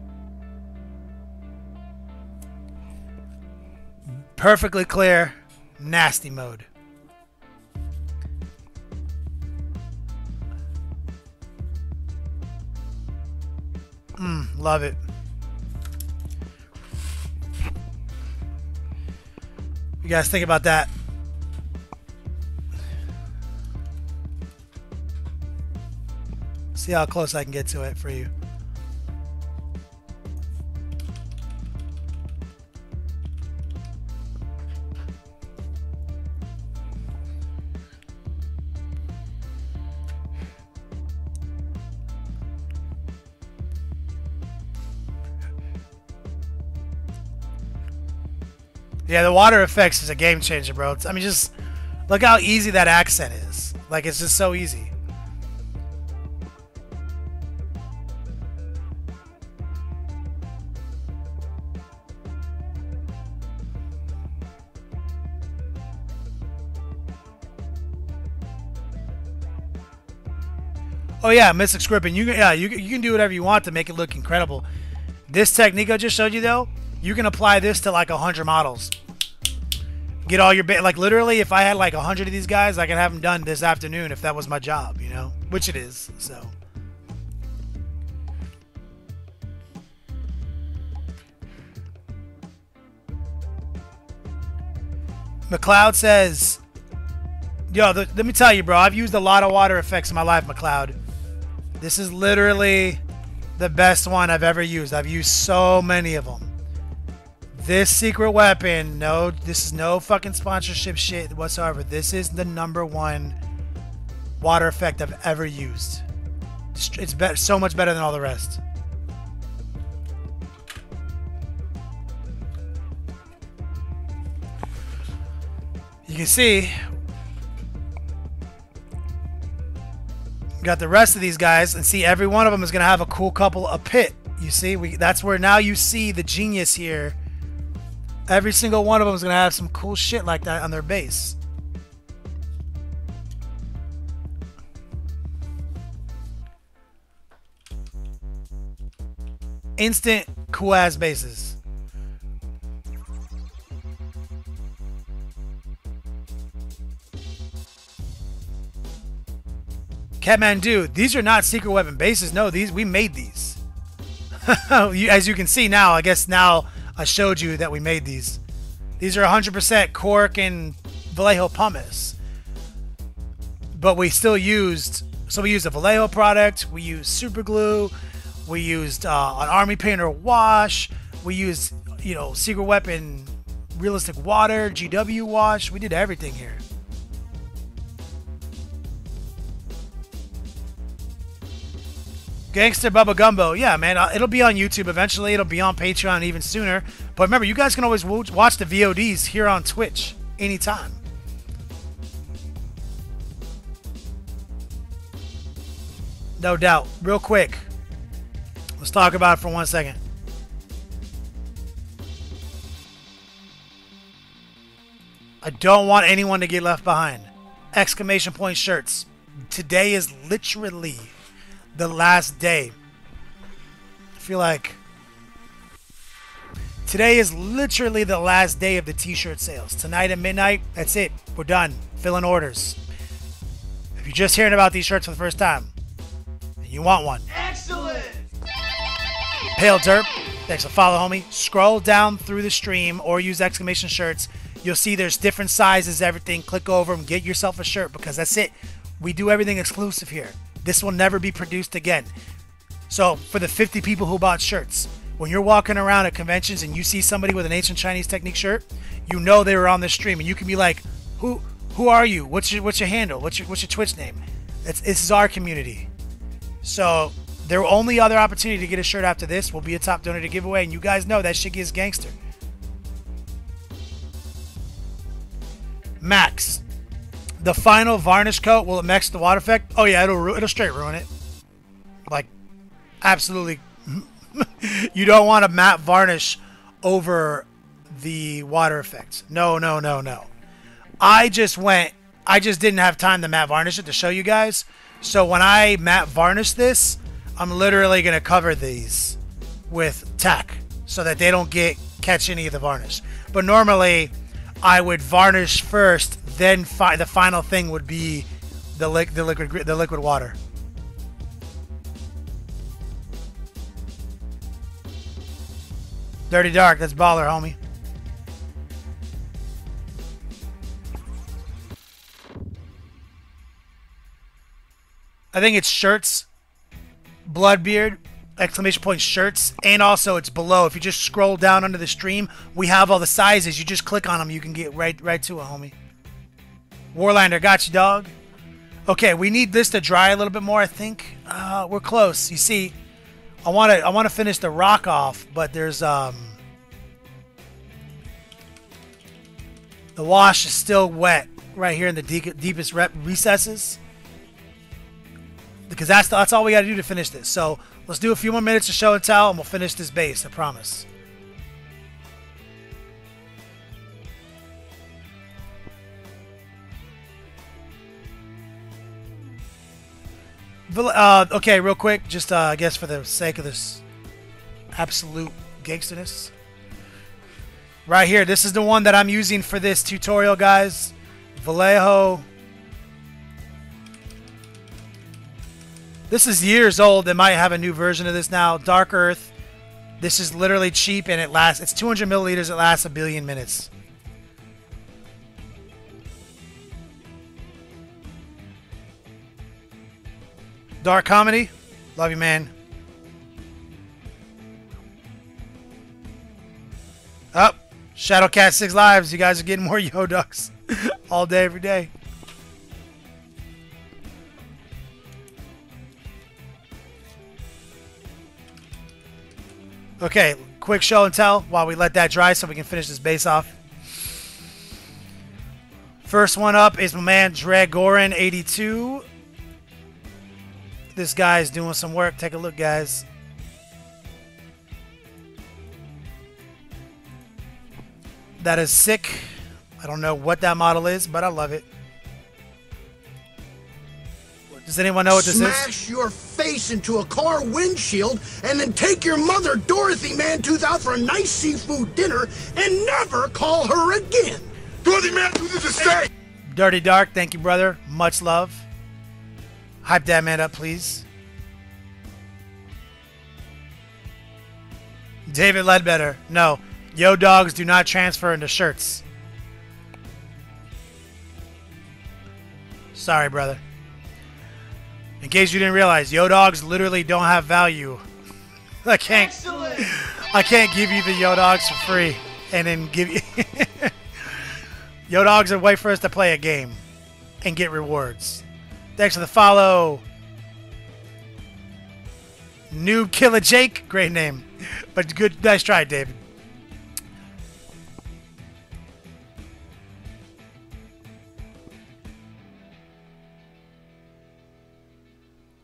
Perfectly clear, nasty mode. Mm, love it. You guys think about that. See how close I can get to it for you. Yeah, the water effects is a game changer, bro. It's, I mean, just look how easy that accent is. Like, it's just so easy. Oh yeah, Mystic Scripting. You can, yeah, you you can do whatever you want to make it look incredible. This technique I just showed you, though, you can apply this to like a hundred models. Get all your, like, literally, if I had like a hundred of these guys, I could have them done this afternoon if that was my job, you know? Which it is, so. McLeod says, yo, the, let me tell you, bro, I've used a lot of water effects in my life, McLeod. This is literally the best one I've ever used. I've used so many of them. This secret weapon, no, this is no fucking sponsorship shit whatsoever. This is the number one water effect I've ever used. It's be- so much better than all the rest. You can see, got the rest of these guys, and see, every one of them is gonna have a cool couple a pit. You see, we that's where now you see the genius here. Every single one of them is going to have some cool shit like that on their base. Instant cool ass bases. Kathmandu, these are not secret weapon bases. No, these we made these. As you can see now, I guess now I showed you that we made these. These are one hundred percent cork and Vallejo pumice. But we still used, so we used a Vallejo product, we used super glue, we used uh, an army painter wash, we used, you know, secret weapon, realistic water, G W wash, we did everything here. Gangster Bubba Gumbo. Yeah, man. It'll be on YouTube eventually. It'll be on Patreon even sooner. But remember, you guys can always watch the V O Ds here on Twitch anytime. No doubt. Real quick, let's talk about it for one second. I don't want anyone to get left behind. Exclamation point shirts. Today is literally the last day. I feel like today is literally the last day of the t-shirt sales. Tonight at midnight, that's it. We're done filling orders. If you're just hearing about these shirts for the first time and you want one, excellent. Pale Derp, thanks for follow, homie. Scroll down through the stream or use exclamation shirts. You'll see there's different sizes, everything. Click over them, get yourself a shirt, because that's it. We do everything exclusive here. This will never be produced again. So for the fifty people who bought shirts, when you're walking around at conventions and you see somebody with an ancient Chinese technique shirt, you know they were on this stream, and you can be like, "Who? Who are you? What's your What's your handle? What's your What's your Twitch name?" It's, this is our community. So their only other opportunity to get a shirt after this will be a top donor to giveaway, and you guys know that shit gets gangster. Max. The final varnish coat, will it max the water effect? Oh yeah, it'll it'll straight ruin it. Like, absolutely. You don't want a matte varnish over the water effects. No, no, no, no. I just went, I just didn't have time to matte varnish it to show you guys. So when I matte varnish this, I'm literally gonna cover these with tack so that they don't get catch any of the varnish. But normally, I would varnish first. Then fi the final thing would be the li the liquid the liquid water. Dirty Dark, that's baller, homie. I think it's shirts, Bloodbeard, exclamation point shirts, and also it's below. If you just scroll down under the stream, we have all the sizes. You just click on them, you can get right right to it, homie. Warlander, got you, dog. Okay, we need this to dry a little bit more, I think. Uh, we're close. You see, I want to I want to finish the rock off, but there's um the wash is still wet right here in the de deepest rep recesses. Because that's, the, that's all we got to do to finish this. So let's do a few more minutes of show and tell, and we'll finish this base, I promise. Uh, okay, real quick, just uh, I guess for the sake of this absolute gangsterness. Right here, this is the one that I'm using for this tutorial, guys. Vallejo. This is years old. They might have a new version of this now. Dark Earth. This is literally cheap, and it lasts. It's two hundred milliliters. It lasts a billion minutes. Dark Comedy. Love you, man. Up. Oh, Shadowcat Six Lives. You guys are getting more Yo Ducks all day, every day. Okay, quick show and tell while we let that dry so we can finish this base off. First one up is my man Dragoran eighty-two. This guy's doing some work. Take a look, guys. That is sick. I don't know what that model is, but I love it. Does anyone know what this Smash is? Smash your face into a car windshield and then take your mother, Dorothy Mantooth, out for a nice seafood dinner and never call her again. Dorothy Mantooth is a stay! Dirty Dark, thank you, brother. Much love. Hype that man up, please. David Ledbetter. No. Yo dogs do not transfer into shirts. Sorry, brother. In case you didn't realize, yo dogs literally don't have value. I can't, Excellent. I can't give you the yo dogs for free, and then give you yo dogs are a way for us to play a game and get rewards. Thanks for the follow, Noob Killer Jake. Great name, but good, nice try, David.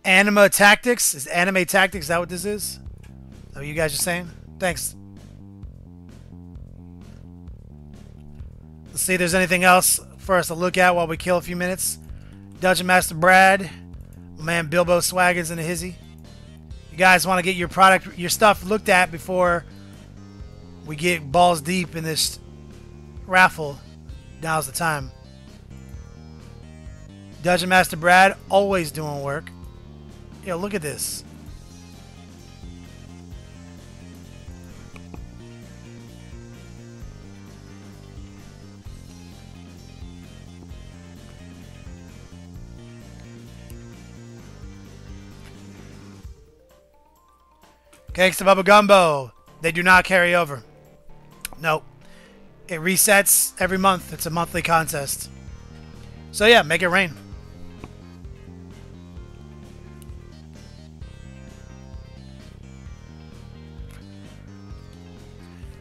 Anima Tactics? Is Anime Tactics, is that what this is? Is that what you guys are saying? Thanks. Let's see if there's anything else for us to look at while we kill a few minutes. Dungeon Master Brad. My man Bilbo Swaggins and a hizzy. You guys want to get your product, your stuff looked at before we get balls deep in this raffle. Now's the time. Dungeon Master Brad, always doing work. Yo, look at this. Thanks to Bubba Gumbo. They do not carry over. Nope. It resets every month. It's a monthly contest. So yeah, make it rain.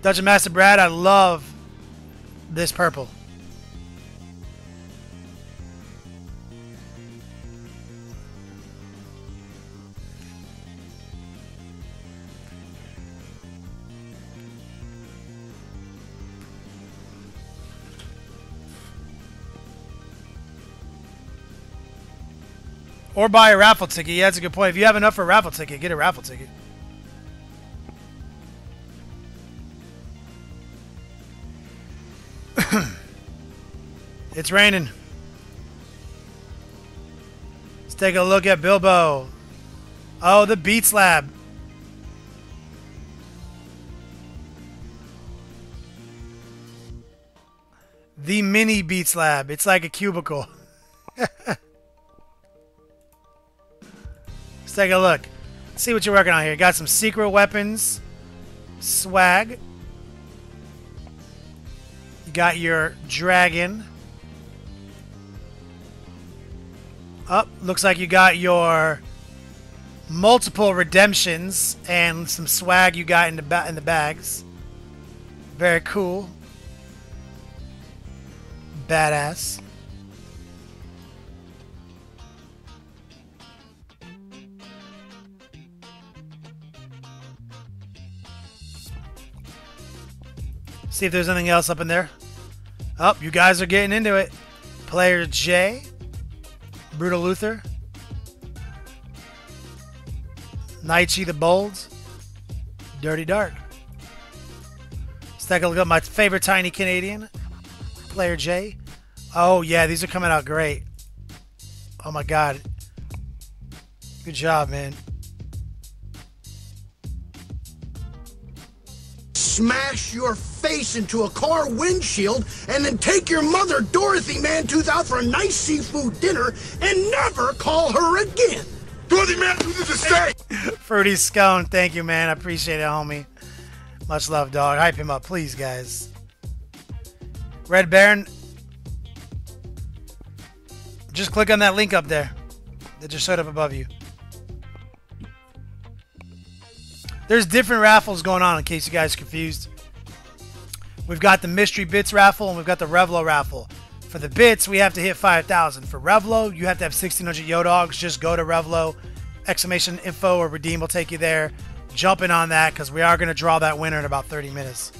Dungeon Master Brad, I love this purple. Or buy a raffle ticket. Yeah, that's a good point. If you have enough for a raffle ticket, get a raffle ticket. It's raining. Let's take a look at Bilbo. Oh, the Beats Lab. The mini Beats Lab. It's like a cubicle. take a look. Let's see what you're working on here. Got some secret weapons, swag. You got your dragon. Up, oh, looks like you got your multiple redemptions and some swag you got in the ba in the bags. Very cool. Badass. See if there's anything else up in there. Oh, you guys are getting into it. Player Jay. Brutal Luther. Nietzsche the Bold. Dirty Dark. Let's take a look at my favorite tiny Canadian. Player Jay. Oh, yeah, these are coming out great. Oh, my God. Good job, man. Smash your face into a car windshield and then take your mother Dorothy Mantooth out for a nice seafood dinner and never call her again. Dorothy Mantooth is a steak. Fruity Scone, thank you, man. I appreciate it, homie. Much love, dog. Hype him up, please, guys. Red Baron, just click on that link up there that just showed up above you. There's different raffles going on in case you guys are confused. We've got the Mystery Bits raffle and we've got the Revlo raffle. For the bits, we have to hit five thousand. For Revlo, you have to have sixteen hundred Yodogs. Just go to Revlo, exclamation info or redeem will take you there. Jump in on that because we are going to draw that winner in about thirty minutes.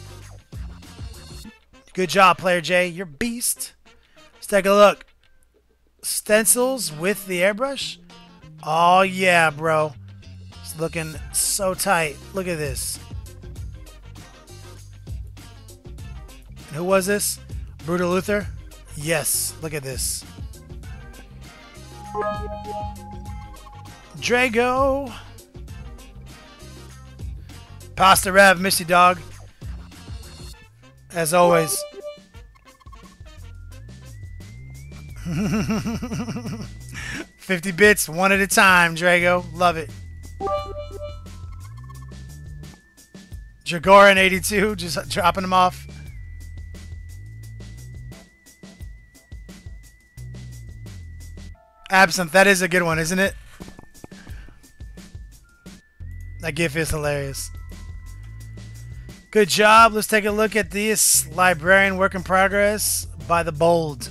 Good job, Player J. You're beast. Let's take a look. Stencils with the airbrush? Oh, yeah, bro. Looking so tight. Look at this. And who was this? Brutal Luther? Yes. Look at this. Drago. Pasta Rev, Misty Dog. As always. fifty bits, one at a time, Drago. Love it. Jagoran eighty-two, just dropping them off. Absinthe, that is a good one, isn't it? That gif is hilarious. Good job. Let's take a look at this librarian work in progress by the Bold.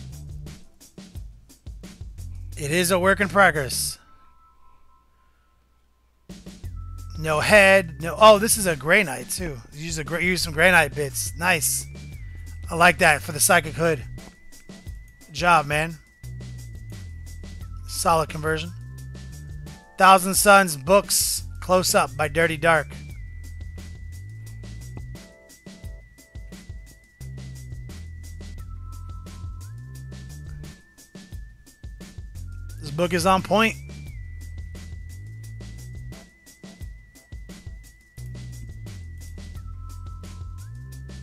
It is a work in progress. No head, no. Oh, this is a Grey Knight too. Use a use some Grey Knight bits. Nice. I like that for the psychic hood. Good job, man. Solid conversion. Thousand Suns books close up by Dirty Dark. This book is on point.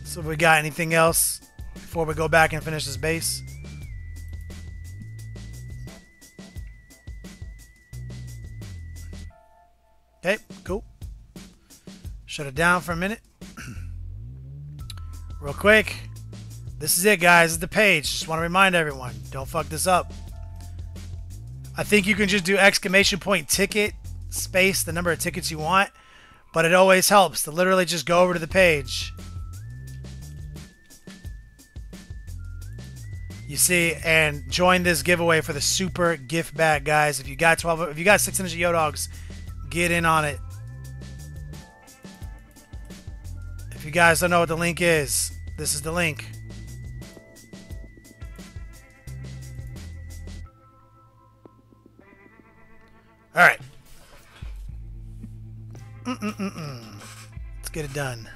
So if we got anything else before we go back and finish this base. Okay, cool. Shut it down for a minute. Real quick. This is it, guys. This is the page. Just want to remind everyone, don't fuck this up. I think you can just do exclamation point ticket, space, the number of tickets you want. But it always helps to literally just go over to the page. You see, and join this giveaway for the super gift bag, guys. If you got twelve, if you got six hundred Yodogs, get in on it. If you guys don't know what the link is, this is the link. All right. Mm-mm-mm-mm. Let's get it done.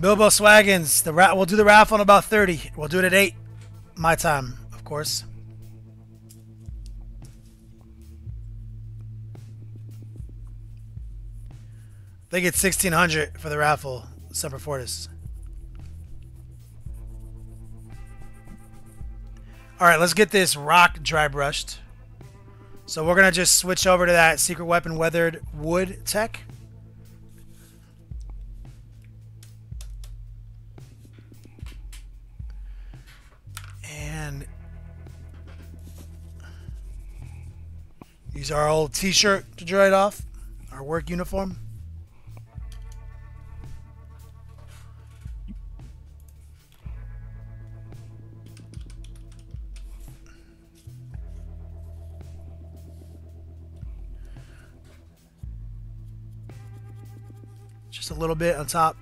Bilbo Swaggins. The ra we'll do the raffle in about thirty. We'll do it at eight. My time, of course. I think it's sixteen hundred for the raffle, Semper Fortis. Alright, let's get this rock dry brushed. So we're going to just switch over to that secret weapon weathered wood tech. And use our old t-shirt to dry it off, our work uniform. Just a little bit on top.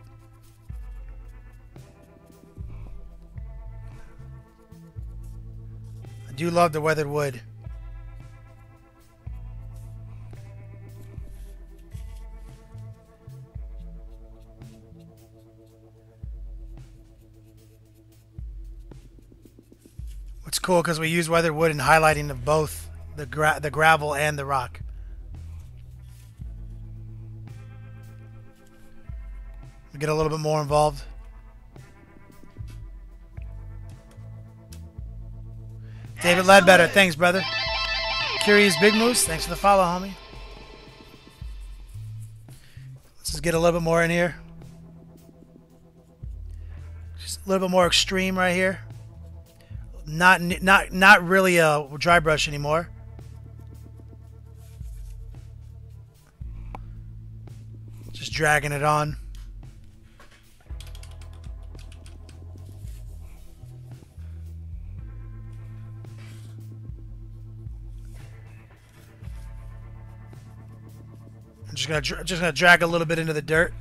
I do love the weathered wood. What's cool because we use weathered wood in highlighting of both the gra the gravel and the rock. Get a little bit more involved. David Ledbetter, thanks, brother. Curious Big Moose, thanks for the follow, homie. Let's just get a little bit more in here. Just a little bit more extreme right here. Not, not, not really a dry brush anymore. Just dragging it on. Just gonna just gonna drag a little bit into the dirt.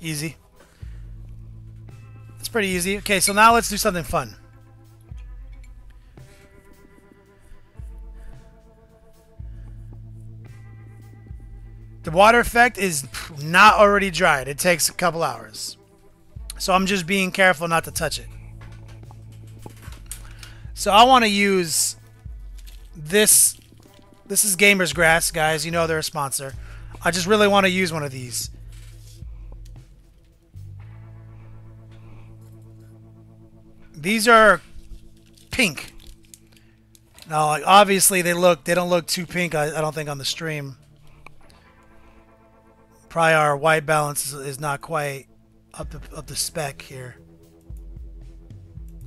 Easy. It's pretty easy. Okay, so now let's do something fun. The water effect is not already dried. It takes a couple hours. So I'm just being careful not to touch it. So I want to use this. This is Gamer's Grass, guys. You know they're a sponsor. I just really want to use one of these. These are pink. Now, like, obviously they look. They don't look too pink. I, I don't think on the stream. Probably our white balance is, is not quite up to up to spec here.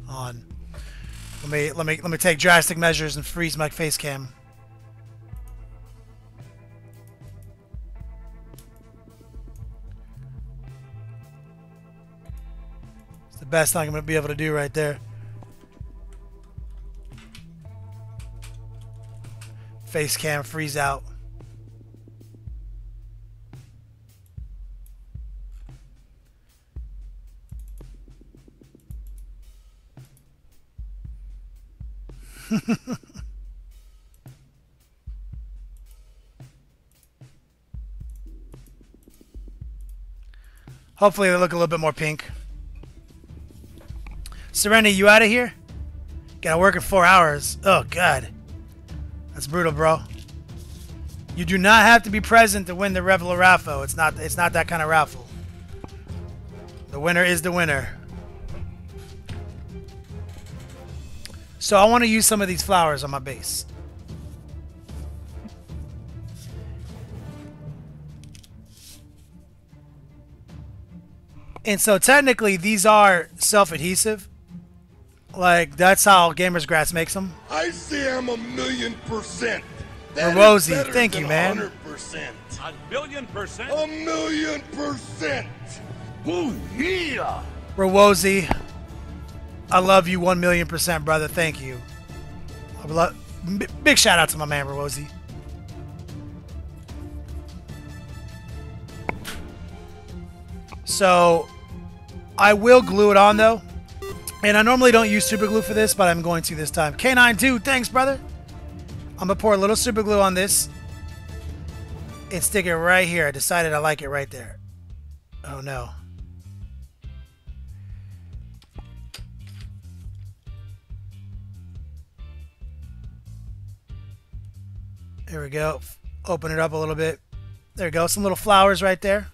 On. Let me let me let me take drastic measures and freeze my face cam. It's the best thing I'm gonna be able to do right there. Face cam freeze out. Hopefully they look a little bit more pink. Serenity, you out of here? Gotta work in four hours. Oh, God. That's brutal, bro. You do not have to be present to win the Reveler Raffle. It's not, it's not that kind of raffle. The winner is the winner. So I want to use some of these flowers on my base. And so technically these are self-adhesive. Like that's how Gamer's Grass makes them. I say I'm a million percent. Rwozi, thank you, man. one hundred percent. A million percent? A million percent. Ooh, yeah. Rwozi. I love you one million percent, brother. Thank you. I love, big shout out to my man, Rwozi. So, I will glue it on, though. And I normally don't use super glue for this, but I'm going to this time. K nine two, thanks, brother. I'm going to pour a little super glue on this and stick it right here. I decided I like it right there. Oh, no. There we go. Open it up a little bit. There we go. Some little flowers right there.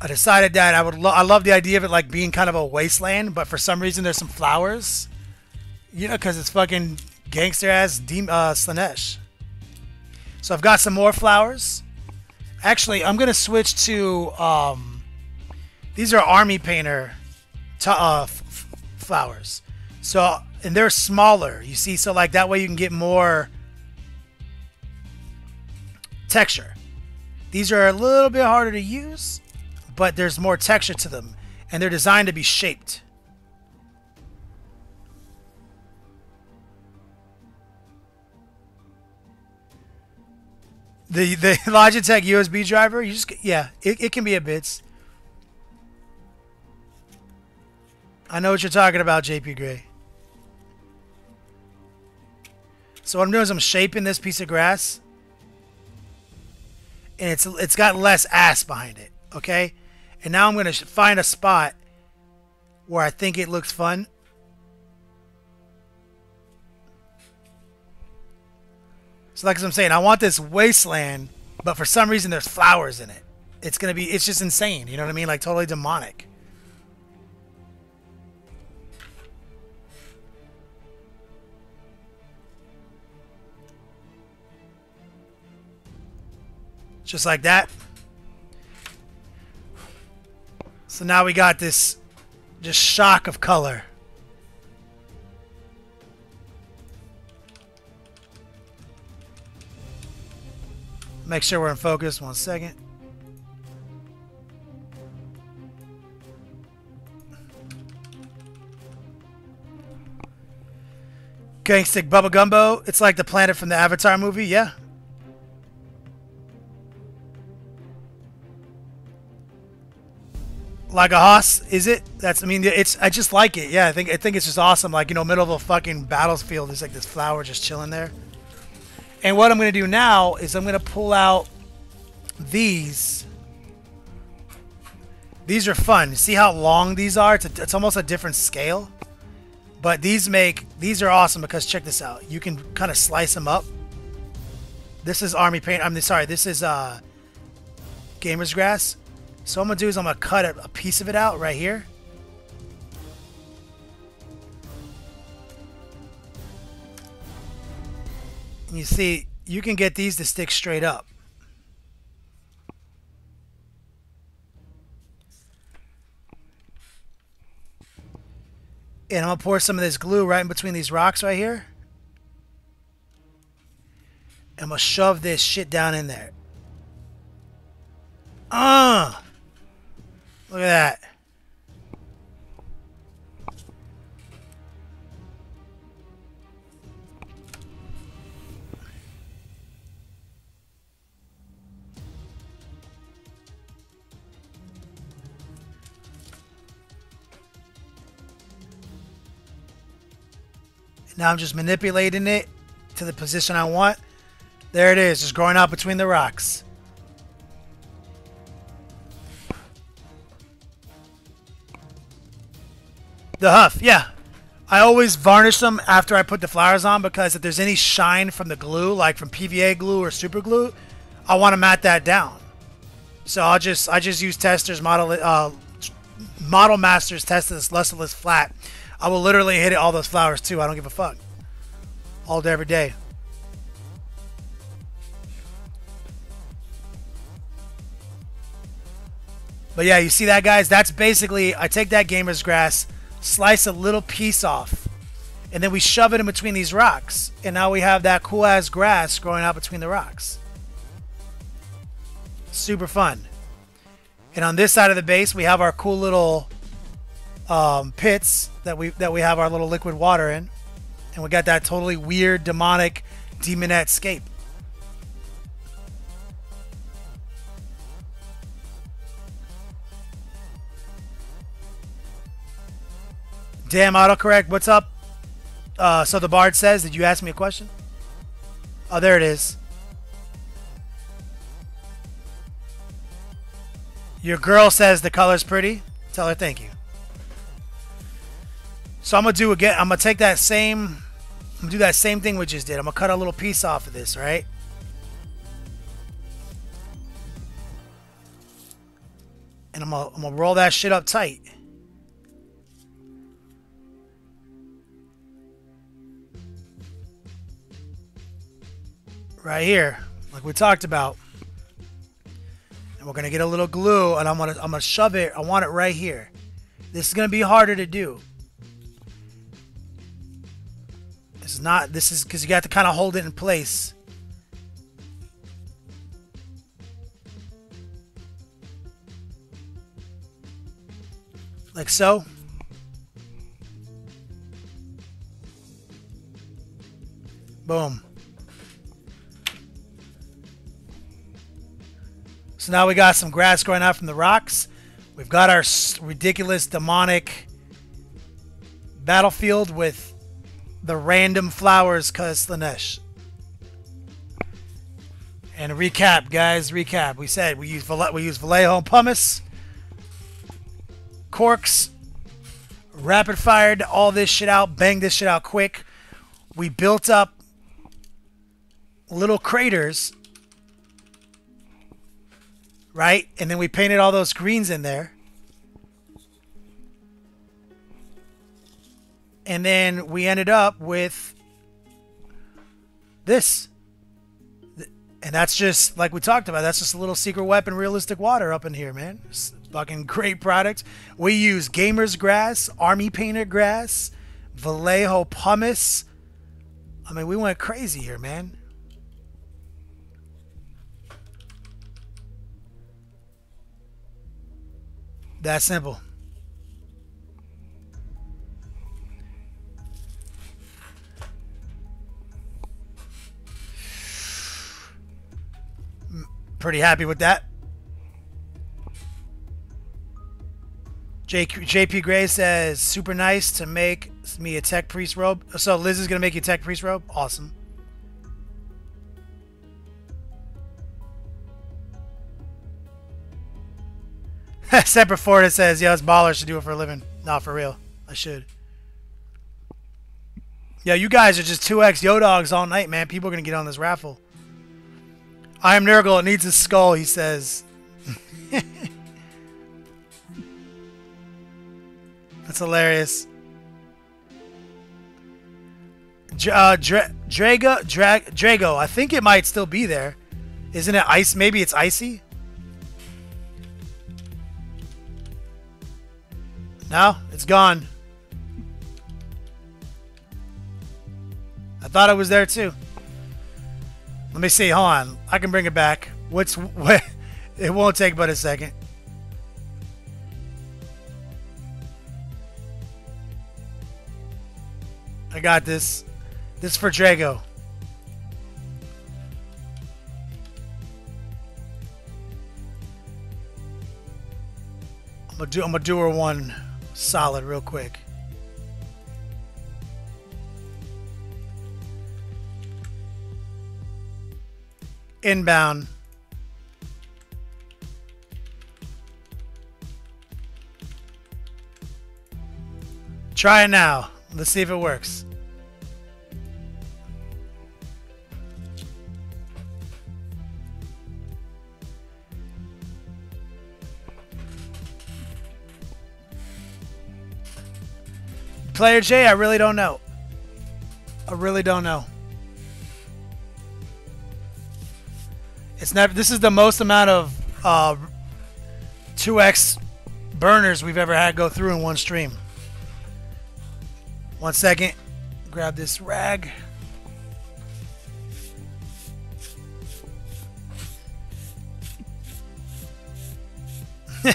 I decided that I would. Lo I love the idea of it like being kind of a wasteland, but for some reason there's some flowers, you know, because it's fucking gangster ass de uh, Slanesh. So I've got some more flowers. Actually, I'm gonna switch to. Um, these are army painter uh, f flowers. So and they're smaller, you see. So like that way you can get more texture. These are a little bit harder to use, but there's more texture to them, and they're designed to be shaped. The the Logitech U S B driver, you just yeah, it, it can be a bit. I know what you're talking about, J P Gray. So what I'm doing is I'm shaping this piece of grass, and it's it's got less ass behind it, okay? And now I'm going to find a spot where I think it looks fun. So like I'm saying, I want this wasteland, but for some reason there's flowers in it. It's going to be, it's just insane. You know what I mean? Like totally demonic. Just like that. So now we got this just shock of color. Make sure we're in focus. One second. Gangstick Bubba Gumbo. It's like the planet from the Avatar movie. Yeah. Like a hoss, is it? That's, I mean, it's, I just like it. Yeah, I think, I think it's just awesome. Like, you know, middle of a fucking battlefield, there's like this flower just chilling there. And what I'm going to do now is I'm going to pull out these. These are fun. See how long these are? It's, a, it's almost a different scale. But these make, these are awesome because check this out. You can kind of slice them up. This is army paint. I'm sorry. This is uh, gamer's grass. So what I'm going to do is I'm going to cut a, a piece of it out right here. And you see, you can get these to stick straight up. And I'm going to pour some of this glue right in between these rocks right here. And I'm going to shove this shit down in there. Ah! Uh. Look at that. Now I'm just manipulating it to the position I want. There it is, just growing out between the rocks. The Huff, yeah. I always varnish them after I put the flowers on because if there's any shine from the glue, like from P V A glue or super glue, I want to matte that down. So I'll just I just use testers, model uh, model masters, test this lusterless flat. I will literally hit it all those flowers too. I don't give a fuck. All day, every day. But yeah, you see that, guys? That's basically, I take that gamer's grass, slice a little piece off, and then we shove it in between these rocks, and now we have that cool ass grass growing out between the rocks. Super fun. And on this side of the base we have our cool little um, pits that we that we have our little liquid water in, and we got that totally weird demonic demonette scape. Damn autocorrect, what's up? Uh, so the Bard says, did you ask me a question? Oh, there it is. Your girl says the color's pretty. Tell her thank you. So I'm gonna do again. I'm gonna take that same, I'm gonna do that same thing we just did. I'm gonna cut a little piece off of this, right? And I'm gonna, I'm gonna roll that shit up tight. Right here, like we talked about. And we're gonna get a little glue, and I'm gonna I'm gonna shove it. I want it right here. This is gonna be harder to do. This is not this is because you got to kind of hold it in place. Like so. Boom. So now we got some grass growing out from the rocks. We've got our ridiculous demonic battlefield with the random flowers, cuz Slanesh. And recap, guys, recap. We said we use we use Vallejo and pumice. Corks, rapid fired all this shit out, bang this shit out quick. We built up little craters, right? And then we painted all those greens in there. And then we ended up with this. And that's just, like we talked about, that's just a little secret weapon, realistic water up in here, man. It's fucking great product. We use Gamer's Grass, Army Painter Grass, Vallejo Pumice. I mean, we went crazy here, man. That simple. Pretty happy with that. J P Gray says, super nice to make me a tech priest robe. So Liz is going to make you a tech priest robe? Awesome. Separate Florida says, yeah, us ballers should do it for a living. Nah, for real. I should. Yeah, you guys are just two X yo dogs all night, man. People are going to get on this raffle. I Am Nurgle, it needs a skull, he says. That's hilarious. Uh, Dra Drago, Dra Drago, I think it might still be there. Isn't it ice? Maybe it's icy? No, it's gone. I thought it was there too. Let me see. Hold on. I can bring it back. What's what? It won't take but a second. I got this. This is for Drago. I'm gonna do. I'm gonna do her one solid real quick. Inbound. Try it now. Let's see if it works. Player Jay, I really don't know. I really don't know. It's never. This is the most amount of uh, two X burners we've ever had go through in one stream. One second. Grab this rag.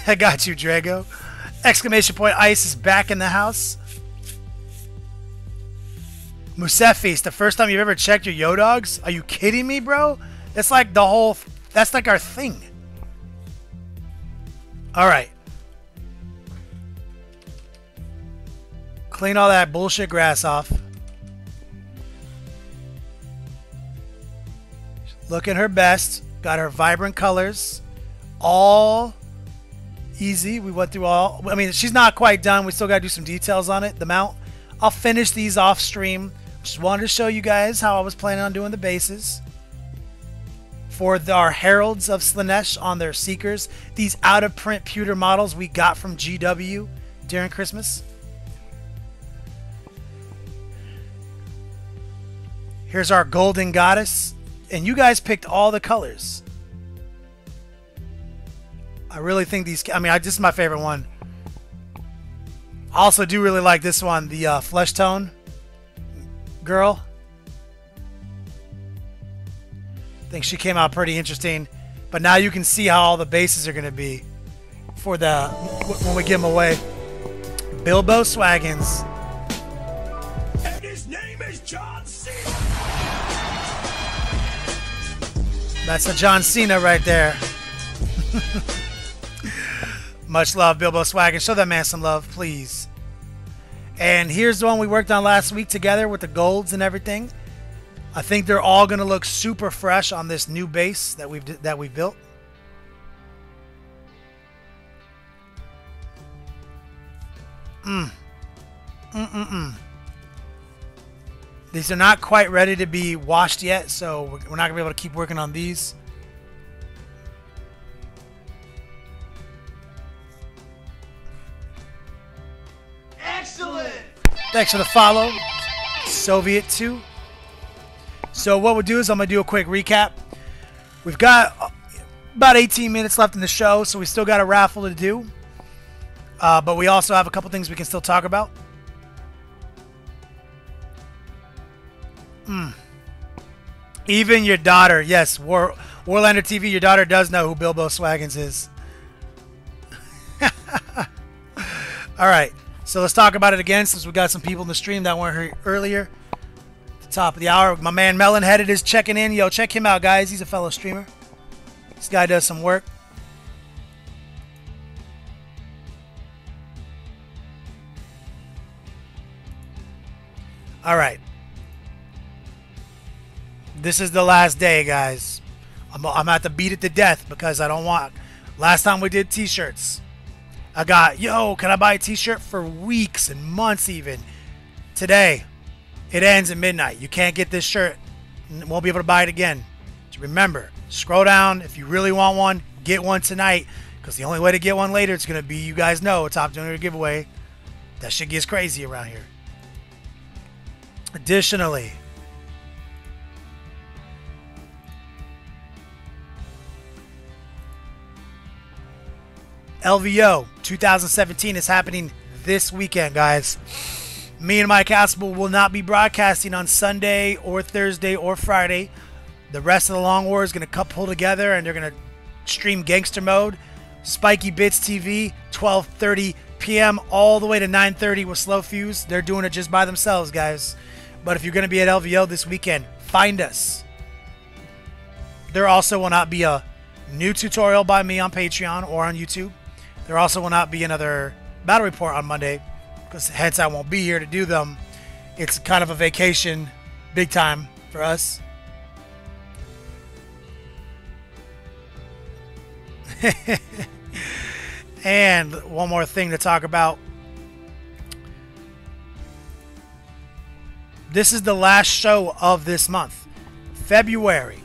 I got you, Drago. Exclamation point ice is back in the house. Musefis, the first time you've ever checked your yo dogs? Are you kidding me, bro? That's like the whole... That's like our thing. Alright. Clean all that bullshit grass off. Looking her best. Got her vibrant colors. All easy. We went through all. I mean, she's not quite done. We still got to do some details on it. The mount. I'll finish these off stream. Just wanted to show you guys how I was planning on doing the bases. For the, our Heralds of Slaanesh on their Seekers. These out-of-print pewter models we got from G W during Christmas. Here's our Golden Goddess. And you guys picked all the colors. I really think these... I mean, I, this is my favorite one. I also do really like this one. The uh, Flesh Tone girl. I think she came out pretty interesting. But now you can see how all the bases are going to be for the when we give them away. Bilbo Swaggins. And his name is John Cena. That's a John Cena right there. Much love, Bilbo Swaggins. Show that man some love, please. And here's the one we worked on last week together with the golds and everything. I think they're all going to look super fresh on this new base that we've that we've built. Mm. Mm-mm-mm. These are not quite ready to be washed yet, so we're not going to be able to keep working on these. Excellent! Thanks for the follow, Soviet two. So what we'll do is I'm going to do a quick recap. We've got about eighteen minutes left in the show, so we still got a raffle to do. Uh, but we also have a couple things we can still talk about. Mm. Even your daughter, yes, War Warlander T V, your daughter does know who Bilbo Swaggins is. Alright, so let's talk about it again since we got some people in the stream that weren't here earlier. At the top of the hour, my man Melonheaded is checking in. Yo, check him out, guys. He's a fellow streamer. This guy does some work. Alright. This is the last day, guys. I'm, I'm about to beat it to death because I don't want... Last time we did t-shirts, I got, yo, can I buy a t-shirt for weeks and months even? Today, it ends at midnight. You can't get this shirt. Won't be able to buy it again. So remember, scroll down. If you really want one, get one tonight because the only way to get one later it's going to be, you guys know, a top donor giveaway. That shit gets crazy around here. Additionally... L V O two thousand seventeen is happening this weekend, guys. Me and Mike Haspel will not be broadcasting on Sunday or Thursday or Friday. The rest of the Long War is going to pull together and they're going to stream Gangster Mode, Spiky Bits T V, twelve thirty p m all the way to nine thirty with Slow Fuse. They're doing it just by themselves, guys. But if you're going to be at L V O this weekend, find us. There also will not be a new tutorial by me on Patreon or on YouTube. There also will not be another battle report on Monday because hence I won't be here to do them. It's kind of a vacation big time for us. And one more thing to talk about. This is the last show of this month. February.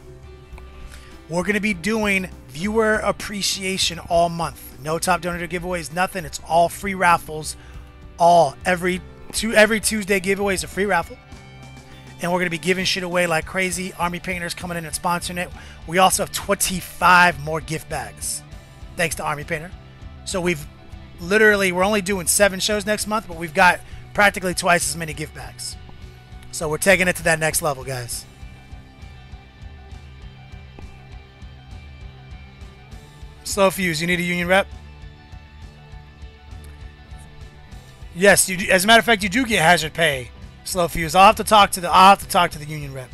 We're going to be doing viewer appreciation all month. No top donor giveaways, nothing. It's all free raffles. All every two every Tuesday giveaway is a free raffle, and we're gonna be giving shit away like crazy. Army Painters coming in and sponsoring it. We also have twenty-five more gift bags, thanks to Army Painter. So we've literally we're only doing seven shows next month, but we've got practically twice as many gift bags. So we're taking it to that next level, guys. Slow Fuse, you need a union rep? Yes, you do. As a matter of fact, you do get hazard pay, Slow Fuse. I'll have to talk to the I'll have to talk to the union rep.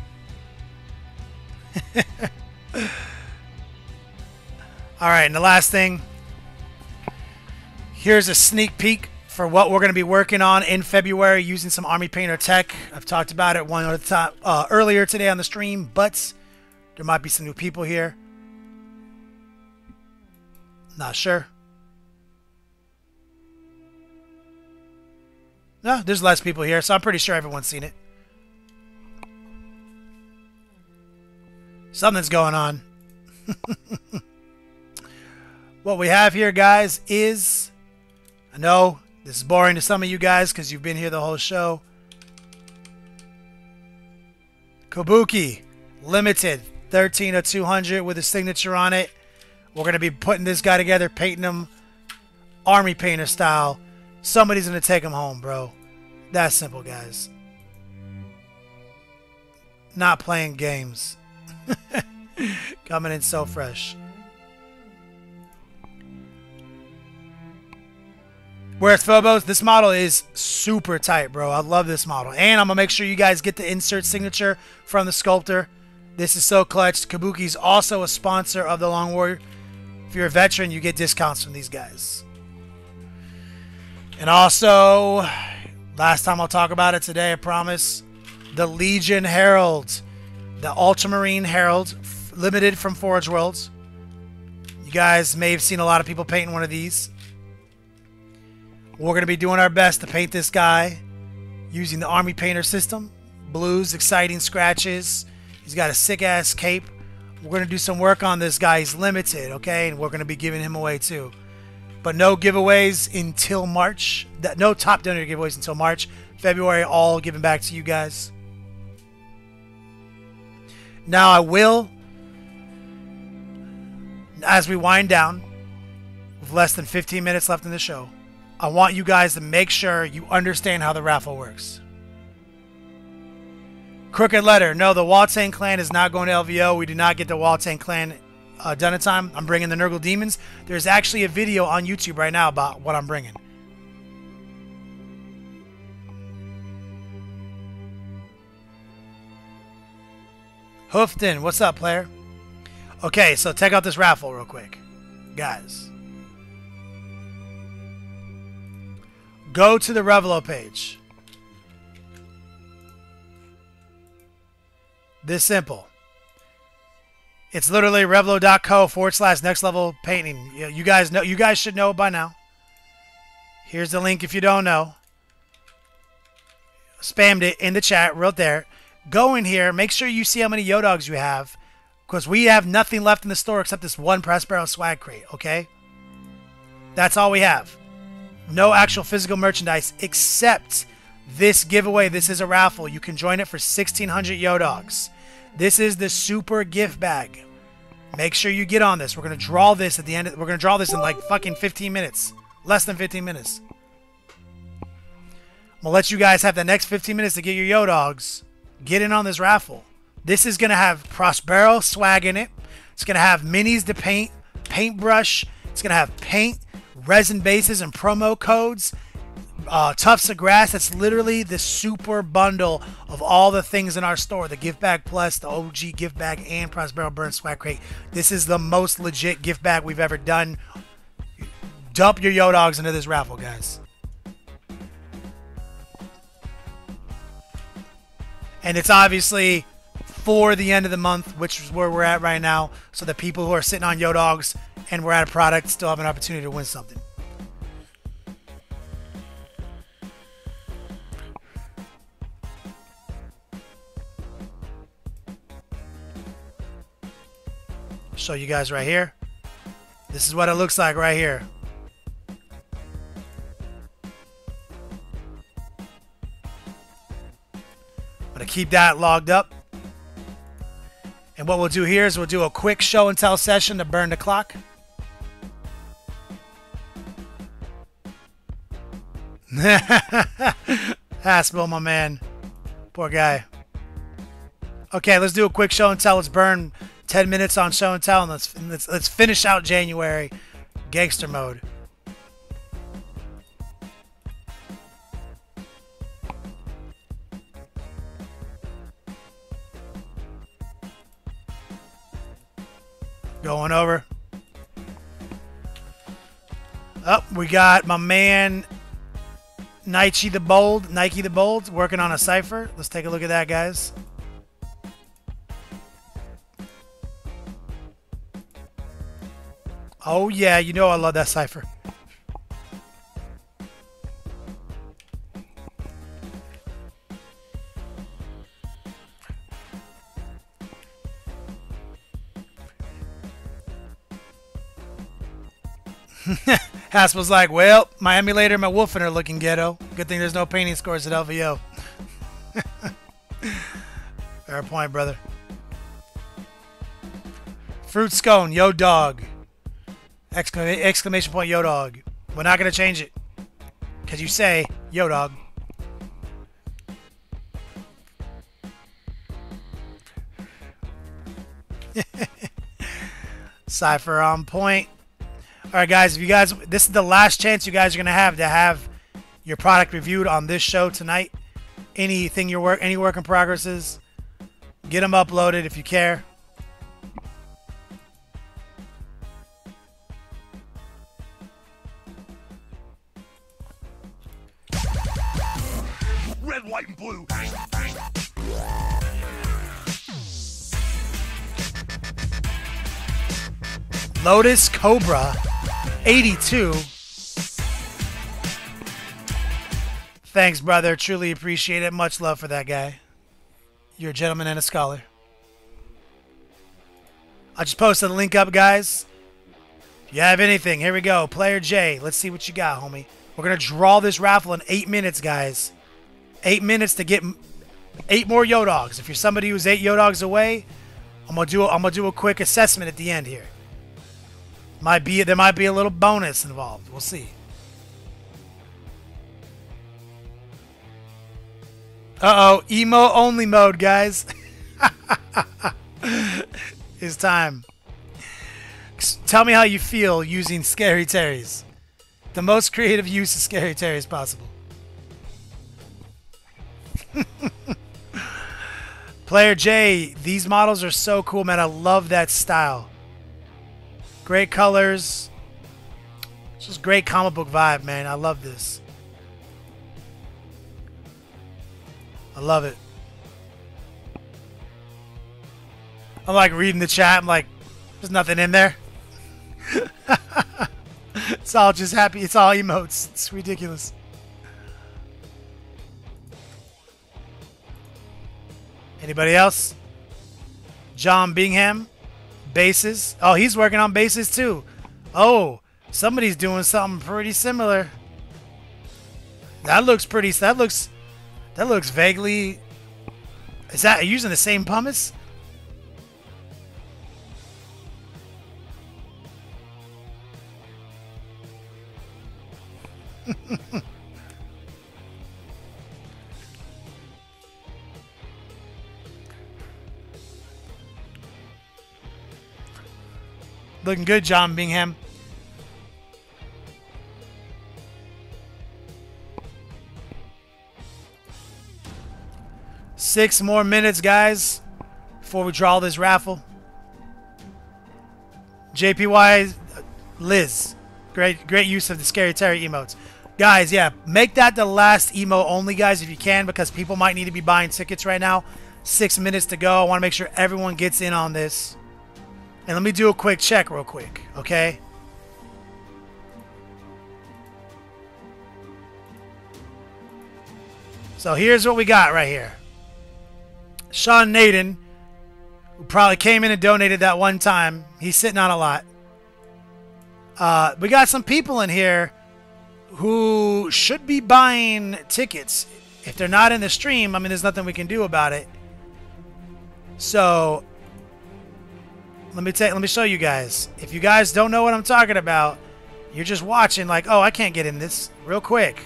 All right, and the last thing. Here's a sneak peek for what we're going to be working on in February using some Army Painter tech. I've talked about it one at a time uh, earlier today on the stream, but there might be some new people here. Not sure. No, there's less people here, so I'm pretty sure everyone's seen it. Something's going on. What we have here, guys, is... I know this is boring to some of you guys because you've been here the whole show. Kabuki Limited, thirteen of two hundred with a signature on it. We're going to be putting this guy together, painting him Army Painter style. Somebody's going to take him home, bro. That simple, guys. Not playing games. Coming in so fresh. Whereas Phobos, this model is super tight, bro. I love this model. And I'm going to make sure you guys get the insert signature from the sculptor. This is so clutch. Kabuki's also a sponsor of the Long War. If you're a veteran, you get discounts from these guys. And also, last time I'll talk about it today, I promise, the Legion Herald, the Ultramarine Herald, limited from Forge Worlds. You guys may have seen a lot of people painting one of these. We're going to be doing our best to paint this guy using the Army Painter system. Blues, exciting scratches. He's got a sick-ass cape. We're going to do some work on this guy. He's limited, okay? And we're going to be giving him away, too. But no giveaways until March. No top donor giveaways until March. February, all given back to you guys. Now, I will, as we wind down, with less than fifteen minutes left in the show, I want you guys to make sure you understand how the raffle works. Crooked Letter. No, the Waltang clan is not going to L V O. We do not get the Waltang clan uh, done in time. I'm bringing the Nurgle Demons. There's actually a video on YouTube right now about what I'm bringing. Hoofton, what's up, player? Okay, so check out this raffle real quick, guys. Go to the Revelo page. This simple. It's literally revelo dot co forward slash next level painting. You guys know. You guys should know by now. Here's the link if you don't know. Spammed it in the chat right there. Go in here. Make sure you see how many Yo Dogs you have, because we have nothing left in the store except this one Press Barrel swag crate. Okay, that's all we have. No actual physical merchandise except this giveaway. This is a raffle. You can join it for sixteen hundred Yo Dogs. This is the super gift bag. Make sure you get on this. We're gonna draw this at the end. Of, we're gonna draw this in like fucking fifteen minutes, less than fifteen minutes. I'm gonna let you guys have the next fifteen minutes to get your Yo Dogs. Get in on this raffle. This is gonna have Prospero swag in it. It's gonna have minis to paint, paintbrush. It's gonna have paint, resin bases, and promo codes. Uh, tufts of grass. That's literally the super bundle of all the things in our store. The gift bag plus, the O G gift bag, and Prospero Burn swag crate. This is the most legit gift bag we've ever done. Dump your Yo Dogs into this raffle, guys. And it's obviously for the end of the month, which is where we're at right now. So the people who are sitting on Yo Dogs and we're out of product still have an opportunity to win something. Show you guys right here. This is what it looks like right here. I'm going to keep that logged up. And what we'll do here is we'll do a quick show and tell session to burn the clock. Haspel, my man. Poor guy. Okay, let's do a quick show and tell. Let's burn ten minutes on show and tell, and let's, let's, let's finish out January gangster mode. Going over. Up, oh, we got my man Nike the Bold, Nike the Bold, working on a cipher. Let's take a look at that, guys. Oh yeah, you know I love that cipher. Haspel's like, well, my emulator and my wolfing are looking ghetto. Good thing there's no painting scores at L V O. Fair point, brother. Fruit scone, yo dog. Exclam exclamation point, yo dog. We're not going to change it. Because you say, yo dog. Cypher on point. Alright guys, if you guys, this is the last chance you guys are going to have to have your product reviewed on this show tonight. Anything your work, any work in progress is, get them uploaded if you care. Red, white, and blue. Lotus Cobra. eighty-two. Thanks, brother. Truly appreciate it. Much love for that guy. You're a gentleman and a scholar. I just posted the link up, guys. If you have anything, here we go. Player Jay. Let's see what you got, homie. We're going to draw this raffle in eight minutes, guys. Eight minutes to get eight more Yodogs. If you're somebody who's eight Yodogs away, I'm going to do, I'm going to do a quick assessment at the end here. Might be, there might be a little bonus involved. We'll see. Uh-oh. Emo only mode, guys. It's time. Tell me how you feel using Scary Terry's. The most creative use of Scary Terry's possible. Player J, these models are so cool, man. I love that style. Great colors. It's just great comic book vibe, man. I love this. I love it. I'm like reading the chat. I'm like, there's nothing in there. It's all just happy. It's all emotes. It's ridiculous. Anybody else? John Bingham. Bases. Oh, he's working on bases too. Oh, somebody's doing something pretty similar. That looks pretty. That looks. That looks vaguely. Is that using the same pumice? Looking good, John Bingham. Six more minutes, guys, before we draw this raffle. J P Y Liz. Great, great use of the Scary Terry emotes. Guys, yeah, make that the last emo only, guys, if you can, because people might need to be buying tickets right now. Six minutes to go. I want to make sure everyone gets in on this. And let me do a quick check real quick, okay? So here's what we got right here. Sean Naden, who probably came in and donated that one time. He's sitting on a lot. Uh, we got some people in here who should be buying tickets. If they're not in the stream, I mean, there's nothing we can do about it. So... Let me take. Let me show you guys. If you guys don't know what I'm talking about, you're just watching like, oh, I can't get in this. Real quick.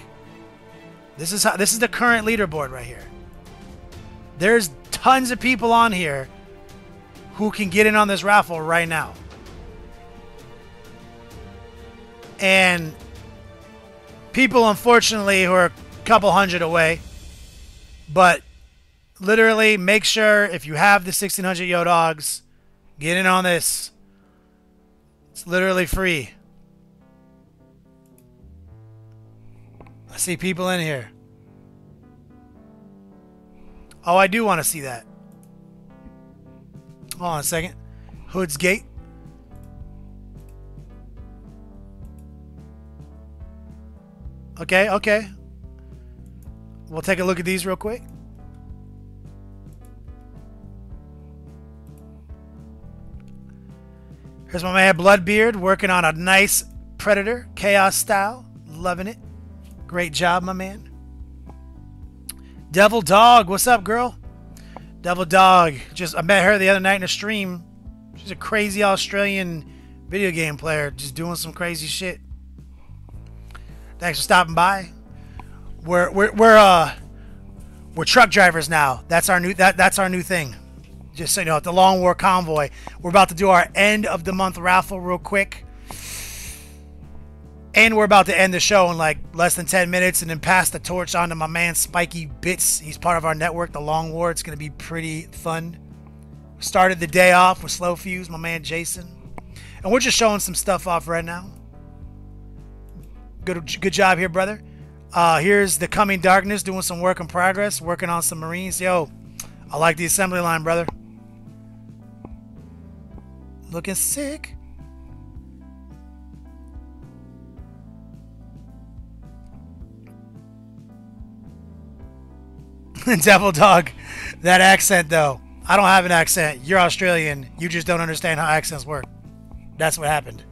This is how. This is the current leaderboard right here. There's tons of people on here who can get in on this raffle right now. And people, unfortunately, who are a couple hundred away. But literally, make sure if you have the sixteen hundred Yodogs. Get in on this. It's literally free. I see people in here. Oh, I do want to see that. Hold on a second. Hood's Gate. Okay, okay. We'll take a look at these real quick. Here's my man Bloodbeard working on a nice Predator, Chaos style. Loving it. Great job, my man. Devil Dog, what's up, girl? Devil Dog, just I met her the other night in a stream. She's a crazy Australian video game player, just doing some crazy shit. Thanks for stopping by. We're we're we're uh we're truck drivers now. That's our new that that's our new thing. Just so you know, at the Long War Convoy, we're about to do our end of the month raffle real quick, and we're about to end the show in like less than ten minutes, and then pass the torch on to my man Spiky Bits. He's part of our network, the Long War. It's gonna be pretty fun. Started the day off with Slow Fuse, my man Jason, and we're just showing some stuff off right now. Good good job here, brother. Uh, here's the Coming Darkness doing some work in progress, working on some Marines. Yo, I like the assembly line, brother. Looking sick. Devil Dog, that accent though. I don't have an accent. You're Australian. You just don't understand how accents work. That's what happened.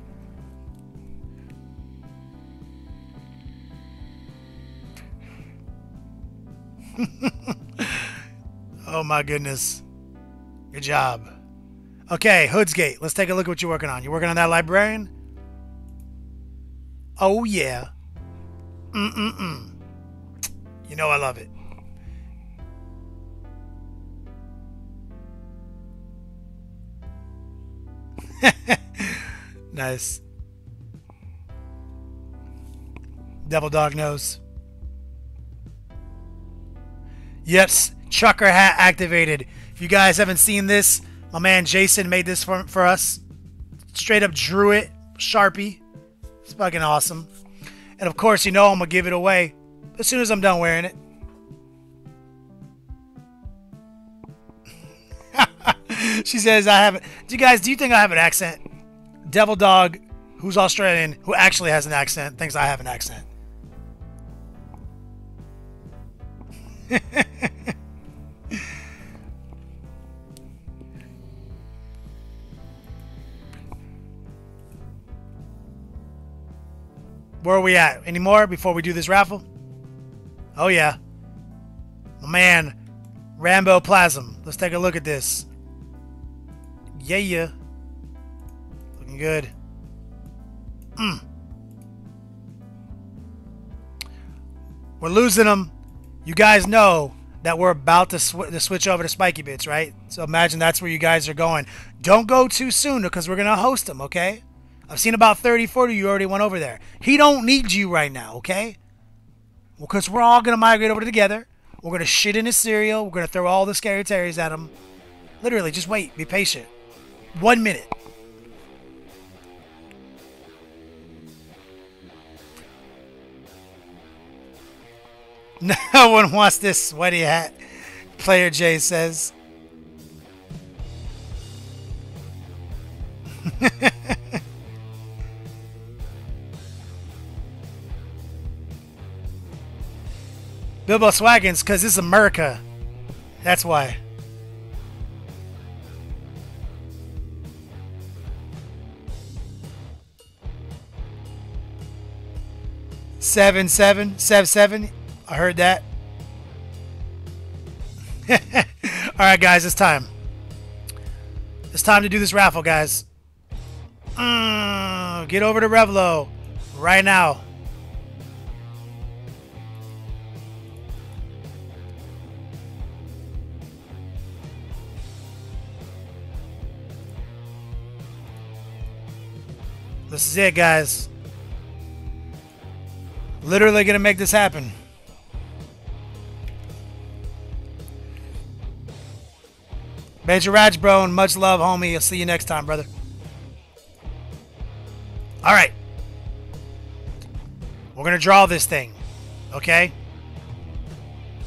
Oh my goodness. Good job. Okay, Hood's Gate. Let's take a look at what you're working on. You're working on that librarian? Oh yeah. Mm-mm-mm. You know I love it. Nice. Devil Dog knows. Yes, Chucker Hat activated. If you guys haven't seen this, my man Jason made this for, for us. Straight up drew it. Sharpie. It's fucking awesome. And of course, you know I'm going to give it away as soon as I'm done wearing it. She says, I haven't. Do you guys, do you think I have an accent? Devil Dog, who's Australian, who actually has an accent, thinks I have an accent. Where are we at? Any more before we do this raffle? Oh yeah, my man Ramplasm. Let's take a look at this. Yeah, yeah, looking good. Mm. We're losing them. You guys know that we're about to, sw to switch over to Spiky Bits, right? So imagine that's where you guys are going. Don't go too soon because we're going to host them, okay? I've seen about thirty, forty. You already went over there. He don't need you right now, okay? Well, because we're all going to migrate over together. We're going to shit in his cereal. We're going to throw all the scary terries at him. Literally, just wait. Be patient. One minute. No one wants this sweaty hat, Player Jay says. Bilbo Swaggins, because this is America. That's why. Seven, seven, seven, seven. I heard that. Alright guys, it's time. It's time to do this raffle, guys. Mm, get over to Revlo right now. This is it, guys. Literally gonna make this happen. Major Raj, bro, and much love, homie. I'll see you next time, brother. All right. We're going to draw this thing. okay?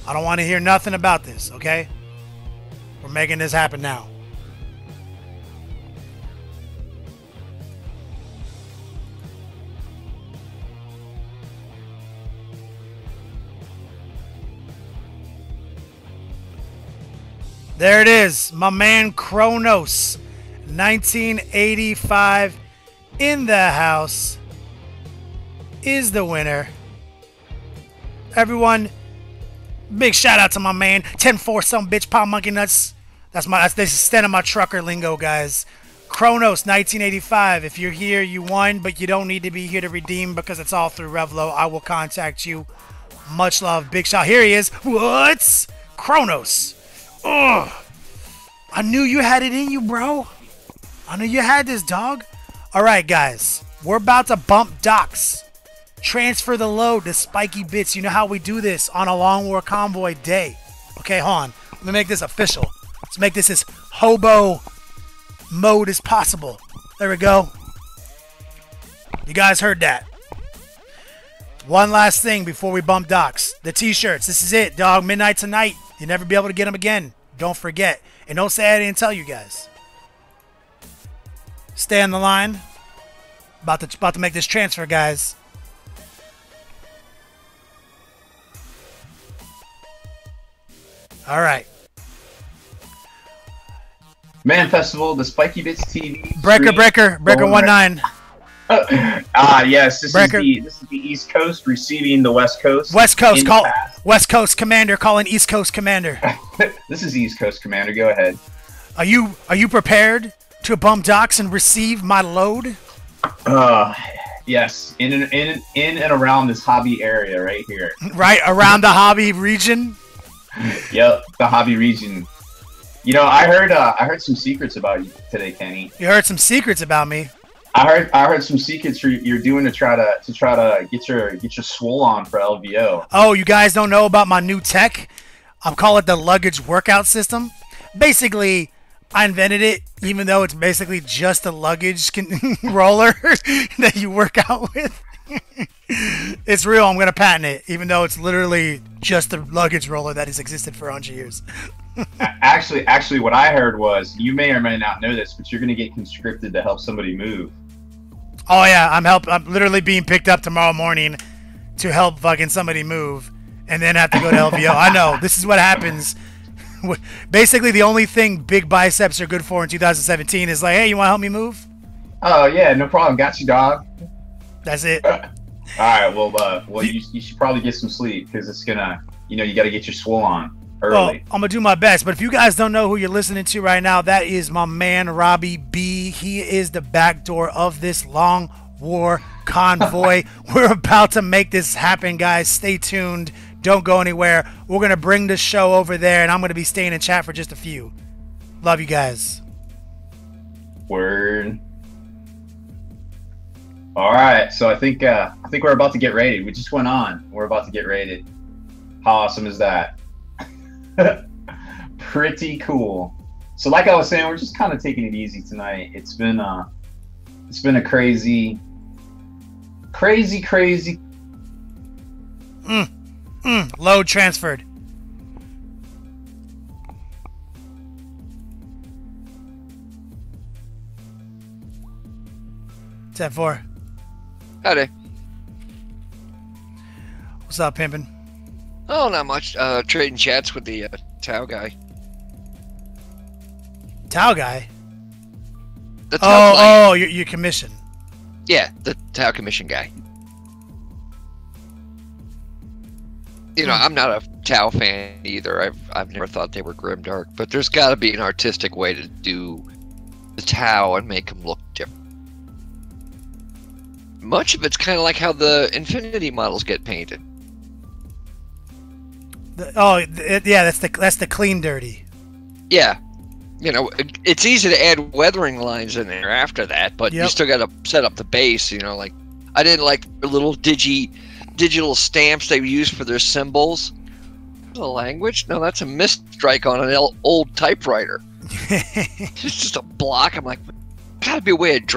I don't want to hear nothing about this, okay? We're making this happen now. There it is, my man Kronos, nineteen eighty-five in the house is the winner. Everyone, big shout out to my man ten four some bitch Pop Monkey Nuts. That's my that's the extent of my trucker lingo, guys. Kronos nineteen eighty-five. If you're here, you won, but you don't need to be here to redeem because it's all through Revlo. I will contact you. Much love, big shout. Here he is. What's Kronos? Ugh. I knew you had it in you, bro. I knew you had this, dog. All right, guys. We're about to bump docks. Transfer the load to Spiky Bits. You know how we do this on a Long War Convoy day. Okay, hold on. Let me make this official. Let's make this as hobo mode as possible. There we go. You guys heard that. One last thing before we bump docks. The t-shirts. This is it, dog. Midnight tonight. You'll never be able to get them again. Don't forget. And don't say I didn't tell you guys. Stay on the line. About to, about to make this transfer, guys. All right. Man Festival, the Spiky Bits T V. Breaker, Breaker, Breaker one nine. Ah, yes. This is, the, this is the East Coast receiving the West Coast. West Coast, call West Coast Commander, call an East Coast Commander. This is East Coast Commander. Go ahead. Are you are you prepared to bump docks and receive my load? Uh, yes. In and in in and around this hobby area right here. Right around the hobby region. Yep, the hobby region. You know, I heard uh, I heard some secrets about you today, Kenny. You heard some secrets about me. I heard I heard some secrets you're doing to try to to try to get your get your swole on for L V O. Oh, you guys don't know about my new tech. I call it the luggage workout system. Basically, I invented it, even though it's basically just a luggage can roller that you work out with. It's real. I'm gonna patent it, even though it's literally just a luggage roller that has existed for a hundred years. actually, actually, what I heard was you may or may not know this, but you're gonna get conscripted to help somebody move. Oh yeah, I'm help. I'm literally being picked up tomorrow morning to help fucking somebody move, and then have to go to L V O. I know this is what happens. Basically, the only thing big biceps are good for in two thousand seventeen is like, hey, you want to help me move? Oh yeah, no problem. Got you, dog. That's it. All right. Well, uh, well, you, you should probably get some sleep because it's gonna, you know, you got to get your swole on early. Well, I'm gonna do my best. But if you guys don't know who you're listening to right now, that is my man Robbie B. He is the back door of this Long War Convoy. We're about to make this happen, guys. Stay tuned. Don't go anywhere. We're gonna bring the show over there, and I'm gonna be staying in chat for just a few. Love you guys. Word. All right, so I think uh, I think we're about to get raided. We just went on. We're about to get raided. How awesome is that? Pretty cool. So, like I was saying, we're just kind of taking it easy tonight. It's been uh, it's been a crazy, crazy, crazy. Mm, mm, load transferred. ten four. Howdy. What's up, pimpin'? Oh, not much. Uh, trading chats with the uh, Tau guy. Tau guy? The Tau oh, guy. Oh, your, your commission. Yeah, the Tau commission guy. You know, I'm not a Tau fan either. I've, I've never thought they were grimdark, but there's got to be an artistic way to do the Tau and make them look different. Much of it's kind of like how the Infinity models get painted. The, oh, th yeah, that's the that's the clean dirty. Yeah, you know, it, it's easy to add weathering lines in there after that, but yep. You still got to set up the base. You know, like I didn't like the little digi digital stamps they use for their symbols. The language? No, that's a misstrike on an old typewriter. It's just a block. I'm like, gotta be a way of